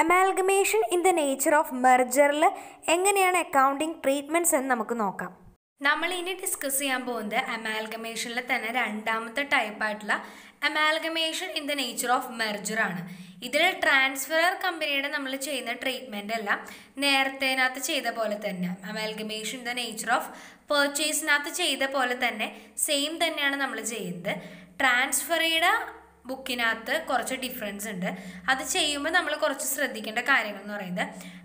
Amalgamation in the nature of മെർജറിൽ എങ്ങനെയാണ് അക്കൗണ്ടിങ് ട്രീറ്റ്മെൻറ്റ്സ് എന്ന് നമുക്ക് നോക്കാം. നമ്മൾ ഇനി ഡിസ്കസ് ചെയ്യാൻ പോകുന്നത് അമാൽഗമേഷനിലെ തന്നെ രണ്ടാമത്തെ ടൈപ്പായിട്ടുള്ള amalgamation in the nature of മെർജറാണ്. ഇതിൽ ട്രാൻസ്ഫറർ കമ്പനിയുടെ നമ്മൾ ചെയ്യുന്ന ട്രീറ്റ്മെൻ്റ് എല്ലാം നേരത്തേനകത്ത് ചെയ്ത പോലെ തന്നെ amalgamation in the nature of പെർച്ചേസിനകത്ത് ചെയ്ത പോലെ തന്നെ സെയിം തന്നെയാണ് നമ്മൾ ചെയ്യുന്നത്. ട്രാൻസ്ഫറിയുടെ ബുക്കിനകത്ത് കുറച്ച് ഡിഫറൻസ് ഉണ്ട്. അത് ചെയ്യുമ്പോൾ നമ്മൾ കുറച്ച് ശ്രദ്ധിക്കേണ്ട കാര്യങ്ങൾ എന്ന് പറയുന്നത്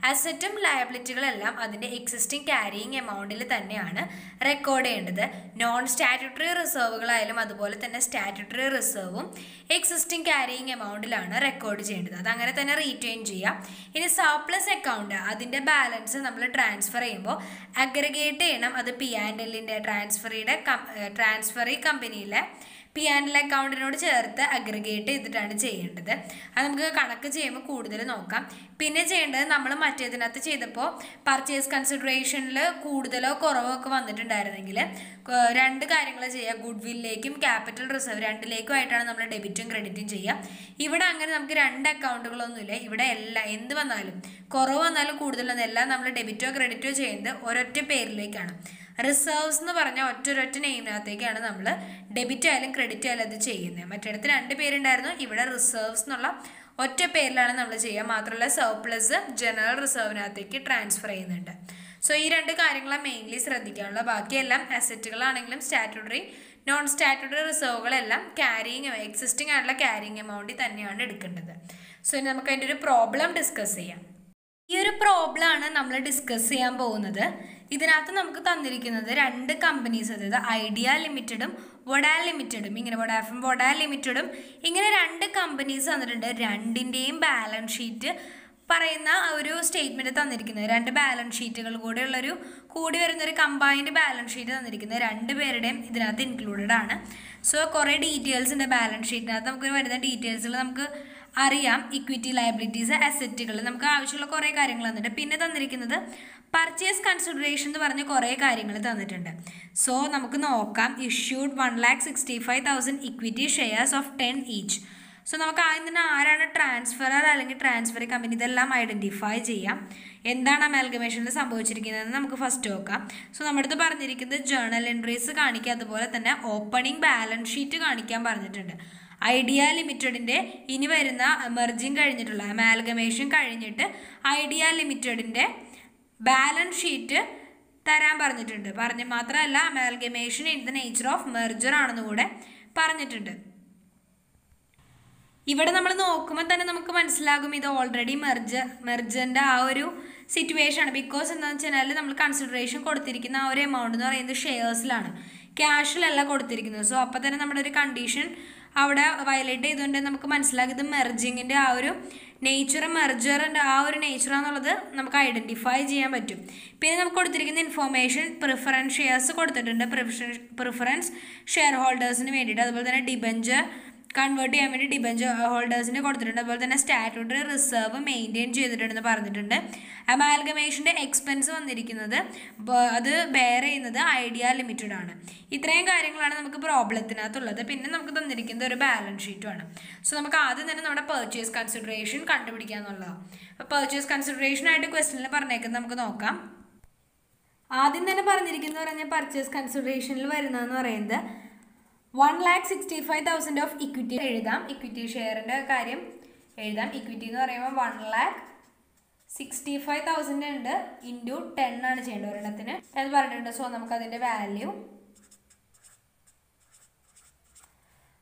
അസറ്റും ലയബിലിറ്റികളെല്ലാം അതിൻ്റെ എക്സിസ്റ്റിംഗ് ക്യാരിയിങ് എമൗണ്ടിൽ തന്നെയാണ് റെക്കോർഡ് ചെയ്യേണ്ടത്. നോൺ സ്റ്റാറ്റ്യൂട്ടറി റിസർവുകളായാലും അതുപോലെ തന്നെ സ്റ്റാറ്റ്യൂട്ടറി റിസർവും എക്സിസ്റ്റിംഗ് ക്യാരിയിങ് എമൗണ്ടിലാണ് റെക്കോർഡ് ചെയ്യേണ്ടത്. അതങ്ങനെ തന്നെ റീറ്റെയിൻ ചെയ്യാം. ഇനി സർപ്ലസ് അക്കൗണ്ട് അതിൻ്റെ ബാലൻസ് നമ്മൾ ട്രാൻസ്ഫർ ചെയ്യുമ്പോൾ അഗ്രഗേറ്റ് ചെയ്യണം. അത് പി ആൻഡ് എല്ലിൻ്റെ ട്രാൻസ്ഫറിയുടെ ട്രാൻസ്ഫറി കമ്പനിയിലെ പി ആൻഡ് എൽ അക്കൗണ്ടിനോട് ചേർത്ത് അഗ്രഗേറ്റ് ചെയ്തിട്ടാണ് ചെയ്യേണ്ടത്. അത് നമുക്ക് കണക്ക് ചെയ്യുമ്പോൾ കൂടുതൽ നോക്കാം. പിന്നെ ചെയ്യേണ്ടത് നമ്മൾ മറ്റേതിനകത്ത് ചെയ്തപ്പോൾ പർച്ചേസ് കൺസിഡറേഷനിൽ കൂടുതലോ കുറവോ ഒക്കെ വന്നിട്ടുണ്ടായിരുന്നെങ്കിൽ രണ്ട് കാര്യങ്ങൾ ചെയ്യുക. ഗുഡ് വില്ലിലേക്കും ക്യാപിറ്റൽ റിസർവ് രണ്ടിലേക്കും ആയിട്ടാണ് നമ്മൾ ഡെബിറ്റും ക്രെഡിറ്റും ചെയ്യുക. ഇവിടെ അങ്ങനെ നമുക്ക് രണ്ട് അക്കൗണ്ടുകളൊന്നുമില്ല. ഇവിടെ എല്ലാ എന്ത് വന്നാലും കുറവ് വന്നാലും കൂടുതലൊന്നും എല്ലാം നമ്മൾ ഡെബിറ്റോ ക്രെഡിറ്റോ ചെയ്യുന്നത് ഒരൊറ്റ പേരിലേക്കാണ്. റിസർവ്സ് എന്ന് പറഞ്ഞാൽ ഒറ്റൊരൊറ്റ നെയിമിനകത്തേക്കാണ് നമ്മൾ ഡെബിറ്റ് ആയാലും ക്രെഡിറ്റ് ആയാലും അത് ചെയ്യുന്നത്. മറ്റിടത്ത് രണ്ട് പേരുണ്ടായിരുന്നു, ഇവിടെ റിസർവ്സ് എന്നുള്ള ഒറ്റ പേരിലാണ് നമ്മൾ ചെയ്യുക. മാത്രമല്ല സർപ്ലസ് ജനറൽ റിസർവിനകത്തേക്ക് ട്രാൻസ്ഫർ ചെയ്യുന്നുണ്ട്. സോ ഈ രണ്ട് കാര്യങ്ങളാണ് മെയിൻലി ശ്രദ്ധിക്കാനുള്ള. ബാക്കിയെല്ലാം അസറ്റുകളാണെങ്കിലും സ്റ്റാറ്റ്യൂട്ടറി നോൺ സ്റ്റാറ്റ്യൂട്ടറി റിസർവുകളെല്ലാം ക്യാരിയിങ് എക്സിസ്റ്റിംഗ് ആയിട്ടുള്ള ക്യാരിയിങ് എമൗണ്ടിൽ തന്നെയാണ് എടുക്കേണ്ടത്. സോ ഇനി നമുക്ക് അതിൻ്റെ ഒരു പ്രോബ്ലം ഡിസ്കസ് ചെയ്യാം. ഈ ഒരു പ്രോബ്ലമാണ് നമ്മൾ ഡിസ്കസ് ചെയ്യാൻ പോകുന്നത്. ഇതിനകത്ത് നമുക്ക് തന്നിരിക്കുന്നത് രണ്ട് കമ്പനീസ്, അതായത് ഐഡിയ ലിമിറ്റഡും വോഡ ലിമിറ്റഡും, ഇങ്ങനെ വോഡാഫോൺ വോഡ ലിമിറ്റഡും ഇങ്ങനെ രണ്ട് കമ്പനീസ് തന്നിട്ടുണ്ട്. രണ്ടിൻ്റെയും ബാലൻസ് ഷീറ്റ് പറയുന്ന ഒരു സ്റ്റേറ്റ്മെൻറ്റ് തന്നിരിക്കുന്നത്, രണ്ട് ബാലൻസ് ഷീറ്റുകൾ കൂടെയുള്ളൊരു കൂടി വരുന്നൊരു കമ്പൈൻഡ് ബാലൻസ് ഷീറ്റ് തന്നിരിക്കുന്നത് രണ്ട് പേരുടെയും ഇതിനകത്ത് ഇൻക്ലൂഡഡ് ആണ്. സോ കുറേ ഡീറ്റെയിൽസിൻ്റെ ബാലൻസ് ഷീറ്റിനകത്ത് നമുക്ക് വരുന്ന ഡീറ്റെയിൽസുകൾ നമുക്ക് അറിയാം. ഇക്വിറ്റി, ലയബിലിറ്റീസ്, അസറ്റുകൾ, നമുക്ക് ആവശ്യമുള്ള കുറേ കാര്യങ്ങൾ തന്നിട്ടുണ്ട്. പിന്നെ തന്നിരിക്കുന്നത് പർച്ചേസ് കൺസിഡറേഷൻ എന്ന് പറഞ്ഞ് കുറേ കാര്യങ്ങൾ തന്നിട്ടുണ്ട്. സോ നമുക്ക് നോക്കാം. Issued one lakh sixty five thousand equity shares of ten each. So നമുക്ക് ആദ്യം തന്നെ ആരാണ് ട്രാൻസ്ഫറർ അല്ലെങ്കിൽ ട്രാൻസ്ഫർ കമ്പനി, ഇതെല്ലാം ഐഡൻറ്റിഫൈ ചെയ്യാം. എന്താണ് അമാൽഗമേഷനിൽ സംഭവിച്ചിരിക്കുന്നതെന്ന് നമുക്ക് ഫസ്റ്റ് നോക്കാം. സോ നമ്മുടെ അടുത്ത് പറഞ്ഞിരിക്കുന്നത് ജേണൽ എൻട്രീസ് കാണിക്കുക, അതുപോലെ തന്നെ ഓപ്പണിംഗ് ബാലൻസ് ഷീറ്റ് കാണിക്കാൻ പറഞ്ഞിട്ടുണ്ട്. ഐഡിയ ലിമിറ്റഡിൻ്റെ ഇനി വരുന്ന മെർജിങ് കഴിഞ്ഞിട്ടുള്ള അമാൽഗമേഷൻ കഴിഞ്ഞിട്ട് ഐഡിയ ലിമിറ്റഡിൻ്റെ ബാലൻസ് ഷീറ്റ് തരാൻ പറഞ്ഞിട്ടുണ്ട്. പറഞ്ഞ് മാത്രമല്ല amalgamation in the nature of merger ആണെന്ന് കൂടെ പറഞ്ഞിട്ടുണ്ട്. ഇവിടെ നമ്മൾ നോക്കുമ്പോൾ തന്നെ നമുക്ക് മനസ്സിലാകും ഇത് ഓൾറെഡി മെർജ് മെർജറിൻ്റെ ആ ഒരു സിറ്റുവേഷൻ ആണ്. ബിക്കോസ് എന്താണെന്ന് വെച്ചാൽ നമ്മൾ കൺസിഡറേഷൻ കൊടുത്തിരിക്കുന്ന ആ ഒരു എമൗണ്ട് എന്ന് പറയുന്നത് ഷെയർസിലാണ്, ക്യാഷിലല്ല കൊടുത്തിരിക്കുന്നത്. സോ അപ്പോൾ തന്നെ നമ്മുടെ ഒരു കണ്ടീഷൻ അവിടെ വയലേറ്റ് ചെയ്തുകൊണ്ട് നമുക്ക് മനസ്സിലാക്കിയത് മെർജിങ്ങിൻ്റെ ആ ഒരു നേച്ചർ, മെർജറിൻ്റെ ആ ഒരു നേച്ചറാന്നുള്ളത് നമുക്ക് ഐഡൻറ്റിഫൈ ചെയ്യാൻ പറ്റും. പിന്നെ നമുക്ക് കൊടുത്തിരിക്കുന്ന ഇൻഫോർമേഷൻ പ്രിഫറൻസ് ഷെയർസ് കൊടുത്തിട്ടുണ്ട്, പ്രിഫറൻസ് ഷെയർ ഹോൾഡേഴ്സിന് വേണ്ടിയിട്ട്, അതുപോലെ തന്നെ ഡിബഞ്ചർ convert ചെയ്യാൻ വേണ്ടി debenture holders നെ കൊടുത്തിട്ടുണ്ട്. അതുപോലെ തന്നെ statutory reserve maintain ചെയ്തിട്ടുണ്ടെന്ന് പറഞ്ഞിട്ടുണ്ട്. Amalgamation expense വന്നിരിക്കുന്നത് അത് bear ചെയ്യുന്നത് Idea Limited ആണ്. ഇത്രയും കാര്യങ്ങളാണ് നമുക്ക് പ്രോബ്ലത്തിനകത്തുള്ളത്. പിന്നെ നമുക്ക് തന്നിരിക്കുന്നത് ഒരു ബാലൻസ് ഷീറ്റ് ആണ്. സോ നമുക്ക് ആദ്യം തന്നെ നമ്മുടെ purchase consideration കണ്ടുപിടിക്കാനുള്ളതാണ്. അപ്പോൾ purchase consideration ആയിട്ട് questionൽ പറഞ്ഞേക്കുന്നത് നമുക്ക് നോക്കാം. ആദ്യം തന്നെ പറഞ്ഞിരിക്കുന്നു പറഞ്ഞ purchase considerationൽ വരുന്നതെന്ന് പറയുന്നത് one lakh sixty-five thousand of equity എഴുതാം. equity share ന്റെ കാര്യം എഴുതാം. equity എന്ന് പറയുമ്പോൾ one lakh sixty-five thousand ഉണ്ട് into ten ആണ് ചെയ്യേണ്ടത് ഒരെണ്ണത്തിന് എന്ന് പറഞ്ഞിട്ടുണ്ട്. സോ നമുക്ക് അതിന്റെ വാല്യൂ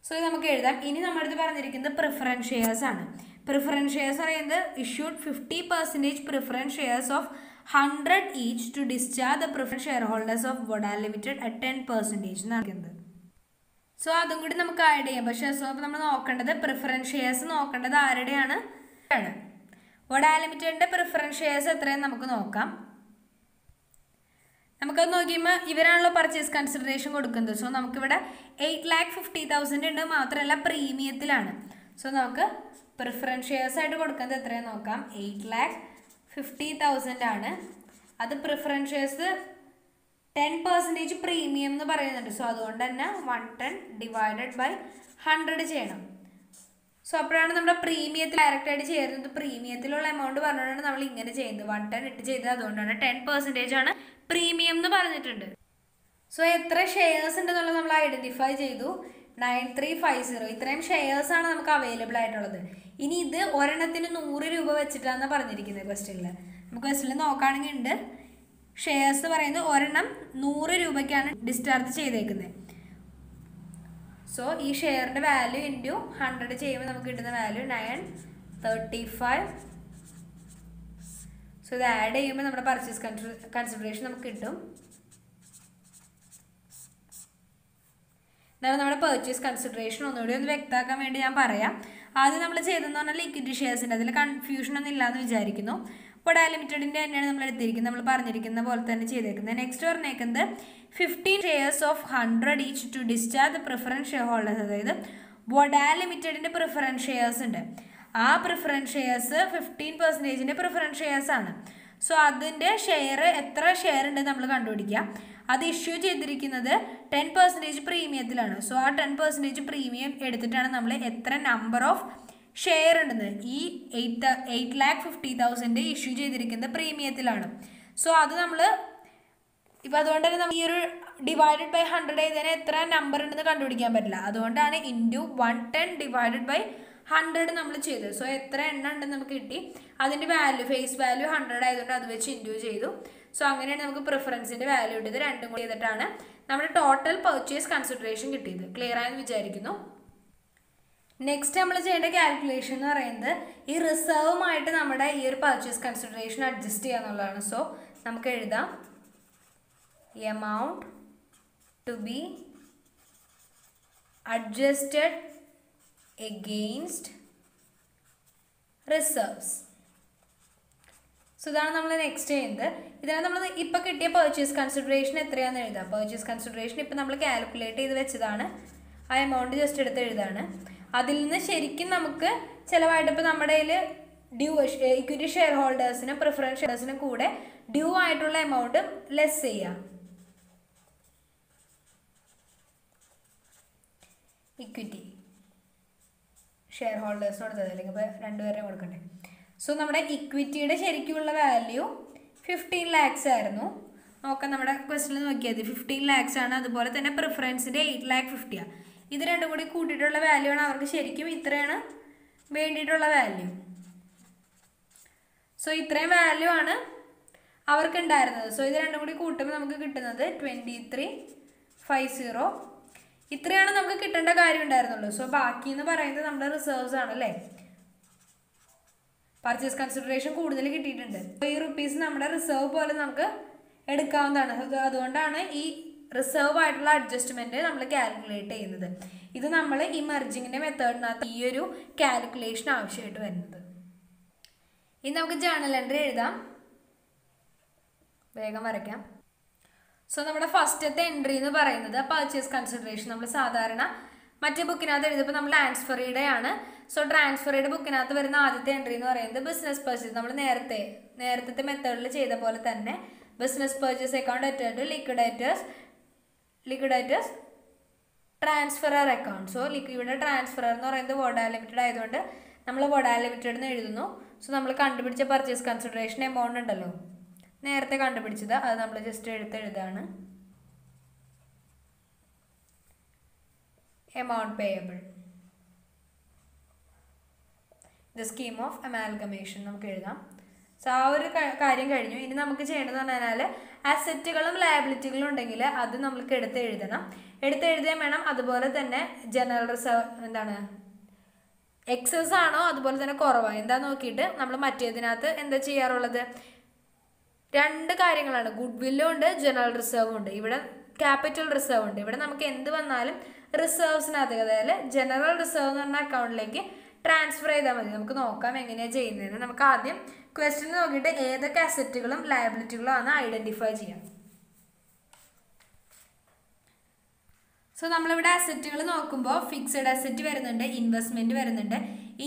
സോ ഇത് നമുക്ക് എഴുതാം. ഇനി നമ്മൾ അടുത്ത് പറഞ്ഞിരിക്കുന്നത് പ്രിഫറൻസ് ഷെയർസ് ആണ്. പ്രിഫറൻസ് ഷെയർസ് പറയുന്നത് issued fifty percent preference shares of one hundred each to discharge the preference shareholders of Vodafone Limited at ten percent എന്നാണ്. സോ അതും കൂടി നമുക്ക് ആഡ് ചെയ്യാം. പക്ഷേ സോ അപ്പോൾ നമ്മൾ നോക്കേണ്ടത് പ്രിഫറൻസ് ഷെയർസ് നോക്കേണ്ടത് ആരുടെയാണ്? വഡാ ലിമിറ്റഡിൻ്റെ പ്രിഫറൻസ് ഷെയർസ് എത്രയെന്ന് നമുക്ക് നോക്കാം. നമുക്കത് നോക്കിയുമ്പോൾ ഇവരാണല്ലോ പർച്ചേസ് കൺസിഡറേഷൻ കൊടുക്കുന്നത്. സോ നമുക്കിവിടെ എയ്റ്റ് ലാക്ക് ഫിഫ്റ്റി തൗസൻഡ് ഉണ്ട്, മാത്രമല്ല പ്രീമിയത്തിലാണ്. സോ നമുക്ക് പ്രിഫറൻസ് ഷെയർസ് ആയിട്ട് കൊടുക്കുന്നത് എത്രയാണ് നോക്കാം. എയ്റ്റ് ലാക്ക് ഫിഫ്റ്റി തൗസൻഡ് ആണ്. അത് preference shares ten percentage premium എന്ന് പറയുന്നുണ്ട്. സോ അതുകൊണ്ട് തന്നെ one ten divided by hundred ചെയ്യണം. സോ അപ്പോഴാണ് നമ്മുടെ പ്രീമിയത്തിൽ ഡയറക്റ്റായിട്ട് ചേരുന്നത്. പ്രീമിയത്തിലുള്ള എമൗണ്ട് പറഞ്ഞുകൊണ്ടാണ് നമ്മൾ ഇങ്ങനെ ചെയ്യുന്നത്. വൺ ടെൻ ഇട്ട് ചെയ്തത് അതുകൊണ്ടാണ് ടെൻ പെർസെൻറ്റേജ് ആണ് പ്രീമിയം എന്ന് പറഞ്ഞിട്ടുണ്ട്. സോ എത്ര ഷെയർസ് ഉണ്ടെന്നുള്ളത് നമ്മൾ ഐഡൻറ്റിഫൈ ചെയ്തു. നയൻ ത്രീ ഫൈവ് സീറോ ഇത്രയും ഷെയർസാണ് നമുക്ക് അവൈലബിൾ ആയിട്ടുള്ളത്. ഇനി ഇത് ഒരെണ്ണത്തിന് നൂറ് രൂപ വെച്ചിട്ടാണ് പറഞ്ഞിരിക്കുന്നത് ക്വസ്റ്റനിൽ. നമുക്ക് ക്വസ്റ്റനിൽ നോക്കുകയാണെങ്കിൽ ഉണ്ട് ഷെയർസ് പറയുന്നത് ഒരെണ്ണം നൂറ് രൂപയ്ക്കാണ് ഡിസ്ചാർജ് ചെയ്തേക്കുന്നത്. സോ ഈ ഷെയറിൻ്റെ വാല്യൂ ഇൻറ്റു ഹൺഡ്രഡ് ചെയ്യുമ്പോൾ നമുക്ക് കിട്ടുന്ന value nine thirty five. So ഇത് ആഡ് ചെയ്യുമ്പോൾ നമ്മുടെ പർച്ചേസ് കൺസിഡറേഷൻ നമുക്ക് കിട്ടും. എന്നാൽ നമ്മുടെ പർച്ചേസ് കൺസിഡറേഷൻ ഒന്നുകൂടി ഒന്ന് വ്യക്തമാക്കാൻ വേണ്ടി ഞാൻ പറയാം. ആദ്യം നമ്മൾ ചെയ്തതെന്ന് പറഞ്ഞാൽ ലിക്വിഡ് ഷെയർസിൻ്റെ അതിൽ കൺഫ്യൂഷനൊന്നും ഇല്ല എന്ന് വിചാരിക്കുന്നു. വഡാ ലിമിറ്റഡിൻ്റെ തന്നെയാണ് നമ്മൾ എടുത്തിരിക്കുന്നത്. നമ്മൾ പറഞ്ഞിരിക്കുന്ന പോലെ തന്നെ ചെയ്തേക്കുന്നത്. നെക്സ്റ്റ് പറഞ്ഞേക്കുന്നത് fifteen shares of hundred each to discharge the preference share holders. അതായത് വഡാ ലിമിറ്റഡിൻ്റെ പ്രിഫറൻസ് ഷെയർസ് ഉണ്ട്. ആ പ്രിഫറൻസ് ഷെയർസ് ഫിഫ്റ്റീൻ പെർസെൻറ്റേജിൻ്റെ പ്രിഫറൻസ് ഷെയർസ് ആണ്. സോ അതിൻ്റെ ഷെയർ എത്ര ഷെയർ ഉണ്ട് നമ്മൾ കണ്ടുപിടിക്കുക. അത് ഇഷ്യൂ ചെയ്തിരിക്കുന്നത് ടെൻ പെർസെൻറ്റേജ് പ്രീമിയത്തിലാണ്. സോ ആ ടെൻ പെർസെൻറ്റേജ് പ്രീമിയം എടുത്തിട്ടാണ് നമ്മൾ എത്ര നമ്പർ ഓഫ് ഷെയർ ഉണ്ടെന്ന് ഈ eight eight lakh fifty thousand issue ചെയ്തിരിക്കുന്നത് പ്രീമിയത്തിലാണ്. സോ അത് നമ്മൾ ഇപ്പം അതുകൊണ്ട് തന്നെ നമ്മൾ ഈ ഒരു ഡിവൈഡഡ് ബൈ ഹൺഡ്രഡ് ചെയ്തതിന് എത്ര നമ്പർ ഉണ്ടെന്ന് കണ്ടുപിടിക്കാൻ പറ്റില്ല. അതുകൊണ്ടാണ് into one ten divided by hundred നമ്മൾ ചെയ്തത്. സോ എത്ര എണ്ണ ഉണ്ടെന്ന് നമുക്ക് കിട്ടി. അതിൻ്റെ വാല്യൂ ഫേസ് വാല്യൂ ഹൺഡ്രഡ് ആയതുകൊണ്ട് അത് വെച്ച് ഇൻറ്റു ചെയ്തു. സോ അങ്ങനെയാണ് നമുക്ക് പ്രിഫറൻസിൻ്റെ വാല്യൂ കിട്ടിയത്. രണ്ടും കൂടി ചെയ്തിട്ടാണ് നമ്മുടെ ടോട്ടൽ പർച്ചേസ് കൺസിഡറേഷൻ കിട്ടിയത്. ക്ലിയർ ആയെന്ന് വിചാരിക്കുന്നു. നെക്സ്റ്റ് നമ്മൾ ചെയ്യേണ്ട കാൽക്കുലേഷൻ എന്ന് പറയുന്നത് ഈ റിസർവുമായിട്ട് നമ്മുടെ ഈ ഒരു പർച്ചേസ് കൺസിഡറേഷൻ അഡ്ജസ്റ്റ് ചെയ്യുക എന്നുള്ളതാണ്. സോ നമുക്ക് എഴുതാം amount to be adjusted against reserves. So ഇതാണ് നമ്മൾ നെക്സ്റ്റ് ചെയ്യുന്നത്. ഇതിനാണ് നമ്മൾ ഇപ്പോൾ കിട്ടിയ പർച്ചേസ് കൺസിഡറേഷൻ എത്രയാണെന്ന് എഴുതാം. പർച്ചേസ് കൺസിഡറേഷൻ ഇപ്പോൾ നമ്മൾ കാൽക്കുലേറ്റ് ചെയ്ത് വെച്ചതാണ്. ആ എമൗണ്ട് ജസ്റ്റ് എടുത്ത് എഴുതാണ്. അതിൽ നിന്ന് ശരിക്കും നമുക്ക് ചിലവായിട്ട് ഇപ്പോൾ നമ്മുടെ കയ്യിൽ ഡ്യൂ ഇക്വിറ്റി ഷെയർ ഹോൾഡേഴ്സിനും പ്രിഫറൻസ് ഷെയർസിനും കൂടെ ഡ്യൂ ആയിട്ടുള്ള എമൗണ്ട് ലെസ് ചെയ്യാം. ഇക്വിറ്റി ഷെയർ ഹോൾഡേഴ്സിന് കൊടുത്തത് അല്ലെങ്കിൽ ഇപ്പോൾ രണ്ടുപേരെയും കൊടുക്കണ്ടേ. സോ നമ്മുടെ ഇക്വിറ്റിയുടെ ശരിക്കുമുള്ള വാല്യൂ ഫിഫ്റ്റീൻ ലാക്സ് ആയിരുന്നു. നോക്കാം നമ്മുടെ ക്വസ്റ്റനിൽ നോക്കിയാൽ മതി. ഫിഫ്റ്റീൻ ലാക്സ് ആണ്. അതുപോലെ തന്നെ പ്രിഫറൻസിൻ്റെ എയ്റ്റ് ലാക്ക് ഫിഫ്റ്റിയാണ്. ഇത് രണ്ടും കൂടി കൂട്ടിയിട്ടുള്ള വാല്യൂ ആണ്. അവർക്ക് ശരിക്കും ഇത്രയാണ് വേണ്ടിയിട്ടുള്ള വാല്യൂ. സോ ഇത്രയും വാല്യൂ ആണ് അവർക്ക് ഉണ്ടായിരുന്നത്. സോ ഇത് രണ്ടും കൂടി കൂട്ടുമ്പോൾ നമുക്ക് കിട്ടുന്നത് ട്വൻറ്റി ത്രീ ഫൈവ് സീറോ. ഇത്രയാണ് നമുക്ക് കിട്ടേണ്ട കാര്യം ഉണ്ടായിരുന്നുള്ളൂ. സോ ബാക്കി എന്ന് പറയുന്നത് നമ്മുടെ റിസർവ്സ് ആണല്ലേ. പർച്ചേസ് കൺസിഡറേഷൻ കൂടുതൽ കിട്ടിയിട്ടുണ്ട്. സോ ഈ റുപ്പീസ് നമ്മുടെ റിസർവ് പോലെ നമുക്ക് എടുക്കാവുന്നതാണ്. അതുകൊണ്ടാണ് ഈ റിസർവ് ആയിട്ടുള്ള അഡ്ജസ്റ്റ്മെൻറ്റ് നമ്മൾ കാൽക്കുലേറ്റ് ചെയ്യുന്നത്. ഇത് നമ്മൾ ഈ മെർജിങ്ങിൻ്റെ മെത്തേഡിനകത്ത് ഈ ഒരു കാൽക്കുലേഷൻ ആവശ്യമായിട്ട് വരുന്നത്. ഇനി നമുക്ക് ജേണൽ എൻട്രി എഴുതാം. വേഗം വരയ്ക്കാം. സോ നമ്മുടെ ഫസ്റ്റത്തെ എൻട്രി എന്ന് പറയുന്നത് പർച്ചേസ് കൺസിഡറേഷൻ നമ്മൾ സാധാരണ മറ്റേ ബുക്കിനകത്ത് എഴുതുമ്പോൾ നമ്മൾ ട്രാൻസ്ഫറിയുടെ ആണ് സോ ട്രാൻസ്ഫറിയുടെ ബുക്കിനകത്ത് വരുന്ന ആദ്യത്തെ എൻട്രി എന്ന് പറയുന്നത് ബിസിനസ് പർച്ചേസ് നമ്മൾ നേരത്തെ നേരത്തെ മെത്തേഡിൽ ചെയ്ത പോലെ തന്നെ business purchase account attached liquidators liquidators transferor account so ഇവിടെ ട്രാൻസ്ഫറർ എന്ന് പറയുന്നത് വോഡാഫോൺ ലിമിറ്റഡ് ആയതുകൊണ്ട് നമ്മൾ വോഡാഫോൺ ലിമിറ്റഡ് എന്ന് എഴുതുന്നു സോ നമ്മൾ കണ്ടുപിടിച്ച പർച്ചേസ് കൺസിഡറേഷൻ എമൗണ്ട് ഉണ്ടല്ലോ നേരത്തെ കണ്ടുപിടിച്ചത് അത് നമ്മൾ ജസ്റ്റ് എടുത്ത് എഴുതാണ് amount payable the scheme of amalgamation നമുക്ക് എഴുതാം സോ ആ ഒരു കാര്യം കഴിഞ്ഞു ഇനി നമുക്ക് ചെയ്യേണ്ടതെന്ന് പറഞ്ഞാൽ അസറ്റുകളും ലയബിലിറ്റികളും ഉണ്ടെങ്കിൽ അത് നമുക്ക് എടുത്ത് എഴുതണം എടുത്ത് എഴുതാൻ വേണം അതുപോലെ തന്നെ ജനറൽ റിസർവ് എന്താണ് എക്സസ് ആണോ അതുപോലെ തന്നെ കുറവാണ് എന്താ നോക്കിയിട്ട് നമ്മൾ മറ്റേതിനകത്ത് എന്താ ചെയ്യാറുള്ളത് രണ്ട് കാര്യങ്ങളാണ് ഗുഡ് വില്ലും ഉണ്ട് ജനറൽ റിസർവും ഉണ്ട് ഇവിടെ ക്യാപിറ്റൽ റിസർവ് ഉണ്ട് ഇവിടെ നമുക്ക് എന്ത് വന്നാലും റിസർവ്സിനകത്ത് അതായത് ജനറൽ റിസർവ് എന്ന് പറഞ്ഞ അക്കൗണ്ടിലേക്ക് ട്രാൻസ്ഫർ ചെയ്താൽ മതി നമുക്ക് നോക്കാം എങ്ങനെയാണ് ചെയ്യുന്നതെന്ന് നമുക്ക് ആദ്യം ക്വസ്റ്റ്യൻ നോക്കിയിട്ട് ഏതൊക്കെ അസറ്റുകളും ലയബിലിറ്റികളും ആണ് ഐഡൻറ്റിഫൈ ചെയ്യാം സോ നമ്മളിവിടെ അസറ്റുകൾ നോക്കുമ്പോൾ ഫിക്സഡ് അസറ്റ് വരുന്നുണ്ട് ഇൻവെസ്റ്റ്മെൻറ്റ് വരുന്നുണ്ട്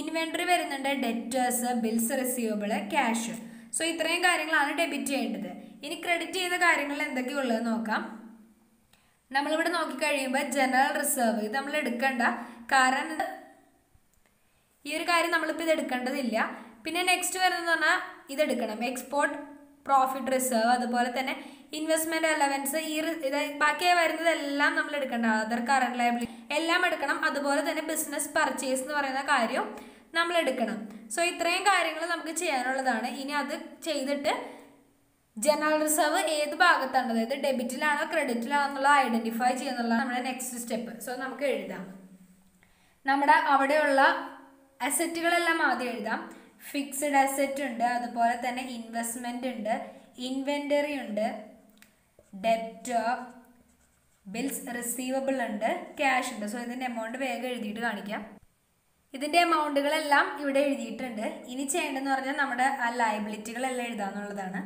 ഇൻവെൻട്രി വരുന്നുണ്ട് debtors bills receivable cash so ഇത്രയും കാര്യങ്ങളാണ് ഡെബിറ്റ് ചെയ്യേണ്ടത് ഇനി ക്രെഡിറ്റ് ചെയ്ത കാര്യങ്ങൾ എന്തൊക്കെയുള്ളതെന്ന് നോക്കാം നമ്മളിവിടെ നോക്കിക്കഴിയുമ്പോൾ ജനറൽ റിസർവ് ഇത് നമ്മൾ എടുക്കണ്ട കാരണം ഈ ഒരു കാര്യം നമ്മളിപ്പോൾ ഇത് എടുക്കേണ്ടതില്ല പിന്നെ നെക്സ്റ്റ് വരുന്നതെന്ന് പറഞ്ഞാൽ ഇതെടുക്കണം എക്സ്പോർട്ട് പ്രോഫിറ്റ് റിസർവ് അതുപോലെ തന്നെ ഇൻവെസ്റ്റ്മെൻറ്റ് അലവൻസ് ഈ ഇത് ബാക്കിയായി വരുന്നതെല്ലാം നമ്മൾ എടുക്കേണ്ട അതർ കറണ്ട് ലയബിലിറ്റി എല്ലാം എടുക്കണം അതുപോലെ തന്നെ ബിസിനസ് പർച്ചേസ് എന്ന് പറയുന്ന കാര്യം നമ്മൾ എടുക്കണം സോ ഇത്രയും കാര്യങ്ങൾ നമുക്ക് ചെയ്യാനുള്ളതാണ് ഇനി അത് ചെയ്തിട്ട് ജനറൽ റിസർവ് ഏത് ഭാഗത്താണ് അതായത് ഡെബിറ്റിലാണോ ക്രെഡിറ്റിലാണോ എന്നുള്ള ഐഡൻറ്റിഫൈ ചെയ്യുന്നുള്ള നമ്മുടെ നെക്സ്റ്റ് സ്റ്റെപ്പ് സോ നമുക്ക് എഴുതാം നമ്മുടെ അവിടെയുള്ള അസറ്റുകളെല്ലാം ആദ്യം എഴുതാം ഫിക്സഡ് അസറ്റ് ഉണ്ട് അതുപോലെ തന്നെ ഇൻവെസ്റ്റ്മെൻ്റ് ഉണ്ട് ഇൻവെൻ്ററി ഉണ്ട് ഡെറ്റ് ബിൽസ് റിസീവബിൾ ഉണ്ട് ക്യാഷ് ഉണ്ട് സോ ഇതിൻ്റെ എമൗണ്ട് വേഗം എഴുതിയിട്ട് കാണിക്കാം ഇതിൻ്റെ എമൗണ്ടുകളെല്ലാം ഇവിടെ എഴുതിയിട്ടുണ്ട് ഇനി ചെയ്യേണ്ടതെന്ന് പറഞ്ഞാൽ നമ്മുടെ ആ ലയബിലിറ്റികളെല്ലാം എഴുതാമെന്നുള്ളതാണ്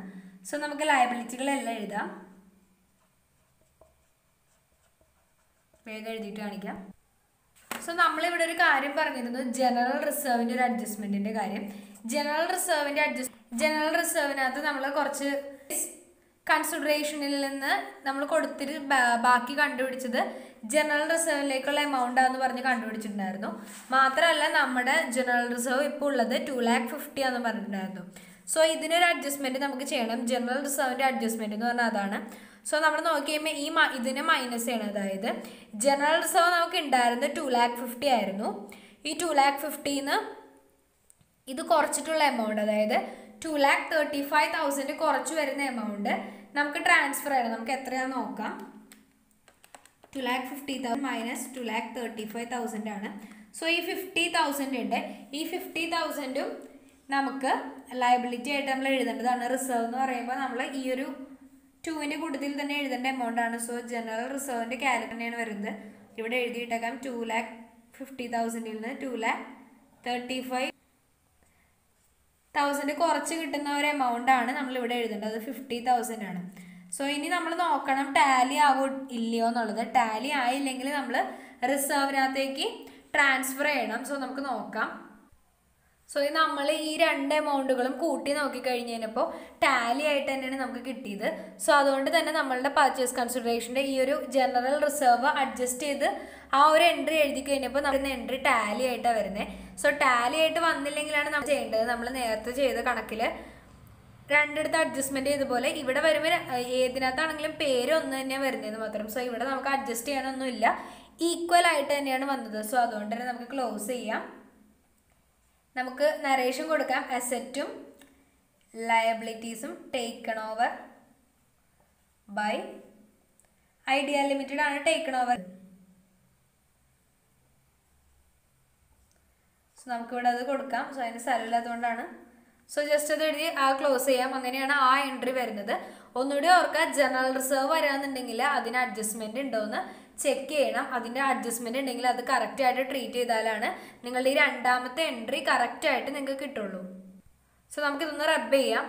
സോ നമുക്ക് ലയബിലിറ്റികളെല്ലാം എഴുതാം വേഗം എഴുതിയിട്ട് കാണിക്കാം സോ നമ്മളിവിടെ ഒരു കാര്യം പറഞ്ഞിരുന്നു ജനറൽ റിസർവിൻ്റെ ഒരു അഡ്ജസ്റ്റ്മെൻറ്റിൻ്റെ കാര്യം ജനറൽ റിസർവിൻ്റെ അഡ്ജസ്റ്റ് ജനറൽ റിസർവിനകത്ത് നമ്മൾ കുറച്ച് കൺസിഡറേഷനിൽ നിന്ന് നമ്മൾ കൊടുത്തിട്ട് ബാക്കി കണ്ടുപിടിച്ചത് ജനറൽ റിസർവിലേക്കുള്ള എമൗണ്ട് ആണെന്ന് പറഞ്ഞ് കണ്ടുപിടിച്ചിട്ടുണ്ടായിരുന്നു മാത്രമല്ല നമ്മുടെ ജനറൽ റിസർവ് ഇപ്പോൾ ഉള്ളത് ടു ലാക്ക് ഫിഫ്റ്റി ആണെന്ന് പറഞ്ഞിട്ടുണ്ടായിരുന്നു സോ ഇതിനൊരു അഡ്ജസ്റ്റ്മെൻറ്റ് നമുക്ക് ചെയ്യണം ജനറൽ റിസർവിൻ്റെ അഡ്ജസ്റ്റ്മെൻറ്റ് എന്ന് പറഞ്ഞാൽ അതാണ് സോ നമ്മൾ നോക്കി കഴിയുമ്പോൾ ഈ ഇതിനെ മൈനസ് ചെയ്യണം അതായത് ജനറൽ റിസർവ് നമുക്ക് ഉണ്ടായിരുന്നത് ടു ലാക്ക് ഫിഫ്റ്റി ആയിരുന്നു ഈ ടു ലാക്ക് ഫിഫ്റ്റിന്ന് ഇത് കുറച്ചിട്ടുള്ള എമൗണ്ട് അതായത് two lakh thirty five thousand കുറച്ച് വരുന്ന എമൗണ്ട് നമുക്ക് ട്രാൻസ്ഫർ ചെയ്യണം നമുക്ക് എത്രയാണെന്ന് നോക്കാം two lakh fifty thousand minus two lakh thirty five thousand ആണ് സോ ഈ ഫിഫ്റ്റി തൗസൻഡ് ഉണ്ട് ഈ ഫിഫ്റ്റി തൗസൻഡും നമുക്ക് ലയബിലിറ്റി ആയിട്ട് നമ്മൾ എഴുതേണ്ടതാണ് റിസർവ് എന്ന് പറയുമ്പോൾ നമ്മൾ ഈ ഒരു ടൂവിൻ്റെ കൂട്ടത്തിൽ തന്നെ എഴുതേണ്ട എമൗണ്ട് ആണ് സോ ജനറൽ റിസർവിൻ്റെ കാര്യം തന്നെയാണ് വരുന്നത് ഇവിടെ എഴുതിയിട്ടേക്കാം ടു ലാക്ക് ഫിഫ്റ്റി തൗസൻഡിൽ നിന്ന് two lakh thirty five thousand കുറച്ച് കിട്ടുന്ന ഒരു എമൗണ്ട് ആണ് നമ്മളിവിടെ എഴുതേണ്ടത് അത് ഫിഫ്റ്റി തൗസൻഡ് ആണ് സോ ഇനി നമ്മൾ നോക്കണം ടാലി ആവും ഇല്ലയോ എന്നുള്ളത് ടാലി ആയില്ലെങ്കിൽ നമ്മൾ റിസർവിനകത്തേക്ക് ട്രാൻസ്ഫർ ചെയ്യണം സോ നമുക്ക് നോക്കാം സോ ഇത് നമ്മൾ ഈ രണ്ട് എമൗണ്ടുകളും കൂട്ടി നോക്കിക്കഴിഞ്ഞപ്പോൾ ടാലി ആയിട്ട് തന്നെയാണ് നമുക്ക് കിട്ടിയത് സോ അതുകൊണ്ട് തന്നെ നമ്മളുടെ പർച്ചേസ് കൺസിഡറേഷൻ്റെ ഈ ഒരു ജനറൽ റിസർവ് അഡ്ജസ്റ്റ് ചെയ്ത് ആ ഒരു എൻട്രി എഴുതി കഴിഞ്ഞപ്പോൾ നമ്മുടെ എൻട്രി ടാലി ആയിട്ടാണ് വരുന്നത് സോ ടാലി ആയിട്ട് വന്നില്ലെങ്കിലാണ് നമ്മൾ ചെയ്യേണ്ടത് നമ്മൾ നേരത്തെ ചെയ്ത കണക്കിൽ രണ്ടിടത്ത് അഡ്ജസ്റ്റ്മെൻറ്റ് ചെയ്തതുപോലെ ഇവിടെ വരുമ്പോൾ ഏതിനകത്താണെങ്കിലും പേര് ഒന്ന് തന്നെയാണ് വരുന്നതെന്ന് മാത്രം സോ ഇവിടെ നമുക്ക് അഡ്ജസ്റ്റ് ചെയ്യാനൊന്നുമില്ല ഈക്വൽ ആയിട്ട് തന്നെയാണ് വന്നത് സോ അതുകൊണ്ട് തന്നെ നമുക്ക് ക്ലോസ് ചെയ്യാം നമുക്ക് നറേഷൻ കൊടുക്കാം അസറ്റും ലയബിലിറ്റീസും taken over by Idea limited ആണ് ടേക്കൺ ഓവർ സോ നമുക്കിവിടെ അത് കൊടുക്കാം സോ അതിന് സ്ഥലമില്ലാത്തതുകൊണ്ടാണ് സോ ജസ്റ്റ് അത് എഴുതി ആ ക്ലോസ് ചെയ്യാം അങ്ങനെയാണ് ആ എൻട്രി വരുന്നത് ഒന്നുകൂടി ഓർക്കുക ജനറൽ റിസർവ് വരാമെന്നുണ്ടെങ്കിൽ അതിന് അഡ്ജസ്റ്റ്മെൻറ്റ് ഉണ്ടോയെന്ന് ചെക്ക് ചെയ്യണം അതിൻ്റെ അഡ്ജസ്റ്റ്മെൻറ്റ് ഉണ്ടെങ്കിൽ അത് കറക്റ്റായിട്ട് ട്രീറ്റ് ചെയ്താലാണ് നിങ്ങളുടെ ഈ രണ്ടാമത്തെ എൻട്രി കറക്റ്റായിട്ട് നിങ്ങൾക്ക് കിട്ടുള്ളൂ സോ നമുക്കിതൊന്ന് റബ്ബ് ചെയ്യാം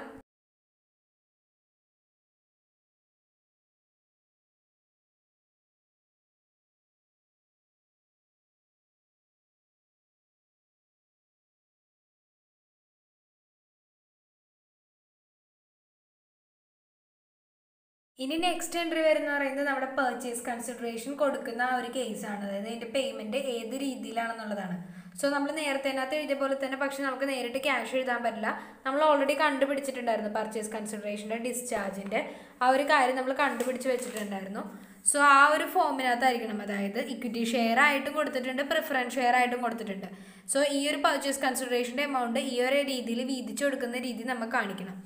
ഇനി നെക്സ്റ്റ് എൻട്രി വരുന്ന പറയുന്നത് നമ്മുടെ പർച്ചേസ് കൺസിഡറേഷൻ കൊടുക്കുന്ന ആ ഒരു കേസാണ്. അതായത് അതിൻ്റെ പേയ്മെൻറ്റ് ഏത് രീതിയിലാണെന്നുള്ളതാണ്. സോ നമ്മൾ നേരത്തെ അതിനകത്ത് എഴുതിയ പോലെ തന്നെ, പക്ഷേ നമുക്ക് നേരിട്ട് ക്യാഷ് എഴുതാൻ പറ്റില്ല. നമ്മൾ ഓൾറെഡി കണ്ടുപിടിച്ചിട്ടുണ്ടായിരുന്നു പർച്ചേസ് കൺസിഡറേഷൻ്റെ ഡിസ്ചാർജിൻ്റെ ആ ഒരു കാര്യം നമ്മൾ കണ്ടുപിടിച്ച് വെച്ചിട്ടുണ്ടായിരുന്നു. സോ ആ ഒരു ഫോമിനകത്തായിരിക്കണം, അതായത് ഇക്വിറ്റി ഷെയർ ആയിട്ടും കൊടുത്തിട്ടുണ്ട്, പ്രിഫറൻസ് ഷെയർ ആയിട്ടും കൊടുത്തിട്ടുണ്ട്. സോ ഈ ഒരു പർച്ചേസ് കൺസിഡറേഷൻ്റെ എമൗണ്ട് ഈ ഒരു രീതിയിൽ വീതിച്ചു കൊടുക്കുന്ന രീതി നമുക്ക് കാണിക്കണം.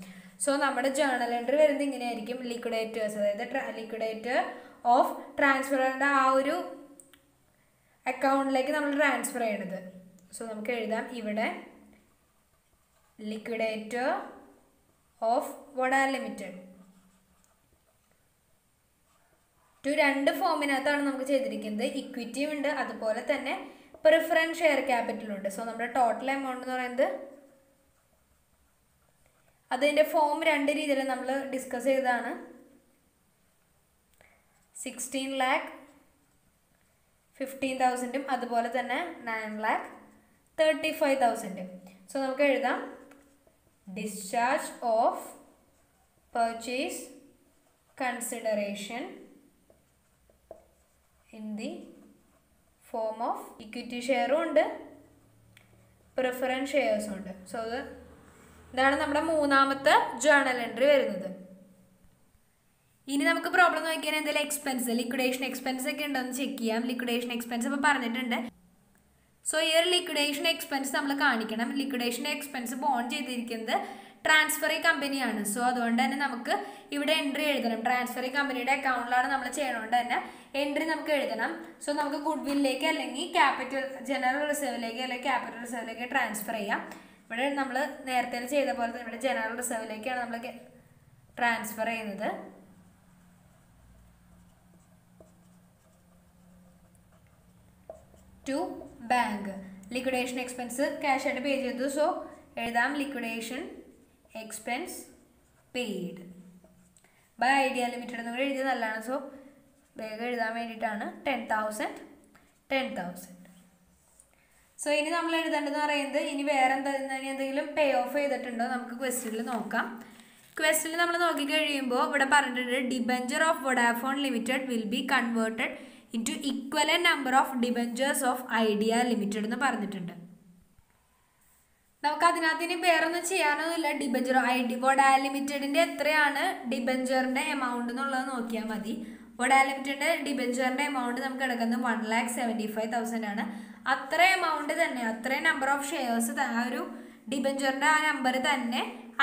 സോ നമ്മുടെ ജേണൽ എൻട്രി വരുന്നത് ഇങ്ങനെയായിരിക്കും. ലിക്വിഡേറ്റേഴ്സ്, അതായത് ലിക്വിഡേറ്റർ ഓഫ് ട്രാൻസ്ഫറിൻ്റെ ആ ഒരു അക്കൗണ്ടിലേക്ക് നമ്മൾ ട്രാൻസ്ഫർ ചെയ്യണത്. സോ നമുക്ക് എഴുതാം ഇവിടെ liquidator of Voda limited. Two രണ്ട് ഫോമിനകത്താണ് നമുക്ക് ചെയ്തിരിക്കുന്നത്. ഇക്വിറ്റിയും ഉണ്ട്, അതുപോലെ തന്നെ പ്രിഫറൻസ് ഷെയർ ക്യാപിറ്റലുണ്ട്. സോ നമ്മുടെ ടോട്ടൽ എമൗണ്ട് എന്ന് പറയുന്നത് അതിൻ്റെ ഫോം രണ്ട് രീതിയിൽ നമ്മൾ ഡിസ്കസ് ചെയ്തതാണ്. സിക്സ്റ്റീൻ ലാക്ക് ഫിഫ്റ്റീൻ തൗസൻഡും അതുപോലെ തന്നെ നയൻ ലാക്ക് തേർട്ടി ഫൈവ് തൗസൻഡും. സോ നമുക്ക് എഴുതാം discharge of purchase consideration in the form of equity ഷെയറും ഉണ്ട്, പ്രിഫറൻസ് ഷെയർസും ഉണ്ട്. സോ അത് ഇതാണ് നമ്മുടെ മൂന്നാമത്തെ ജേണൽ എൻട്രി വരുന്നത്. ഇനി നമുക്ക് പ്രോബ്ലം നോക്കിയാൽ എന്തെങ്കിലും എക്സ്പെൻസ്, ലിക്വിഡേഷൻ എക്സ്പെൻസ് ഒക്കെ ഉണ്ടോ എന്ന് ചെക്ക് ചെയ്യാം. ലിക്വിഡേഷൻ എക്സ്പെൻസ് ഇപ്പോൾ പറഞ്ഞിട്ടുണ്ട്. സോ ഈ ഒരു ലിക്വിഡേഷൻ എക്സ്പെൻസ് നമ്മൾ കാണിക്കണം. ലിക്വിഡേഷൻ എക്സ്പെൻസ് ബോണ്ട് ചെയ്തിരിക്കുന്നത് ട്രാൻസ്ഫറി കമ്പനിയാണ്. സോ അതുകൊണ്ട് തന്നെ നമുക്ക് ഇവിടെ എൻട്രി എഴുതണം. ട്രാൻസ്ഫറി കമ്പനിയുടെ അക്കൗണ്ടിലാണ് നമ്മൾ ചെയ്യണോണ്ട് തന്നെ എൻട്രി നമുക്ക് എഴുതണം. സോ നമുക്ക് ഗുഡ് വില്ലിലേക്ക് അല്ലെങ്കിൽ ക്യാപിറ്റൽ ജനറൽ റിസർവിലേക്ക് അല്ലെങ്കിൽ ക്യാപിറ്റൽ റിസർവിലേക്ക് ട്രാൻസ്ഫർ ചെയ്യാം. ഇവിടെ നമ്മൾ നേരത്തെ ചെയ്ത പോലെ തന്നെ ഇവിടെ ജനറൽ റിസർവിലേക്കാണ് നമ്മൾ ട്രാൻസ്ഫർ ചെയ്യുന്നത്. To bank. Liquidation expense cash ആയിട്ട് പേ ചെയ്തു. സോ എഴുതാം liquidation expense paid by Idea limited എന്ന് കൂടെ എഴുതിയത് നല്ലതാണ്. സോ വേഗം എഴുതാൻ വേണ്ടിയിട്ടാണ്. Ten thousand ten thousand so ഇനി നമ്മൾ എഴുതേണ്ടതെന്ന് പറയുന്നത് ഇനി വേറെ എന്താ ഇനി എന്തെങ്കിലും പേ ഓഫ് ചെയ്തിട്ടുണ്ടോ നമുക്ക് ക്വസ്റ്റ്യനിൽ നോക്കാം. ക്വസ്റ്റ്യനിൽ നമ്മൾ നോക്കിക്കഴിയുമ്പോൾ ഇവിടെ പറഞ്ഞിട്ടുണ്ട് debenture of Vodafone limited will be converted into equivalent number of debentures of Idea limited എന്ന് പറഞ്ഞിട്ടുണ്ട്. നമുക്ക് അതിനകത്ത് ഇനി വേറൊന്നും ചെയ്യാനൊന്നുമില്ല. ഡിബഞ്ചർ ഐ ഡി വോഡാ ലിമിറ്റഡിൻ്റെ എത്രയാണ് ഡിബഞ്ചറിൻ്റെ എമൗണ്ട് എന്നുള്ളത് നോക്കിയാൽ മതി. വോഡാ ലിമിറ്റഡിൻ്റെ ഡിബഞ്ചറിൻ്റെ എമൗണ്ട് നമുക്ക് എടുക്കുന്നത് one lakh seventy five thousand ആണ്. അത്ര എമൗണ്ട് തന്നെ, അത്രയും നമ്പർ ഓഫ് ഷെയർസ് ആ ഒരു ഡിബഞ്ചറിൻ്റെ ആ നമ്പർ തന്നെ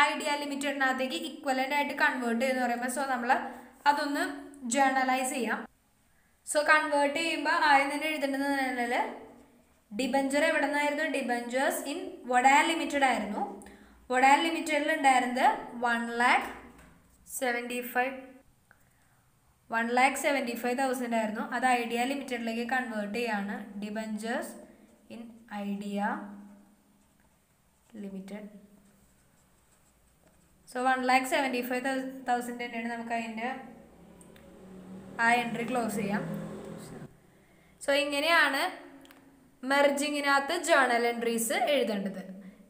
ഐഡിയ ലിമിറ്റഡിനകത്തേക്ക് ഇക്വലൻ്റ് ആയിട്ട് കൺവേർട്ട് ചെയ്യുമെന്ന് പറയുമ്പോൾ സോ നമ്മൾ അതൊന്ന് ജേണലൈസ് ചെയ്യാം. സോ കൺവേർട്ട് ചെയ്യുമ്പോൾ ആദ്യം തന്നെ എഴുതേണ്ടതെന്ന് പറഞ്ഞാൽ ഡിബഞ്ചർ എവിടെ നിന്നായിരുന്നു? ഡിബഞ്ചേഴ്സ് ഇൻ വോഡാ ലിമിറ്റഡ് ആയിരുന്നു. വോഡാ ലിമിറ്റഡിൽ ഉണ്ടായിരുന്നത് one lakh seventy five one lakh seventy five thousand ആയിരുന്നു. അത് ഐഡിയ ലിമിറ്റഡിലേക്ക് കൺവേർട്ട് ചെയ്യാണ്. Debentures in Idea limited. So one lakh seventy five thousand തന്നെയാണ്. നമുക്ക് അതിൻ്റെ ആ എൻട്രി ക്ലോസ് ചെയ്യാം. സോ ഇങ്ങനെയാണ് മെർജിങ്ങിനകത്ത് ജേണൽ എൻട്രീസ് എഴുതേണ്ടത്.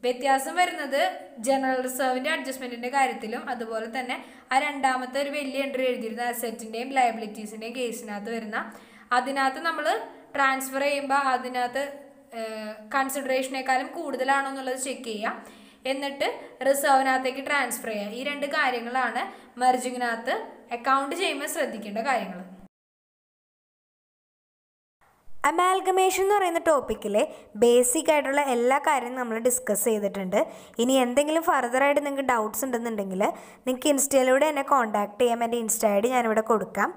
വ്യത്യാസം വരുന്നത് ജനറൽ റിസർവിൻ്റെ അഡ്ജസ്റ്റ്മെൻറ്റിൻ്റെ കാര്യത്തിലും അതുപോലെ തന്നെ ആ രണ്ടാമത്തെ ഒരു വലിയ എൻട്രി എഴുതിയിരുന്ന അസെറ്റിൻ്റെയും ലയബിലിറ്റീസിൻ്റെയും കേസിനകത്ത് വരുന്ന അതിനകത്ത് നമ്മൾ ട്രാൻസ്ഫർ ചെയ്യുമ്പോൾ അതിനകത്ത് കൺസിഡറേഷനേക്കാളും കൂടുതലാണോ എന്നുള്ളത് ചെക്ക് ചെയ്യാം. എന്നിട്ട് റിസർവിനകത്തേക്ക് ട്രാൻസ്ഫർ ചെയ്യുക. ഈ രണ്ട് കാര്യങ്ങളാണ് മെർജിങ്ങിനകത്ത് അക്കൗണ്ട് ചെയ്യുമ്പോൾ ശ്രദ്ധിക്കേണ്ട കാര്യങ്ങൾ. അമാൽഗമേഷൻ എന്ന് പറയുന്ന ടോപ്പിക്കിലെ ബേസിക് ആയിട്ടുള്ള എല്ലാ കാര്യവും നമ്മൾ ഡിസ്കസ് ചെയ്തിട്ടുണ്ട്. ഇനി എന്തെങ്കിലും ഫർദറായിട്ട് നിങ്ങൾക്ക് ഡൗട്ട്സ് ഉണ്ടെന്നുണ്ടെങ്കിൽ നിങ്ങൾക്ക് ഇൻസ്റ്റയിലൂടെ എന്നെ കോൺടാക്ട് ചെയ്യാം. എൻ്റെ ഇൻസ്റ്റ ഐ ഡി ഞാനിവിടെ കൊടുക്കാം.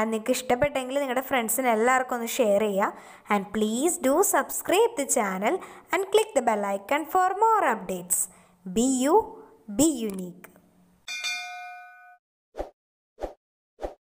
ആൻഡ് നിങ്ങൾക്ക് ഇഷ്ടപ്പെട്ടെങ്കിൽ നിങ്ങളുടെ ഫ്രണ്ട്സിന് എല്ലാവർക്കും ഒന്ന് ഷെയർ ചെയ്യുക. And please do subscribe the channel and Click the bell icon for more updates. Be you, be unique.